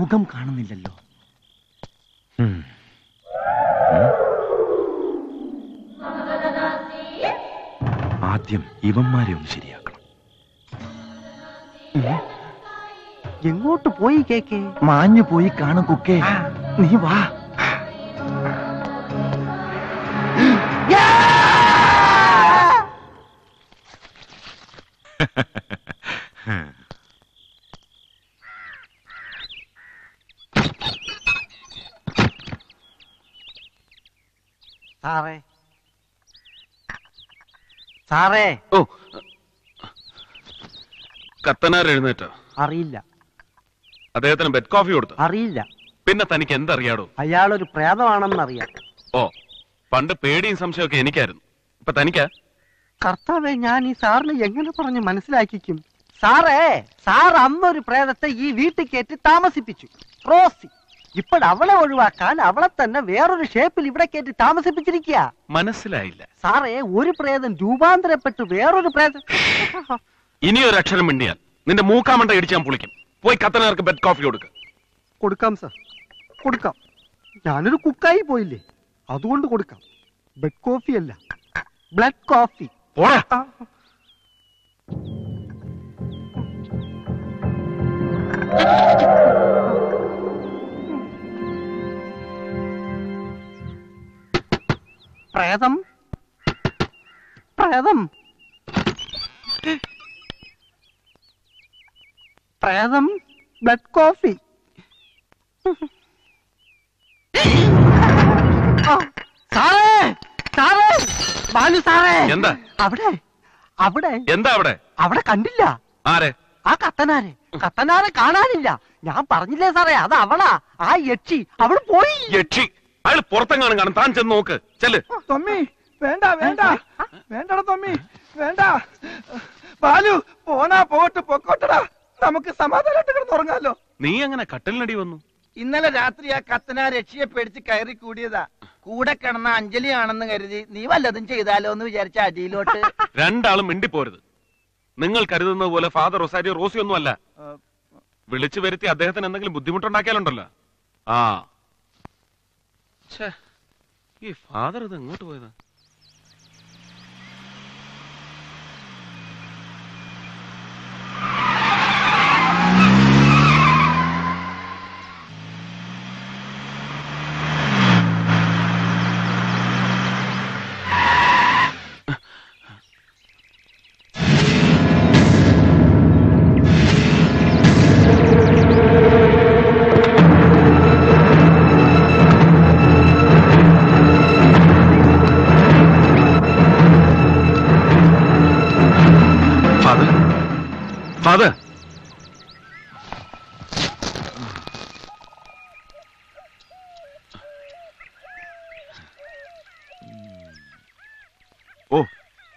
മുഖം കാണുന്നില്ലല്ലോ. ആദ്യം ഇവന്മാരെ ഒന്ന് ശരിയാക്കണം. എങ്ങോട്ട് പോയി കേക്കേ? മാഞ്ഞു പോയി കാണും കുക്കേ, നീ വാ. സാറേ, സാറേ. ഓ, കത്തനാർ എഴുന്നേറ്റോ? അറിയില്ല. അദ്ദേഹത്തിന് ബെഡ് കോഫി കൊടുത്തു? അറിയില്ല. പിന്നെ തനിക്ക് എന്തറിയാടോ? അയാളൊരു പ്രേതമാണെന്ന് അറിയാം. ഓ, പണ്ട് പേടിയും സംശയമൊക്കെ എനിക്കായിരുന്നു, ഇപ്പൊ തനിക്കാ? കർത്താവേ, ഞാൻ ഈ സാറിന് എങ്ങനെ പറഞ്ഞു മനസ്സിലാക്കിക്കും? സാറേ, സാർ അന്നൊരു പ്രേതത്തെ ഈ വീട്ടിൽ കയറ്റി താമസിപ്പിച്ചു, റോസി. ഇപ്പോൾ അവളെ ഒഴിവാക്കാൻ അവളെ തന്നെ വേറൊരു ഷേപ്പിൽ ഇവിടെ കയറ്റി താമസിപ്പിച്ചിരിക്കുക. മനസ്സിലായില്ല സാറേ? ഒരു പ്രേതം രൂപാന്തരപ്പെട്ടു വേറൊരു പ്രേതം. ഇനിയൊരു അക്ഷരം മിണ്ടിയാൽ നിന്റെ മൂക്കാമണ്ട ഇടിച്ചാൻ പൊളിക്കും. പോയി കത്തനാർക്ക് ബെഡ് കോഫി കൊടുക്ക. കൊടുക്കാം സാർ, കൊടുക്കാം. ഞാനൊരു കുക്കായി പോയില്ലേ, അതുകൊണ്ട് കൊടുക്കാം. ബെഡ് കോഫി അല്ല, ബ്ലഡ് കോഫി. പ്രേതം, പ്രേതം, പ്രേതം, ബ്ലഡ് കോഫി. സാറേ, സാറേ, ബാലു സാറേ. എന്താ അവിടെ? അവിടെ എന്താ? അവിടെ അവിടെ കണ്ടില്ല. ആരെ? ആ കത്തനാരെ. കത്തനാരെ കാണാനില്ല. ഞാൻ പറഞ്ഞില്ലേ സാറേ, അത് അവളാ, ആ യക്ഷി. അവള് പോയി. യക്ഷി? അയാൾ പുറത്തെങ്ങാനും കാണും, താൻ ചെന്ന് നോക്ക്. ചെല് തൊമ്മി. വേണ്ട വേണ്ട വേണ്ടടാ തൊമ്മി, വേണ്ട. ബാലു പോണാ, പോട്ട് പൊക്കോട്ടടാ. നമുക്ക് സമാധാനമായിട്ട് കിടന്നുറങ്ങാലോ. നീ അങ്ങനെ കട്ടിലിനടി വന്നു? ഇന്നലെ രാത്രി ആ കത്തനാ രക്ഷയെ പേടിച്ച് കയറി കൂടിയതാ. കൂടെ കിടന്ന അഞ്ജലി ആണെന്ന് കരുതി നീ വല്ലതും ചെയ്താലോ എന്ന് വിചാരിച്ച അടിയിലോട്ട്. രണ്ടാളും മിണ്ടിപ്പോരുത്. നിങ്ങൾ കരുതുന്ന പോലെ ഫാദർ റൊസാരിയോ റോസി ഒന്നും അല്ല. വിളിച്ചു വരുത്തി അദ്ദേഹത്തിന് എന്തെങ്കിലും ബുദ്ധിമുട്ടുണ്ടാക്കിയാലുണ്ടല്ലോ. ആ, ഈ ഫാദർ ഇത് എങ്ങോട്ട് പോയതാ?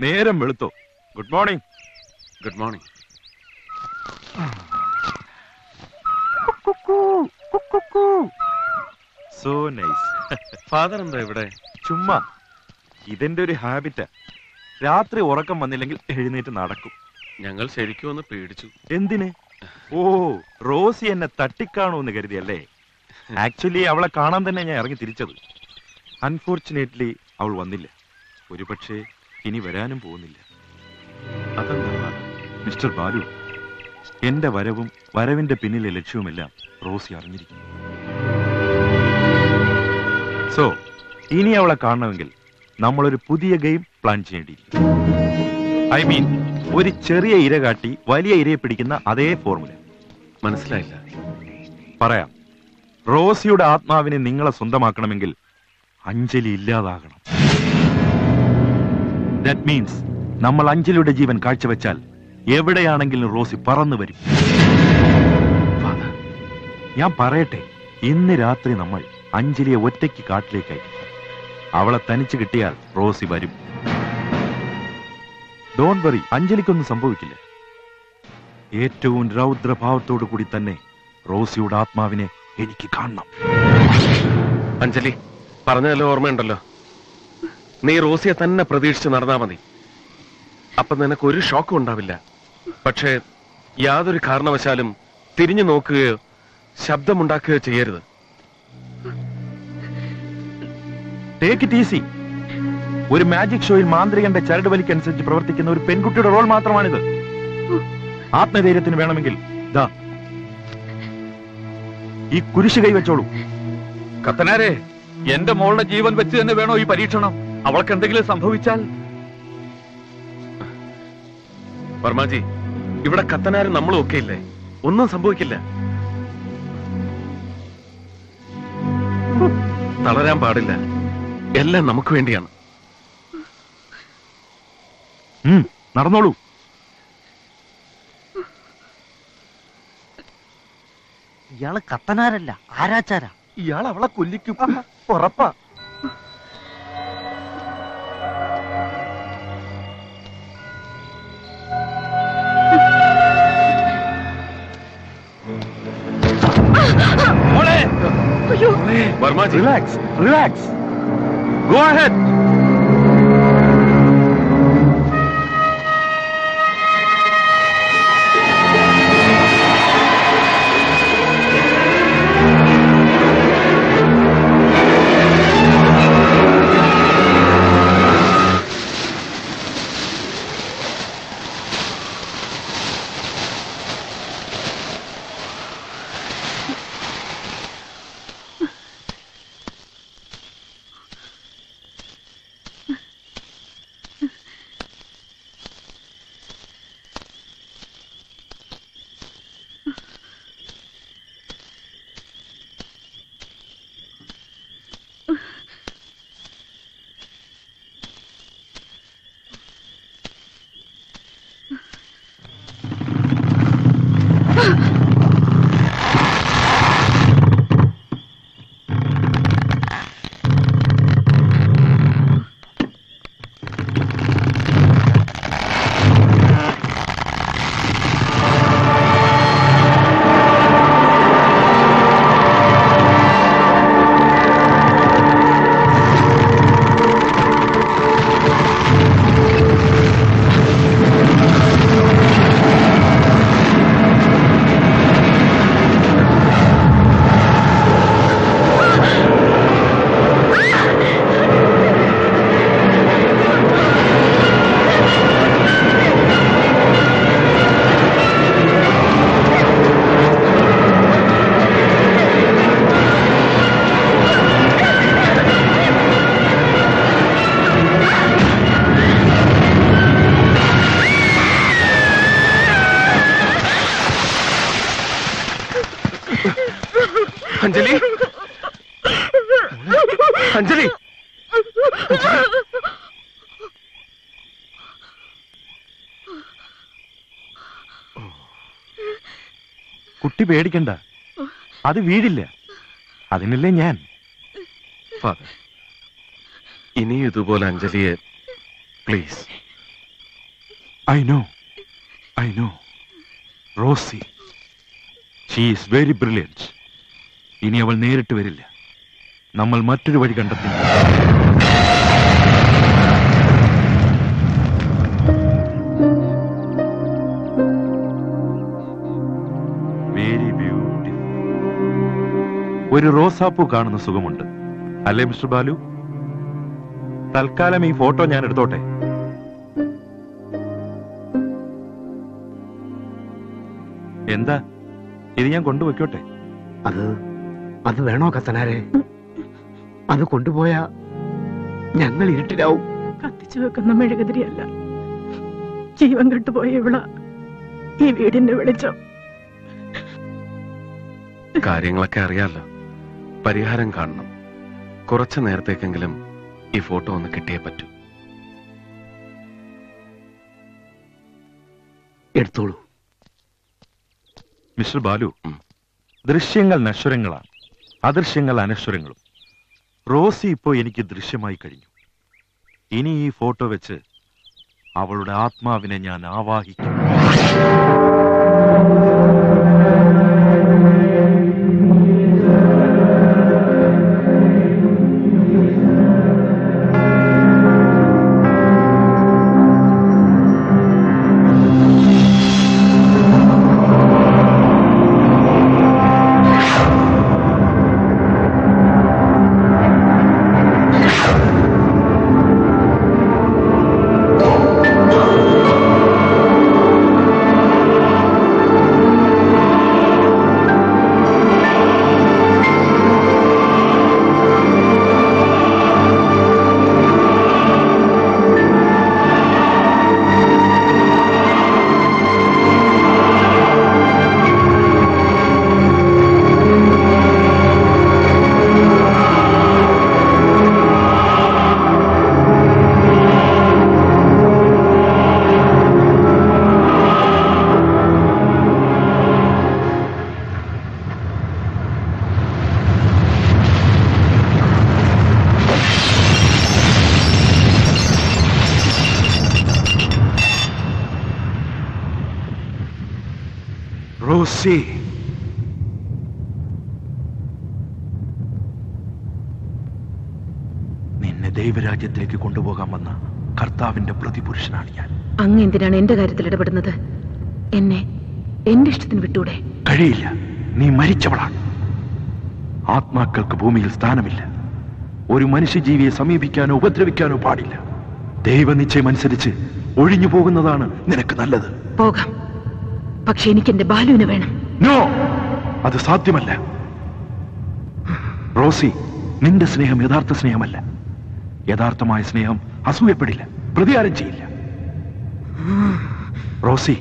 നേരം വെളുത്തോ? Good morning. Good morning. So nice. Father എന്താ ഇവിടെ? ചുമ്മാ, ഇതെന്റെ ഒരു ഹാബിറ്റാ. രാത്രി ഉറക്കം വന്നില്ലെങ്കിൽ എഴുന്നേറ്റ് നടക്കും. ഞങ്ങൾ ശരിക്കും ഒന്ന് പേടിച്ചു. എന്തിന്? ഓ, റോസി എന്നെ തട്ടിക്കാണോന്ന് കരുതിയല്ലേ? ആക്ച്വലി അവളെ കാണാൻ തന്നെ ഞാൻ ഇറങ്ങി തിരിച്ചത്. അൺഫോർച്ചുനേറ്റ്ലി അവൾ വന്നില്ല. ഒരു പക്ഷേ ഇനി വരാനും പോകുന്നില്ല. അതെന്താ മിസ്റ്റർ ബാലു? എന്റെ വരവും വരവിന്റെ പിന്നിലെ ലക്ഷ്യവുമെല്ലാം റോസി അറിഞ്ഞിരിക്കുന്നു. സോ ഇനി അവളെ കാണണമെങ്കിൽ നമ്മളൊരു പുതിയ ഗെയിം പ്ലാൻ ചെയ്യേണ്ടിയിരിക്കും. ഐ മീൻ, ഒരു ചെറിയ ഇര കാട്ടി വലിയ ഇരയെ പിടിക്കുന്ന അതേ ഫോർമുല. മനസ്സിലായില്ല? പറയാം. റോസിയുടെ ആത്മാവിനെ നിങ്ങളെ സ്വന്തമാക്കണമെങ്കിൽ അഞ്ജലി ഇല്ലാതാകണം. That means നമ്മൾ അഞ്ജലിയുടെ ജീവൻ കാഴ്ചവെച്ചാൽ എവിടെയാണെങ്കിലും റോസി പറന്നു വരും. ഞാൻ പറയട്ടെ, ഇന്ന് രാത്രി നമ്മൾ അഞ്ജലിയെ ഒറ്റയ്ക്ക് കാട്ടിലേക്ക് അയക്കും. അവളെ തനിച്ച് കിട്ടിയാൽ റോസി വരും. ഡോണ്ട് വറി, അഞ്ജലിക്കൊന്നും സംഭവിക്കില്ല. ഏറ്റവും രൗദ്രഭാവത്തോടു കൂടി തന്നെ റോസിയുടെ ആത്മാവിനെ എനിക്ക് കാണണം. അഞ്ജലി പറഞ്ഞതല്ലോ ഓർമ്മയുണ്ടല്ലോ? നീ റോസിയെ തന്നെ പ്രതീക്ഷിച്ച് നടന്നാ മതി. അപ്പൊ നിനക്ക് ഒരു ഷോക്കും ഉണ്ടാവില്ല. പക്ഷേ യാതൊരു കാരണവശാലും തിരിഞ്ഞു നോക്കുകയോ ശബ്ദമുണ്ടാക്കുകയോ ടേക്ക് ഇറ്റ് ഈസി ഒരു മാജിക് ഷോയിൽ മാന്ത്രികന്റെ ചരട് വലിക്കനുസരിച്ച് പ്രവർത്തിക്കുന്ന ഒരു പെൺകുട്ടിയുടെ റോൾ മാത്രമാണിത്. ആത്മധൈര്യത്തിന് വേണമെങ്കിൽ ദാ ഈ കുരിശ് കൈവച്ചോളൂ. കത്തനാരെ, എന്റെ മോളുടെ ജീവൻ വെച്ച് തന്നെ വേണോ ഈ പരീക്ഷണം? അവൾക്ക് എന്തെങ്കിലും സംഭവിച്ചാൽ? വർമാജി, ഇവിടെ കത്തനാരും നമ്മളും ഒക്കെ ഇല്ലേ? ഒന്നും സംഭവിക്കില്ല. തളരാൻ പാടില്ല. എല്ലാം നമുക്ക് വേണ്ടിയാണ്. നടന്നോളൂ. ഇയാള് കത്തനാരല്ല, ആരാച്ചാരാ. ഇയാൾ അവളെ കൊല്ലിക്കും, ഉറപ്പാ. Varmaji, relax, relax. Go ahead. Anjali, Anjali, कुट्टी पेड़ अब वीड़ी अल या इन Anjali please I know, I know. Rosie, she is very brilliant. ഇനി അവൾ നേരിട്ട് വരില്ല. നമ്മൾ മറ്റൊരു വഴി കണ്ടെത്തി. Very beautiful. ഒരു റോസാപ്പൂ കാണുന്ന സുഖമുണ്ട് അല്ലേ മിസ്റ്റർ ബാലു? തൽക്കാലം ഈ ഫോട്ടോ ഞാൻ എടുത്തോട്ടെ. എന്താ ഇത്, ഞാൻ കൊണ്ടുവയ്ക്കോട്ടെ? അത് അത് വേണോ കത്തനാരെ? അത് കൊണ്ടുപോയാ ഞങ്ങൾ ഇരുട്ടിലാവും. കത്തിച്ചു വെക്കുന്ന മെഴുകുതിരിയല്ല, ജീവൻ കെട്ടുപോയ ഇവള ഈ വീടിന്റെ വെളിച്ചം. കാര്യങ്ങളൊക്കെ അറിയാലോ, പരിഹാരം കാണണം. കുറച്ചു നേരത്തേക്കെങ്കിലും ഈ ഫോട്ടോ ഒന്ന് കിട്ടിയേ പറ്റൂ. എടുത്തോളൂ മിസ്റ്റർ ബാലു. ദൃശ്യങ്ങൾ നശ്വരങ്ങളാണ്, അദൃശ്യങ്ങൾ അനശ്വരങ്ങളും. റോസി ഇപ്പോൾ എനിക്ക് ദൃശ്യമായി കഴിഞ്ഞു. ഇനി ഈ ഫോട്ടോ വെച്ച് അവളുടെ ആത്മാവിനെ ഞാൻ ആവാഹിക്കും. Rosie. നിന്നെ ദൈവരാജ്യത്തിലേക്ക് കൊണ്ടുപോകാൻ വന്ന കർത്താവിന്റെ പ്രതിപുരുഷനാണ് ഞാൻ. അങ്ങ് എന്തിനാണ് എന്റെ കാര്യത്തിൽ ഇടപെടുന്നത്? എന്നെ എന്റെ ഇഷ്ടത്തിന് വിട്ടൂടെ? കഴിയില്ല, നീ മരിച്ചവളാണ്. ആത്മാക്കൾക്ക് ഭൂമിയിൽ സ്ഥാനമില്ല. ഒരു മനുഷ്യജീവിയെ സമീപിക്കാനോ ഉപദ്രവിക്കാനോ പാടില്ല. ദൈവനിശ്ചയം അനുസരിച്ച് ഒഴിഞ്ഞു പോകുന്നതാണ് നിനക്ക് നല്ലത്. പോകാം, പക്ഷെ എനിക്ക് എന്റെ ബാലുവിനെ വേണം. നോ, അത് സാധ്യമല്ല റോസി. നിന്റെ സ്നേഹം യഥാർത്ഥ സ്നേഹമല്ല. യഥാർത്ഥമായ സ്നേഹം അസൂയപ്പെടില്ല, പ്രതികാരം ചെയ്യില്ല. റോസി,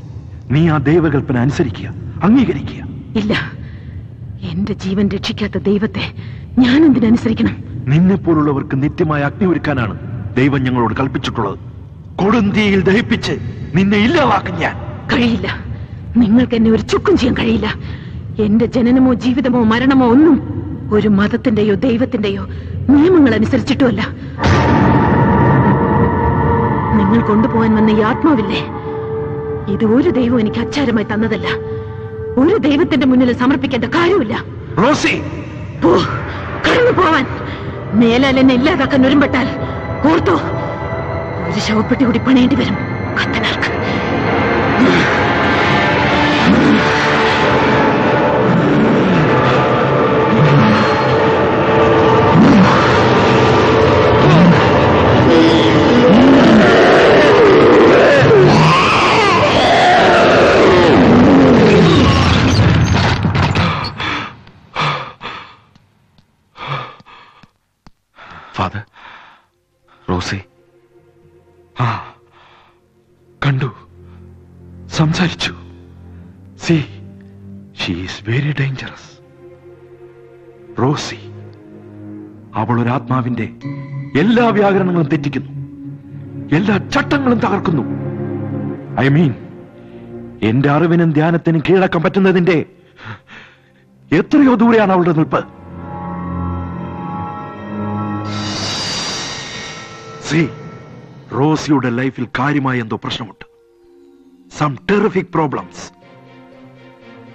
നീ ആ ദൈവകൽപ്പന അനുസരിക്കുക, അംഗീകരിക്കുക. ഇല്ല, എന്റെ ജീവൻ രക്ഷിക്കാത്ത ദൈവത്തെ ഞാൻ എന്തിനനുസരിക്കണം? നിന്നെ പോലുള്ളവർക്ക് നിത്യമായ അഗ്നി ഒരുക്കാനാണ് ദൈവം ഞങ്ങളോട് കൽപ്പിച്ചിട്ടുള്ളത്. കൊടുന്തീയിൽ ദഹിപ്പിച്ച് നിന്നെ ഇല്ലാതാക്കും ഞാൻ. കഴിയില്ല, നിങ്ങൾക്ക് എന്നെ ഒരു ചുക്കും ചെയ്യാൻ കഴിയില്ല. എന്റെ ജനനമോ ജീവിതമോ മരണമോ ഒന്നും ഒരു മതത്തിന്റെയോ ദൈവത്തിന്റെയോ നിയമങ്ങൾ അനുസരിച്ചിട്ടുമല്ല. നിങ്ങൾ കൊണ്ടുപോകാൻ വന്ന ഈ ആത്മാവില്ലേ, ഇത് ഒരു ദൈവം എനിക്ക് അച്ചാരമായി തന്നതല്ല. ഒരു ദൈവത്തിന്റെ മുന്നിൽ സമർപ്പിക്കേണ്ട കാര്യമില്ല. കടന്നു പോവാൻ മേലാൽ എന്നെ ഇല്ലാതാക്കാൻ ഒരുമ്പെട്ടാൽ ഓർത്തോ, ഒരു ശവപ്പെട്ടി കൂടി പണിയേണ്ടി വരും കത്തനാർക്ക്. സംസാരിച്ചു. See, she is very dangerous. Rosie, അവൾ ഒരു ആത്മാവിന്റെ എല്ലാ വ്യാകരണങ്ങളും തെറ്റിക്കുന്നു, എല്ലാ ചട്ടങ്ങളും തകർക്കുന്നു. ഐ മീൻ, എന്റെ അറിവിനും ധ്യാനത്തിനും കീഴടക്കാൻ പറ്റുന്നതിന്റെ എത്രയോ ദൂരെയാണ് അവളുടെ നിൽപ്പ്. സി, റോസിയുടെ ലൈഫിൽ കാര്യമായ എന്തോ പ്രശ്നമുണ്ട്. Some terrific problems.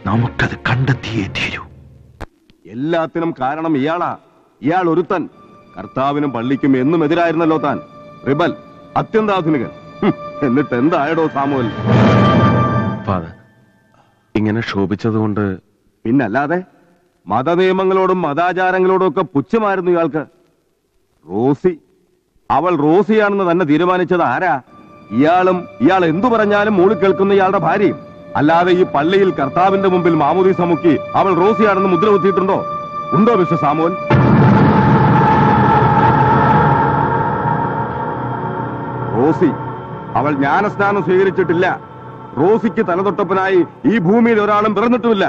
നമുക്കത് കണ്ടെത്തിയേ തീരൂ. എല്ലാത്തിനും കാരണം ഇയാളാ. ഇയാൾ ഒരുത്തൻ. കർത്താവിനും പള്ളിക്കും എന്നും എതിരായിരുന്നല്ലോ താൻ. റിബൽ, അത്യന്താധുനികൻ. എന്നിട്ട് എന്തായടോ സാമുവൽ? ഇങ്ങനെ ശോഭിച്ചതുകൊണ്ട് പിന്നല്ലാതെ മതനിയമങ്ങളോടും മതാചാരങ്ങളോടും ഒക്കെ പുച്ഛമായിരുന്നു ഇയാൾക്ക്. റോസി, അവൾ റോസിയാണെന്ന് തന്നെ തീരുമാനിച്ചത് ആരാ? ഇയാളും ഇയാൾ എന്തു പറഞ്ഞാലും മൂളി കേൾക്കുന്ന ഇയാളുടെ ഭാര്യയും. അല്ലാതെ ഈ പള്ളിയിൽ കർത്താവിന്റെ മുമ്പിൽ മാമൂദീസ മുക്കി അവൾ റോസിയാണെന്ന് മുദ്ര കുത്തിയിട്ടുണ്ടോ? ഉണ്ടോ മിസ്റ്റർ സാമുവൽ? റോസി, അവൾ ജ്ഞാനസ്നാനം സ്വീകരിച്ചിട്ടില്ല. റോസിക്ക് തലതൊട്ടപ്പനായി ഈ ഭൂമിയിൽ ഒരാളും പിറന്നിട്ടുമില്ല.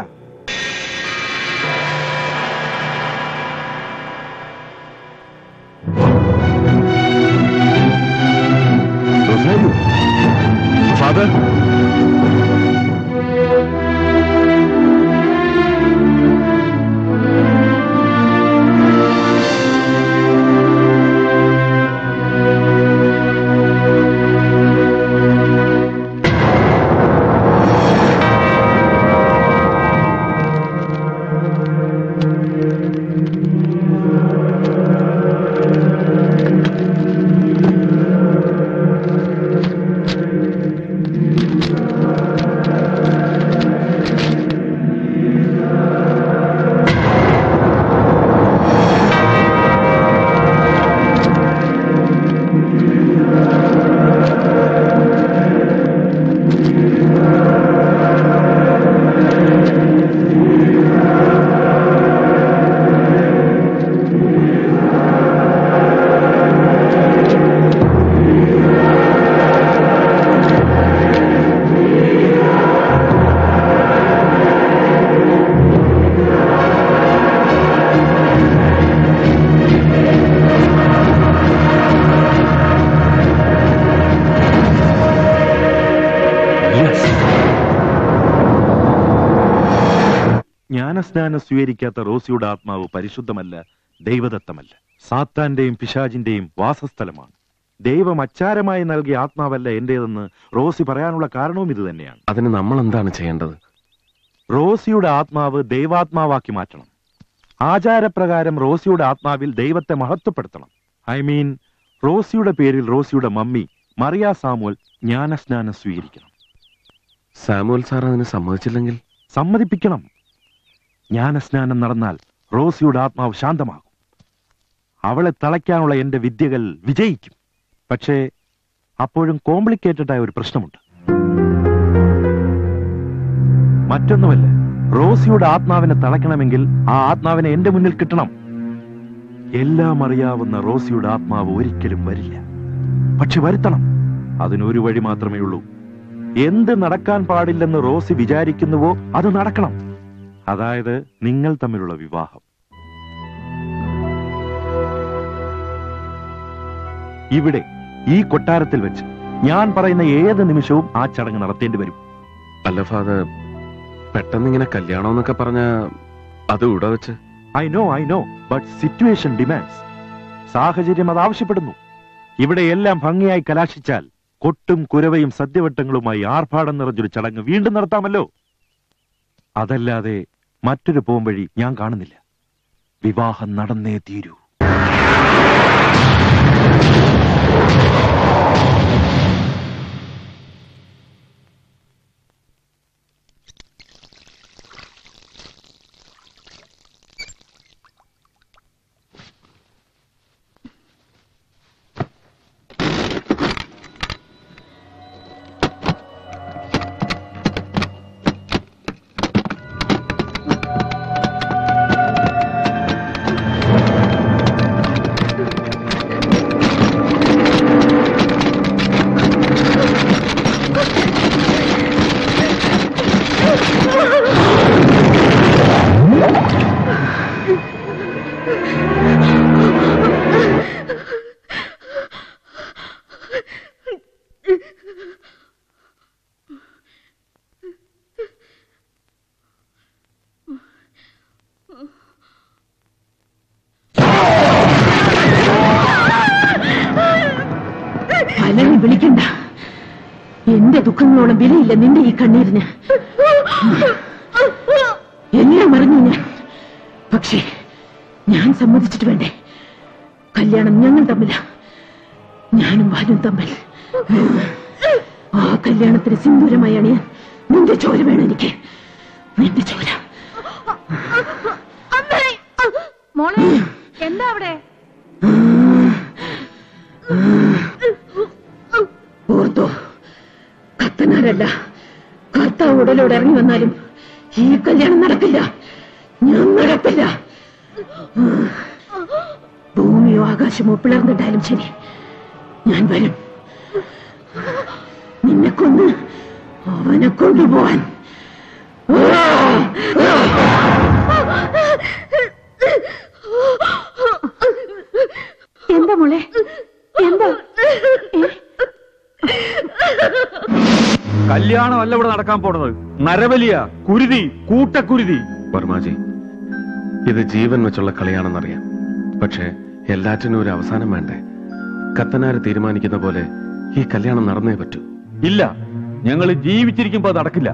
ജ്ഞാനസ്നാനം സ്വീകരിക്കാത്ത റോസിയുടെ ആത്മാവ് പരിശുദ്ധമല്ല, ദൈവദത്തമല്ല, സാത്താന്റെയും പിശാചിന്റെയും വാസസ്ഥലമാണ്. ദൈവം അച്ചാരമായി നൽകിയ ആത്മാവല്ല എന്റേതെന്ന് റോസി പറയാനുള്ള കാരണവും ഇത് തന്നെയാണ്. അതിന് നമ്മൾ എന്താണ് ചെയ്യേണ്ടത്? റോസിയുടെ ആത്മാവ് ദൈവാത്മാവാക്കി മാറ്റണം. ആചാരപ്രകാരം റോസിയുടെ ആത്മാവിൽ ദൈവത്തെ മഹത്വപ്പെടുത്തണം. ഐ മീൻ റോസിയുടെ പേരിൽ റോസിയുടെ മമ്മി മറിയ സാമുവൽ ജ്ഞാനസ്നാനം സ്വീകരിക്കണം. സാമുവൽ സാർ അതിന് സമ്മതിച്ചില്ലെങ്കിൽ? സമ്മതിപ്പിക്കണം. ജ്ഞാനസ്നാനം നടന്നാൽ റോസിയുടെ ആത്മാവ് ശാന്തമാകും. അവളെ തളയ്ക്കാനുള്ള എൻ്റെ വിദ്യകൾ വിജയിക്കും. പക്ഷേ അപ്പോഴും കോംപ്ലിക്കേറ്റഡായ ഒരു പ്രശ്നമുണ്ട്. മറ്റൊന്നുമല്ല, റോസിയുടെ ആത്മാവിനെ തളയ്ക്കണമെങ്കിൽ ആ ആത്മാവിനെ എൻ്റെ മുന്നിൽ കിട്ടണം. എല്ലാം അറിയാവുന്ന റോസിയുടെ ആത്മാവ് ഒരിക്കലും വരില്ല. പക്ഷെ വരുത്തണം. അതിനൊരു വഴി മാത്രമേ ഉള്ളൂ. എന്ത് നടക്കാൻ പാടില്ലെന്ന് റോസി വിചാരിക്കുന്നുവോ അത് നടക്കണം. അതായത് നിങ്ങൾ തമ്മിലുള്ള വിവാഹം. ഇവിടെ ഈ കൊട്ടാരത്തിൽ വെച്ച് ഞാൻ പറയുന്ന ഏത് നിമിഷവും ആ ചടങ്ങ് നടത്തേണ്ടി വരും. അല്ല ഫാദർ, പെട്ടെന്ന് ഇങ്ങനെ കല്യാണം എന്നൊക്കെ പറഞ്ഞ അത് ഇവിടെ വെച്ച്? I know I know but situation demands. സാഹചര്യം അത് ആവശ്യപ്പെടുന്നു. ഇവിടെ എല്ലാം ഭംഗിയായി കലാശിച്ചാൽ കൊട്ടും കുരവയും സദ്യവട്ടങ്ങളുമായി ആർഭാടം നിറഞ്ഞൊരു ചടങ്ങ് വീണ്ടും നടത്താമല്ലോ. അതല്ലാതെ മറ്റൊരു പോംവഴി ഞാൻ കാണുന്നില്ല. വിവാഹം നടന്നേ തീരൂ. ദുഃഖങ്ങളോളം വിലയില്ല നിന്റെ ഈ കണ്ണീരിന്. എല്ലാം അറിഞ്ഞു ഞാൻ. പക്ഷേ ഞാൻ സമ്മതിച്ചിട്ട് വേണ്ടേ കല്യാണം? ഞങ്ങൾ തമ്മിലാ, ഞാനും വാലും തമ്മിൽ. ആ കല്യാണത്തിന് സിന്ദൂരമായി അണിയാൻ നിന്റെ ചോര വേണം എനിക്ക്. നിന്റെ ചോര. എന്താ അവിടെ? ഓർത്തോ, കത്തനാരല്ല കർത്താവ് ഉടലോടെ ഇറങ്ങി വന്നാലും ഈ കല്യാണം നടക്കില്ല. ഞാൻ നടക്കില്ല. ഭൂമിയോ ആകാശമോ പിളർന്നിട്ടാലും ശരി, ഞാൻ വരും. നിന്നെ കൊന്ന് അവനെ കൊണ്ടുപോവാൻ. എന്താ മോളെ? എന്താ? കല്യാണം അല്ല ഇവിടെ നടക്കാൻ പോണത്. നരബലിയ, കുരുതി, കൂട്ടക്കുരുതി. വർമാജി, ഇത് ജീവൻ വെച്ചുള്ള കളിയാണെന്നറിയാം. പക്ഷേ എല്ലാറ്റിനും ഒരു അവസാനം വേണ്ടേ? കത്തനാര് തീരുമാനിക്കുന്ന പോലെ ഈ കല്യാണം നടന്നേ പറ്റൂ. ഇല്ല, ഞങ്ങൾ ജീവിച്ചിരിക്കുമ്പോ അത് നടക്കില്ല.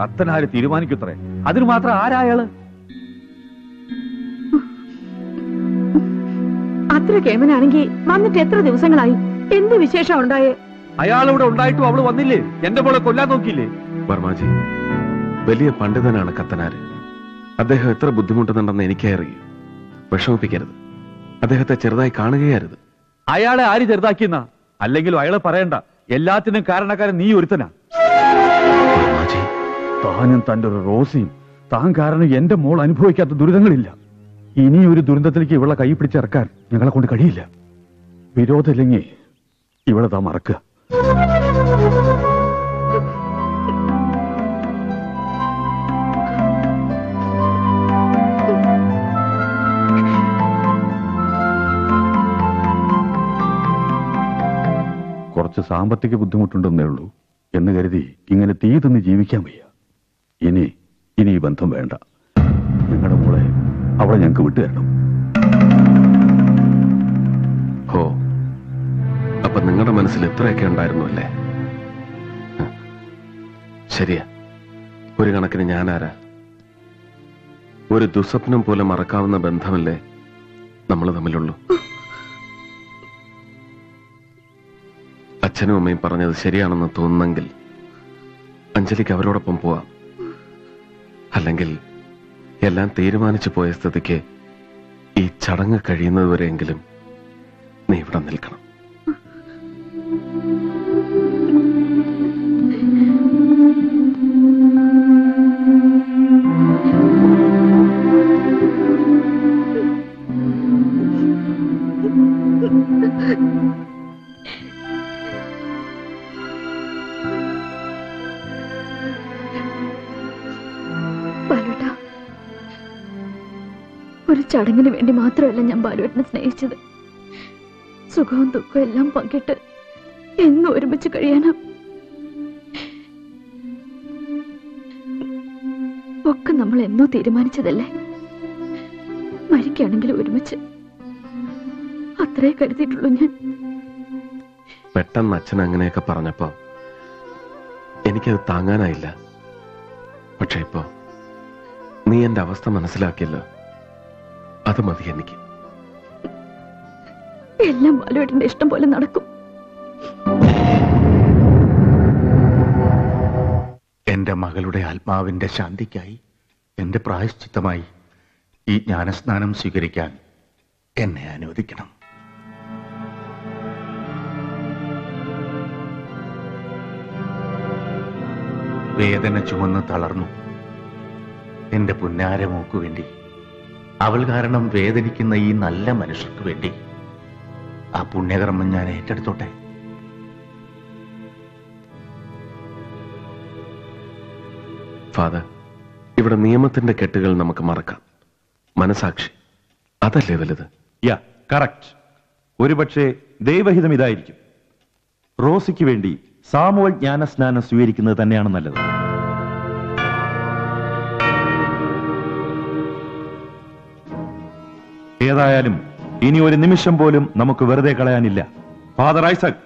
കത്തനാര് തീരുമാനിക്കുത്രേ. അതിന് മാത്രം ആരായാള്? അത്ര കേമനാണെങ്കിൽ വന്നിട്ട് എത്ര ദിവസങ്ങളായി? എന്ത് വിശേഷം ഉണ്ടായേ? അയാളിവിടെ ഉണ്ടായിട്ടും അവള് വന്നില്ലേ? എന്റെ മോളെ കൊല്ലാൻ നോക്കിയില്ലേ? വർമാജി, വലിയ പണ്ഡിതനാണ് കത്തനാര്. അദ്ദേഹം എത്ര ബുദ്ധിമുട്ടുന്നുണ്ടെന്ന് എനിക്കറിയൂ. വിഷമിപ്പിക്കരുത്. അദ്ദേഹത്തെ ചെറുതായി കാണുകയായിരുന്നു. അയാളെ ആര് ചെറുതാക്കിയെന്ന? അല്ലെങ്കിലും അയാളെ പറയണ്ട, എല്ലാത്തിനും കാരണക്കാരൻ നീ ഒരുത്തനാ. താനും തന്റെ ഒരു റോസിയും. താൻ കാരണം എന്റെ മോൾ അനുഭവിക്കാത്ത ദുരിതങ്ങളില്ല. ഇനി ഒരു ദുരന്തത്തിലേക്ക് ഇവളെ കൈ പിടിച്ചിറക്കാൻ ഞങ്ങളെ കൊണ്ട് കഴിയില്ല. വിരോധമില്ലെങ്കിൽ ഇവിടെ താ മറക്കുക. കുറച്ച് സാമ്പത്തിക ബുദ്ധിമുട്ടുണ്ടെന്നേ ഉള്ളൂ എന്ന് കരുതി ഇങ്ങനെ തീ തിന്ന് ജീവിക്കാൻ വയ്യ. ഇനി ഇനി ഈ ബന്ധം വേണ്ട. നിങ്ങളുടെ മോളെ അവളെ ഞങ്ങൾക്ക് വിട്ടുതരണം. ഓ, അപ്പൊ നിങ്ങളുടെ മനസ്സിൽ എത്രയൊക്കെ ഉണ്ടായിരുന്നു അല്ലേ? ശരിയാ, ഒരു കണക്കിന് ഞാനാരാ? ഒരു ദുസ്വപ്നം പോലെ മറക്കാവുന്ന ബന്ധമല്ലേ നമ്മൾ തമ്മിലുള്ളൂ. അച്ഛനും അമ്മയും പറഞ്ഞത് ശരിയാണെന്ന് തോന്നുന്നെങ്കിൽ അഞ്ജലിക്ക് അവരോടൊപ്പം പോവാം. അല്ലെങ്കിൽ എല്ലാം തീരുമാനിച്ചു പോയ സ്ഥിതിക്ക് ഈ ചടങ്ങ് കഴിയുന്നതുവരെയെങ്കിലും നീ ഇവിടെ നിൽക്കണം. ചടങ്ങിന് വേണ്ടി മാത്രമല്ല ഞാൻ ബാലുവേട്ടനെ സ്നേഹിച്ചത്. സുഖവും ദുഃഖവും എല്ലാം പങ്കിട്ട് എന്നും ഒരുമിച്ച് കഴിയാനും ഒക്കെ നമ്മൾ എന്നോ തീരുമാനിച്ചതല്ലേ. മരിക്കുകയാണെങ്കിലും ഒരുമിച്ച് അത്രേ കരുതിയിട്ടുള്ളൂ ഞാൻ. പെട്ടെന്ന് അച്ഛൻ അങ്ങനെയൊക്കെ പറഞ്ഞപ്പോ എനിക്കത് താങ്ങാനായില്ല. പക്ഷെ ഇപ്പോ നീ എന്റെ അവസ്ഥ മനസ്സിലാക്കിയല്ലോ, അത് മതി എനിക്ക്. എല്ലാം ബാലുവേട്ടന്റെ ഇഷ്ടം പോലെ നടക്കും. എന്റെ മകളുടെ ആത്മാവിന്റെ ശാന്തിക്കായി, എന്റെ പ്രായശ്ചിത്തമായി ഈ ജ്ഞാനസ്നാനം സ്വീകരിക്കാൻ എന്നെ അനുവദിക്കണം. വേദന ചുമന്ന് തളർന്നു എന്റെ പുന്നാരമോക്കു വേണ്ടി, അവൾ കാരണം വേദനിക്കുന്ന ഈ നല്ല മനുഷ്യർക്ക് വേണ്ടി ആ പുണ്യകർമ്മം ഞാൻ ഏറ്റെടുത്തോട്ടെ. ഫാദർ, ഇവിടെ നിയമത്തിന്റെ കെട്ടുകൾ നമുക്ക് മറക്കാം. മനസാക്ഷി അതല്ലേ വലുത്. Yeah, correct. ഒരുപക്ഷെ ദൈവഹിതം ഇതായിരിക്കും. റോസിക്ക് വേണ്ടി സാമുവൽ ജ്ഞാനസ്നാനം സ്വീകരിക്കുന്നത് തന്നെയാണ് നല്ലത്. ഏതായാലും ഇനി ഒരു നിമിഷം പോലും നമുക്ക് വെറുതെ കളയാനില്ല. ഫാദർ ഐസക്,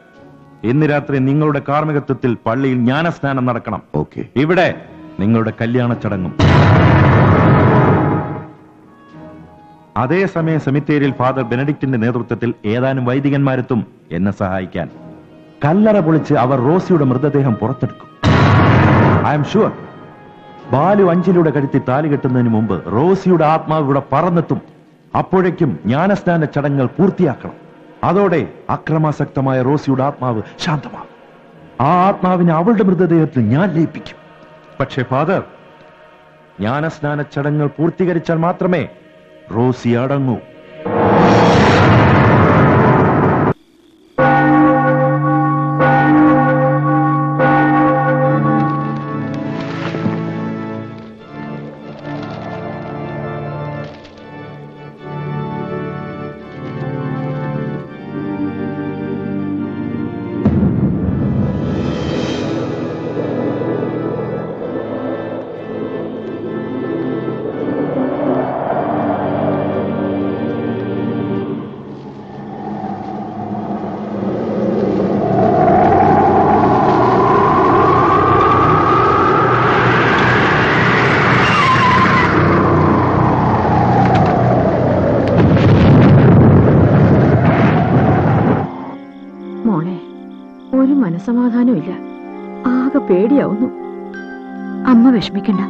ഇന്ന് രാത്രി നിങ്ങളുടെ കാർമ്മികത്വത്തിൽ പള്ളിയിൽ ജ്ഞാനസ്നാനം നടക്കണം. ഓക്കെ, ഇവിടെ നിങ്ങളുടെ കല്യാണ ചടങ്ങും. അതേസമയം സെമിത്തേരിയിൽ ഫാദർ ബെനഡിക്റ്റിന്റെ നേതൃത്വത്തിൽ ഏതാനും വൈദികന്മാരെത്തും എന്നെ സഹായിക്കാൻ. കല്ലറ പൊളിച്ച് അവർ റോസിയുടെ മൃതദേഹം പുറത്തെടുക്കും. ഐ എം ഷുവർ ബാലു അഞ്ചലിയുടെ കഴുത്തി താലി കെട്ടുന്നതിന് മുമ്പ് റോസിയുടെ ആത്മാവ് ഇവിടെ പറന്നെത്തും. അപ്പോഴേക്കും ജ്ഞാനസ്നാന ചടങ്ങുകൾ പൂർത്തിയാക്കണം. അതോടെ അക്രമാസക്തമായ റോസിയുടെ ആത്മാവ് ശാന്തമാകും. ആ ആത്മാവിനെ അവളുടെ മൃതദേഹത്തിൽ ഞാൻ ലയിപ്പിക്കും. പക്ഷേ ഫാദർ, ജ്ഞാനസ്നാന ചടങ്ങുകൾ പൂർത്തീകരിച്ചാൽ മാത്രമേ റോസി അടങ്ങൂ. സമാധാനമില്ല, ആകെ പേടിയാവുന്നു. അമ്മ വിഷമിക്കണ്ട,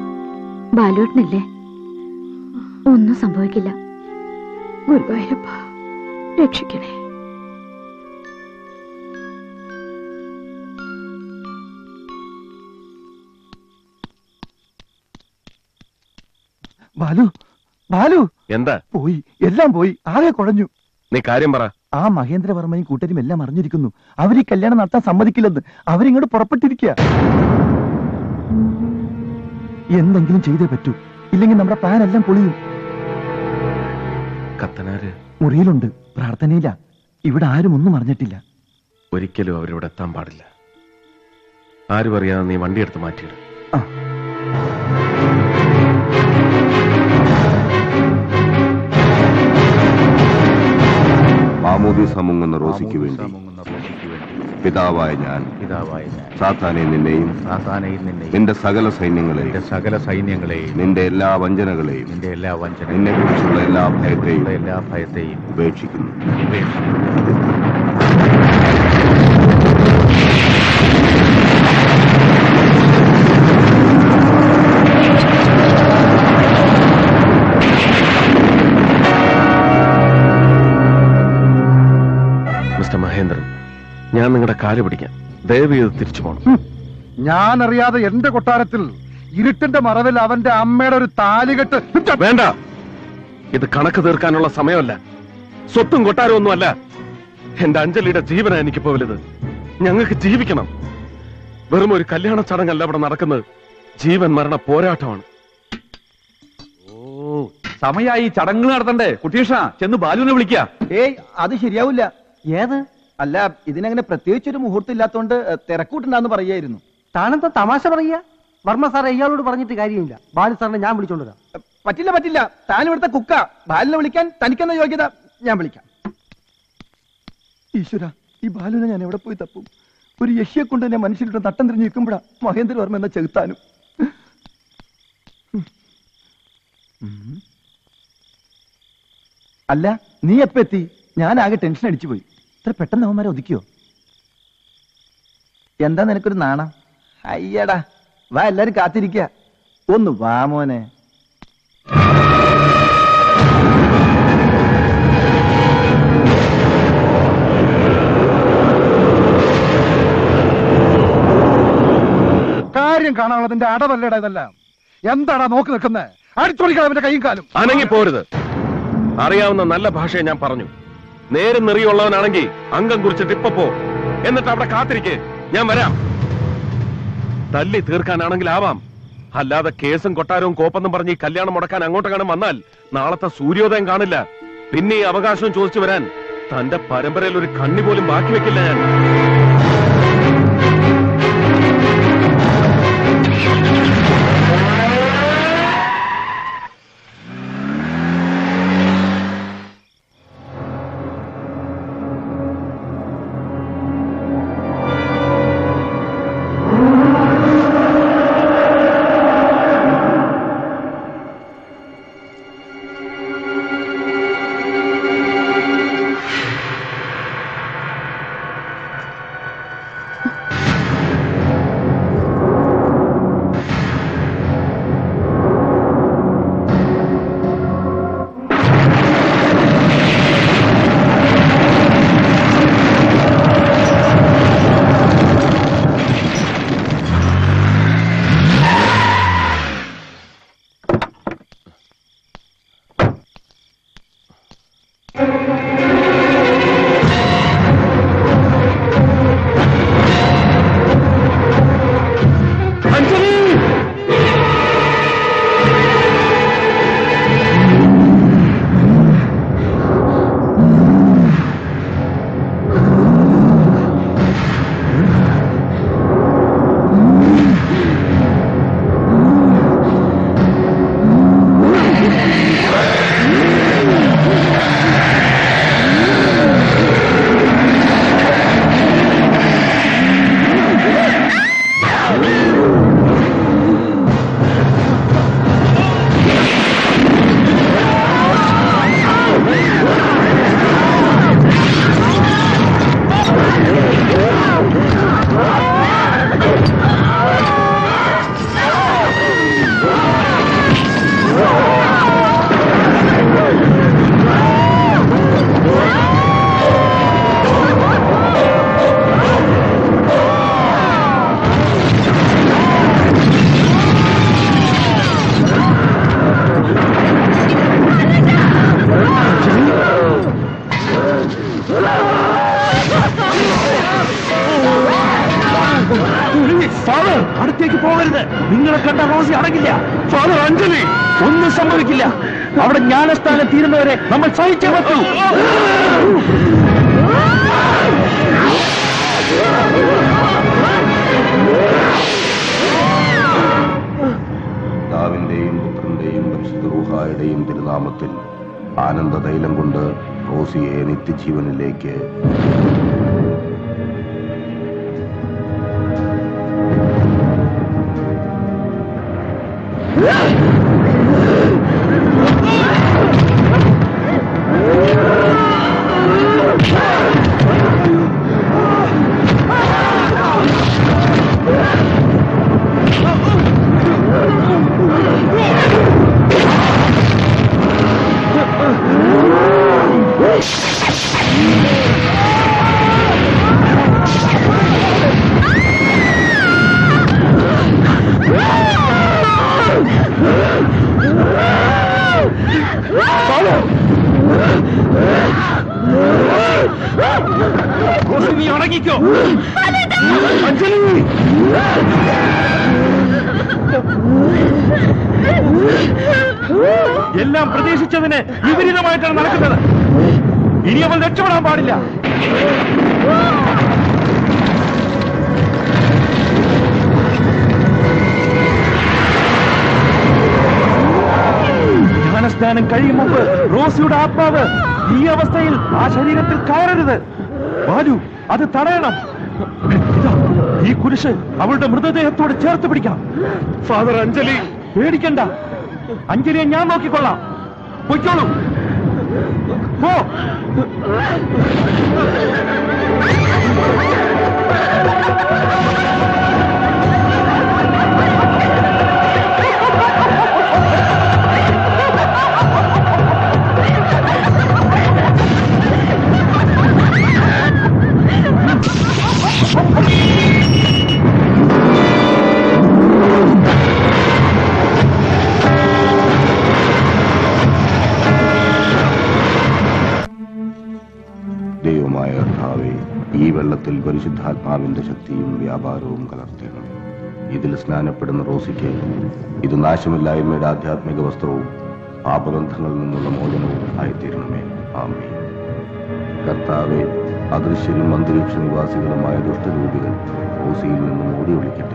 ബാലുവേട്ടനല്ലേ, ഒന്നും സംഭവിക്കില്ല. ഗുരുവായൂരപ്പ രക്ഷിക്കണേ. ബാലു, ബാലു, എന്താ? പോയി, എല്ലാം പോയി, ആകെ കുഴഞ്ഞു. നീ കാര്യം പറ. ആ മഹേന്ദ്ര വർമ്മയും കൂട്ടരും എല്ലാം അറിഞ്ഞിരിക്കുന്നു. അവരീ കല്യാണം നടത്താൻ സമ്മതിക്കില്ലെന്ന്. അവരിങ്ങോട്ട് പുറപ്പെട്ടിരിക്കുക. എന്തെങ്കിലും ചെയ്തേ പറ്റൂ, ഇല്ലെങ്കിൽ നമ്മുടെ പ്ലാൻ എല്ലാം പൊളിയും. കത്തനാര് മുറിയിലുണ്ട്, പ്രാർത്ഥനയില്ല. ഇവിടെ ആരും ഒന്നും അറിഞ്ഞിട്ടില്ല. ഒരിക്കലും അവരിവിടെ എത്താൻ പാടില്ല. ആരും അറിയാതെ നീ വണ്ടിയെടുത്ത് മാറ്റിയിടും. ആ മുങ്ങുന്ന റോസിക്ക് വേണ്ടി പിതാവായ ഞാൻ സാത്താനെ നിന്നെയും നിന്റെ സകല സൈന്യങ്ങളെയും നിന്റെ എല്ലാ വഞ്ചനകളെയും നിന്നെ കുറിച്ചുള്ള എല്ലാ ഭയത്തെയും ഉപേക്ഷിക്കുന്നു. മഹേന്ദ്രൻ, ഞാൻ നിങ്ങളുടെ കാല് പിടിക്കാം, ദയവ് ചെയ്ത് തിരിച്ചു പോകണം. ഞാനറിയാതെ എന്റെ കൊട്ടാരത്തിൽ ഇരുട്ടിന്റെ മറവിൽ അവന്റെ അമ്മയുടെ ഒരു താലികെട്ട്. വേണ്ട, ഇത് കണക്ക് തീർക്കാനുള്ള സമയമല്ല, സ്വത്തും കൊട്ടാരവും ഒന്നുമല്ല. എന്റെ അഞ്ജലിയുടെ ജീവനാണ് എനിക്കിപ്പോ വലുത്. ഞങ്ങൾക്ക് ജീവിക്കണം. വെറും ഒരു കല്യാണ ചടങ്ങല്ല ഇവിടെ നടക്കുന്നത്, ജീവൻ മരണ പോരാട്ടമാണ്. ഓ, സമയായി, ചടങ്ങ് നടത്തണ്ടേ? കുട്ടീഷ, ചെന്ന് ബാലുവിനെ വിളിക്കാം. ഏയ്, അത് ശരിയാവില്ല. ഏത്? അല്ല, ഇതിനങ്ങനെ പ്രത്യേകിച്ചൊരു മുഹൂർത്തം ഇല്ലാത്തോണ്ട് തിരക്കൂട്ടുണ്ടാന്ന് പറയായിരുന്നു. താനെന്താ തമാശ പറയുക? വർമ്മ സാറെ ഇയാളോട് പറഞ്ഞിട്ട് കാര്യമില്ല. ബാലു സാറിനെ ഞാൻ വിളിച്ചോണ്ട്. പറ്റില്ല പറ്റില്ല, താൻ ഇവിടുത്തെ കുക്ക, ബാലിനെ വിളിക്കാൻ തനിക്കെന്ന യോഗ്യത? ഞാൻ വിളിക്കാം. ഈശ്വര, ഈ ബാലുവിനെ ഞാൻ എവിടെ പോയി തപ്പും? ഒരു യക്ഷിയെ കൊണ്ട് തന്നെ മനുഷ്യരുടെ തട്ടം തിരിഞ്ഞ് നിൽക്കുമ്പോഴാ മഹേന്ദ്ര വർമ്മ എന്ന ചെകുത്താനും. അല്ല, നീ എപ്പ എത്തി? ഞാൻ ആകെ ടെൻഷൻ അടിച്ചു പോയി. ഇത്ര പെട്ടെന്ന് അവന്മാരെ ഒതുക്കിയോ? എന്താ നിനക്കൊരു നാണം? അയ്യടാ, വാ, എല്ലാരും കാത്തിരിക്ക, ഒന്ന് വാ മോനെ. കാര്യം കാണാനുള്ളതിന്റെ അടവല്ലേടാ ഇതെല്ലാം. എന്താടാ നോക്കി നിൽക്കുന്നത്? അടിച്ചോളിക്കണം അവന്റെ കൈയും കാലും. അനങ്ങി പോരുത്. അറിയാവുന്ന നല്ല ഭാഷയെ ഞാൻ പറഞ്ഞു. നേരെ നെറിയുള്ളവനാണെങ്കിൽ അംഗം കുറിച്ചിട്ട് ഇപ്പൊ പോ, എന്നിട്ട് അവിടെ കാത്തിരിക്കേ, ഞാൻ വരാം. തല്ലി തീർക്കാനാണെങ്കിൽ ആവാം, അല്ലാതെ കേസും കൊട്ടാരവും കോപ്പെന്നും പറഞ്ഞ് ഈ കല്യാണം മുടക്കാൻ അങ്ങോട്ടെങ്ങാനും വന്നാൽ നാളത്തെ സൂര്യോദയം കാണില്ല. പിന്നെ ഈ അവകാശവും ചോദിച്ചു വരാൻ തന്റെ പരമ്പരയിൽ ഒരു കണ്ണി പോലും ബാക്കി വെക്കില്ല ഞാൻ. क्यों? अंजलि! എല്ലാം പ്രതീക്ഷിച്ചതിന് വിപരീതമായിട്ടാണ് നടക്കുന്നത്. ഇനി അവൾ രക്ഷപ്പെടാൻ പാടില്ല. ധ്യാനസ്ഥാനം കഴിയും മുമ്പ് റോസിയുടെ ആത്മാവ് ഈ അവസ്ഥയിൽ ആ ശരീരത്തിൽ കയറരുത്. ബാലു, അത് തടയണം. ഈ കുരിശ് അവളുടെ മൃതദേഹത്തോട് ചേർത്ത് പിടിക്കണം. ഫാദർ അഞ്ജലി, പേടിക്കണ്ട. അഞ്ജലിയെ ഞാൻ നോക്കിക്കൊള്ളാം. പൊയ്ക്കോളൂ. പോ. പരിശുദ്ധാത്മാവിന്റെ ശക്തിയും വ്യാപാരവും കലർത്തിയാണ്. ഇതിൽ സ്നാനപ്പെടുന്ന റോസിക്ക് ഇത് നാശമില്ലായ്മയുടെ ആധ്യാത്മിക വസ്ത്രവും പാപബന്ധങ്ങളിൽ നിന്നുള്ള മോചനവും ആയിത്തീരണമേ. ആമേൻ. കർത്താവെ, അദൃശ്യരും അന്തരീക്ഷ നിവാസികളുമായ ദുഷ്ടരൂപികൾ റോസിയിൽ നിന്നും ഓടി ഒളിക്കട്ടെ.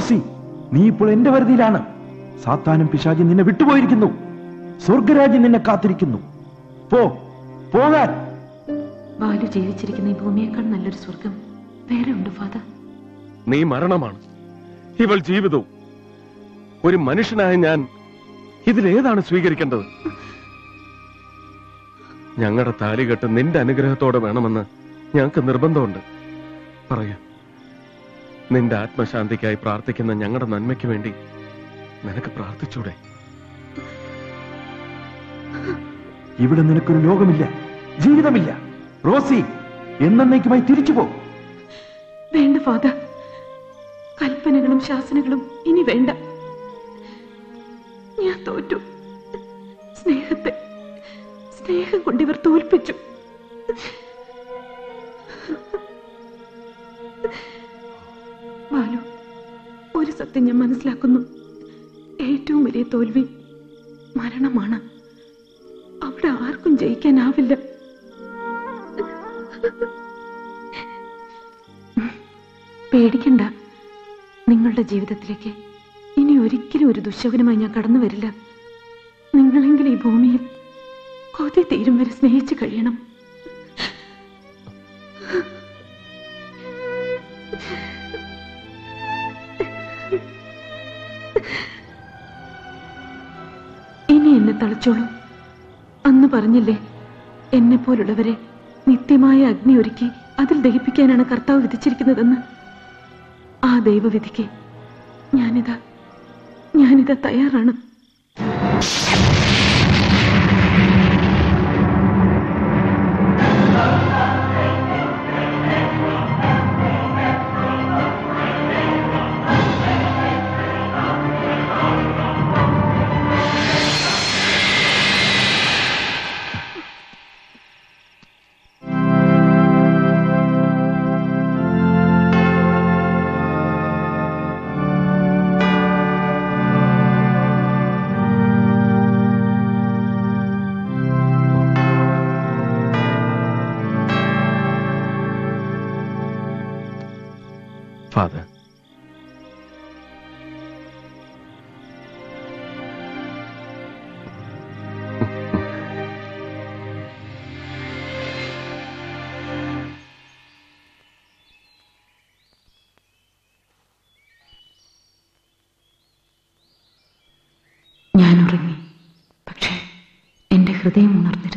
റോസി, നീ ഇപ്പോൾ എന്റെ വരുതിയിലാണ്. സാത്താനും പിശാചി നിന്നെ വിട്ടുപോയിരിക്കുന്നു. സ്വർഗരാജ്യം നിന്നെ കാത്തിരിക്കുന്നു. പോ, പോകാൻ. ബാലു ജീവിച്ചിരിക്കുന്ന ഈ ഭൂമിയേക്കാൾ നല്ലൊരു സ്വർഗം വേറെ ഉണ്ട് ഫാദർ. നീ മരണമാണ്, ഇവൾ ജീവിതവും. ഒരു മനുഷ്യനായ ഞാൻ ഇതിലേതാണ് സ്വീകരിക്കേണ്ടത്? ഞങ്ങളുടെ താലികെട്ട് നിന്റെ അനുഗ്രഹത്തോടെ വേണമെന്ന് ഞങ്ങൾക്ക് നിർബന്ധമുണ്ട്. പറയ, നിന്റെ ആത്മശാന്തിക്കായി പ്രാർത്ഥിക്കുന്ന ഞങ്ങളുടെ നന്മയ്ക്ക് വേണ്ടി നിനക്ക് പ്രാർത്ഥിച്ചൂടെ? ഇവിടെ നിനക്കൊരു ലോകമില്ല, ജീവിതമില്ല. റോസി, എന്നേക്കുമായി തിരിച്ചു പോ. വേണ്ട ഫാദർ, കൽപ്പനകളും ശാസനകളും ഇനി വേണ്ട. ഞാൻ തോറ്റു. സ്നേഹത്തെ സ്നേഹം കൊണ്ട് ഇവർ തോൽപ്പിച്ചു. ബാലു, ഒരു സത്യം ഞാൻ മനസ്സിലാക്കുന്നു. ഏറ്റവും വലിയ തോൽവി മരണമാണ്. അവിടെ ആർക്കും ജയിക്കാനാവില്ല. പേടിക്കണ്ട, നിങ്ങളുടെ ജീവിതത്തിലേക്ക് ഇനി ഒരിക്കലും ഒരു ദുശ്ശകുനമായി ഞാൻ കടന്നു വരില്ല. നിങ്ങളെങ്കിലും ഈ ഭൂമിയിൽ കൊതി തീരും വരെ സ്നേഹിച്ചു കഴിയണം. ഇനി എന്നെ തളച്ചോളൂ. അന്ന് പറഞ്ഞില്ലേ, എന്നെ പോലുള്ളവരെ നിത്യമായ അഗ്നി ഒരുക്കി അതിൽ ദഹിപ്പിക്കാനാണ് കർത്താവ് വിധിച്ചിരിക്കുന്നതെന്ന്. ആ ദൈവവിധിക്ക് ഞാനിതാ ഞാനിതാ തയ്യാറാണ്. ഹൃദയം ഉണർന്നു.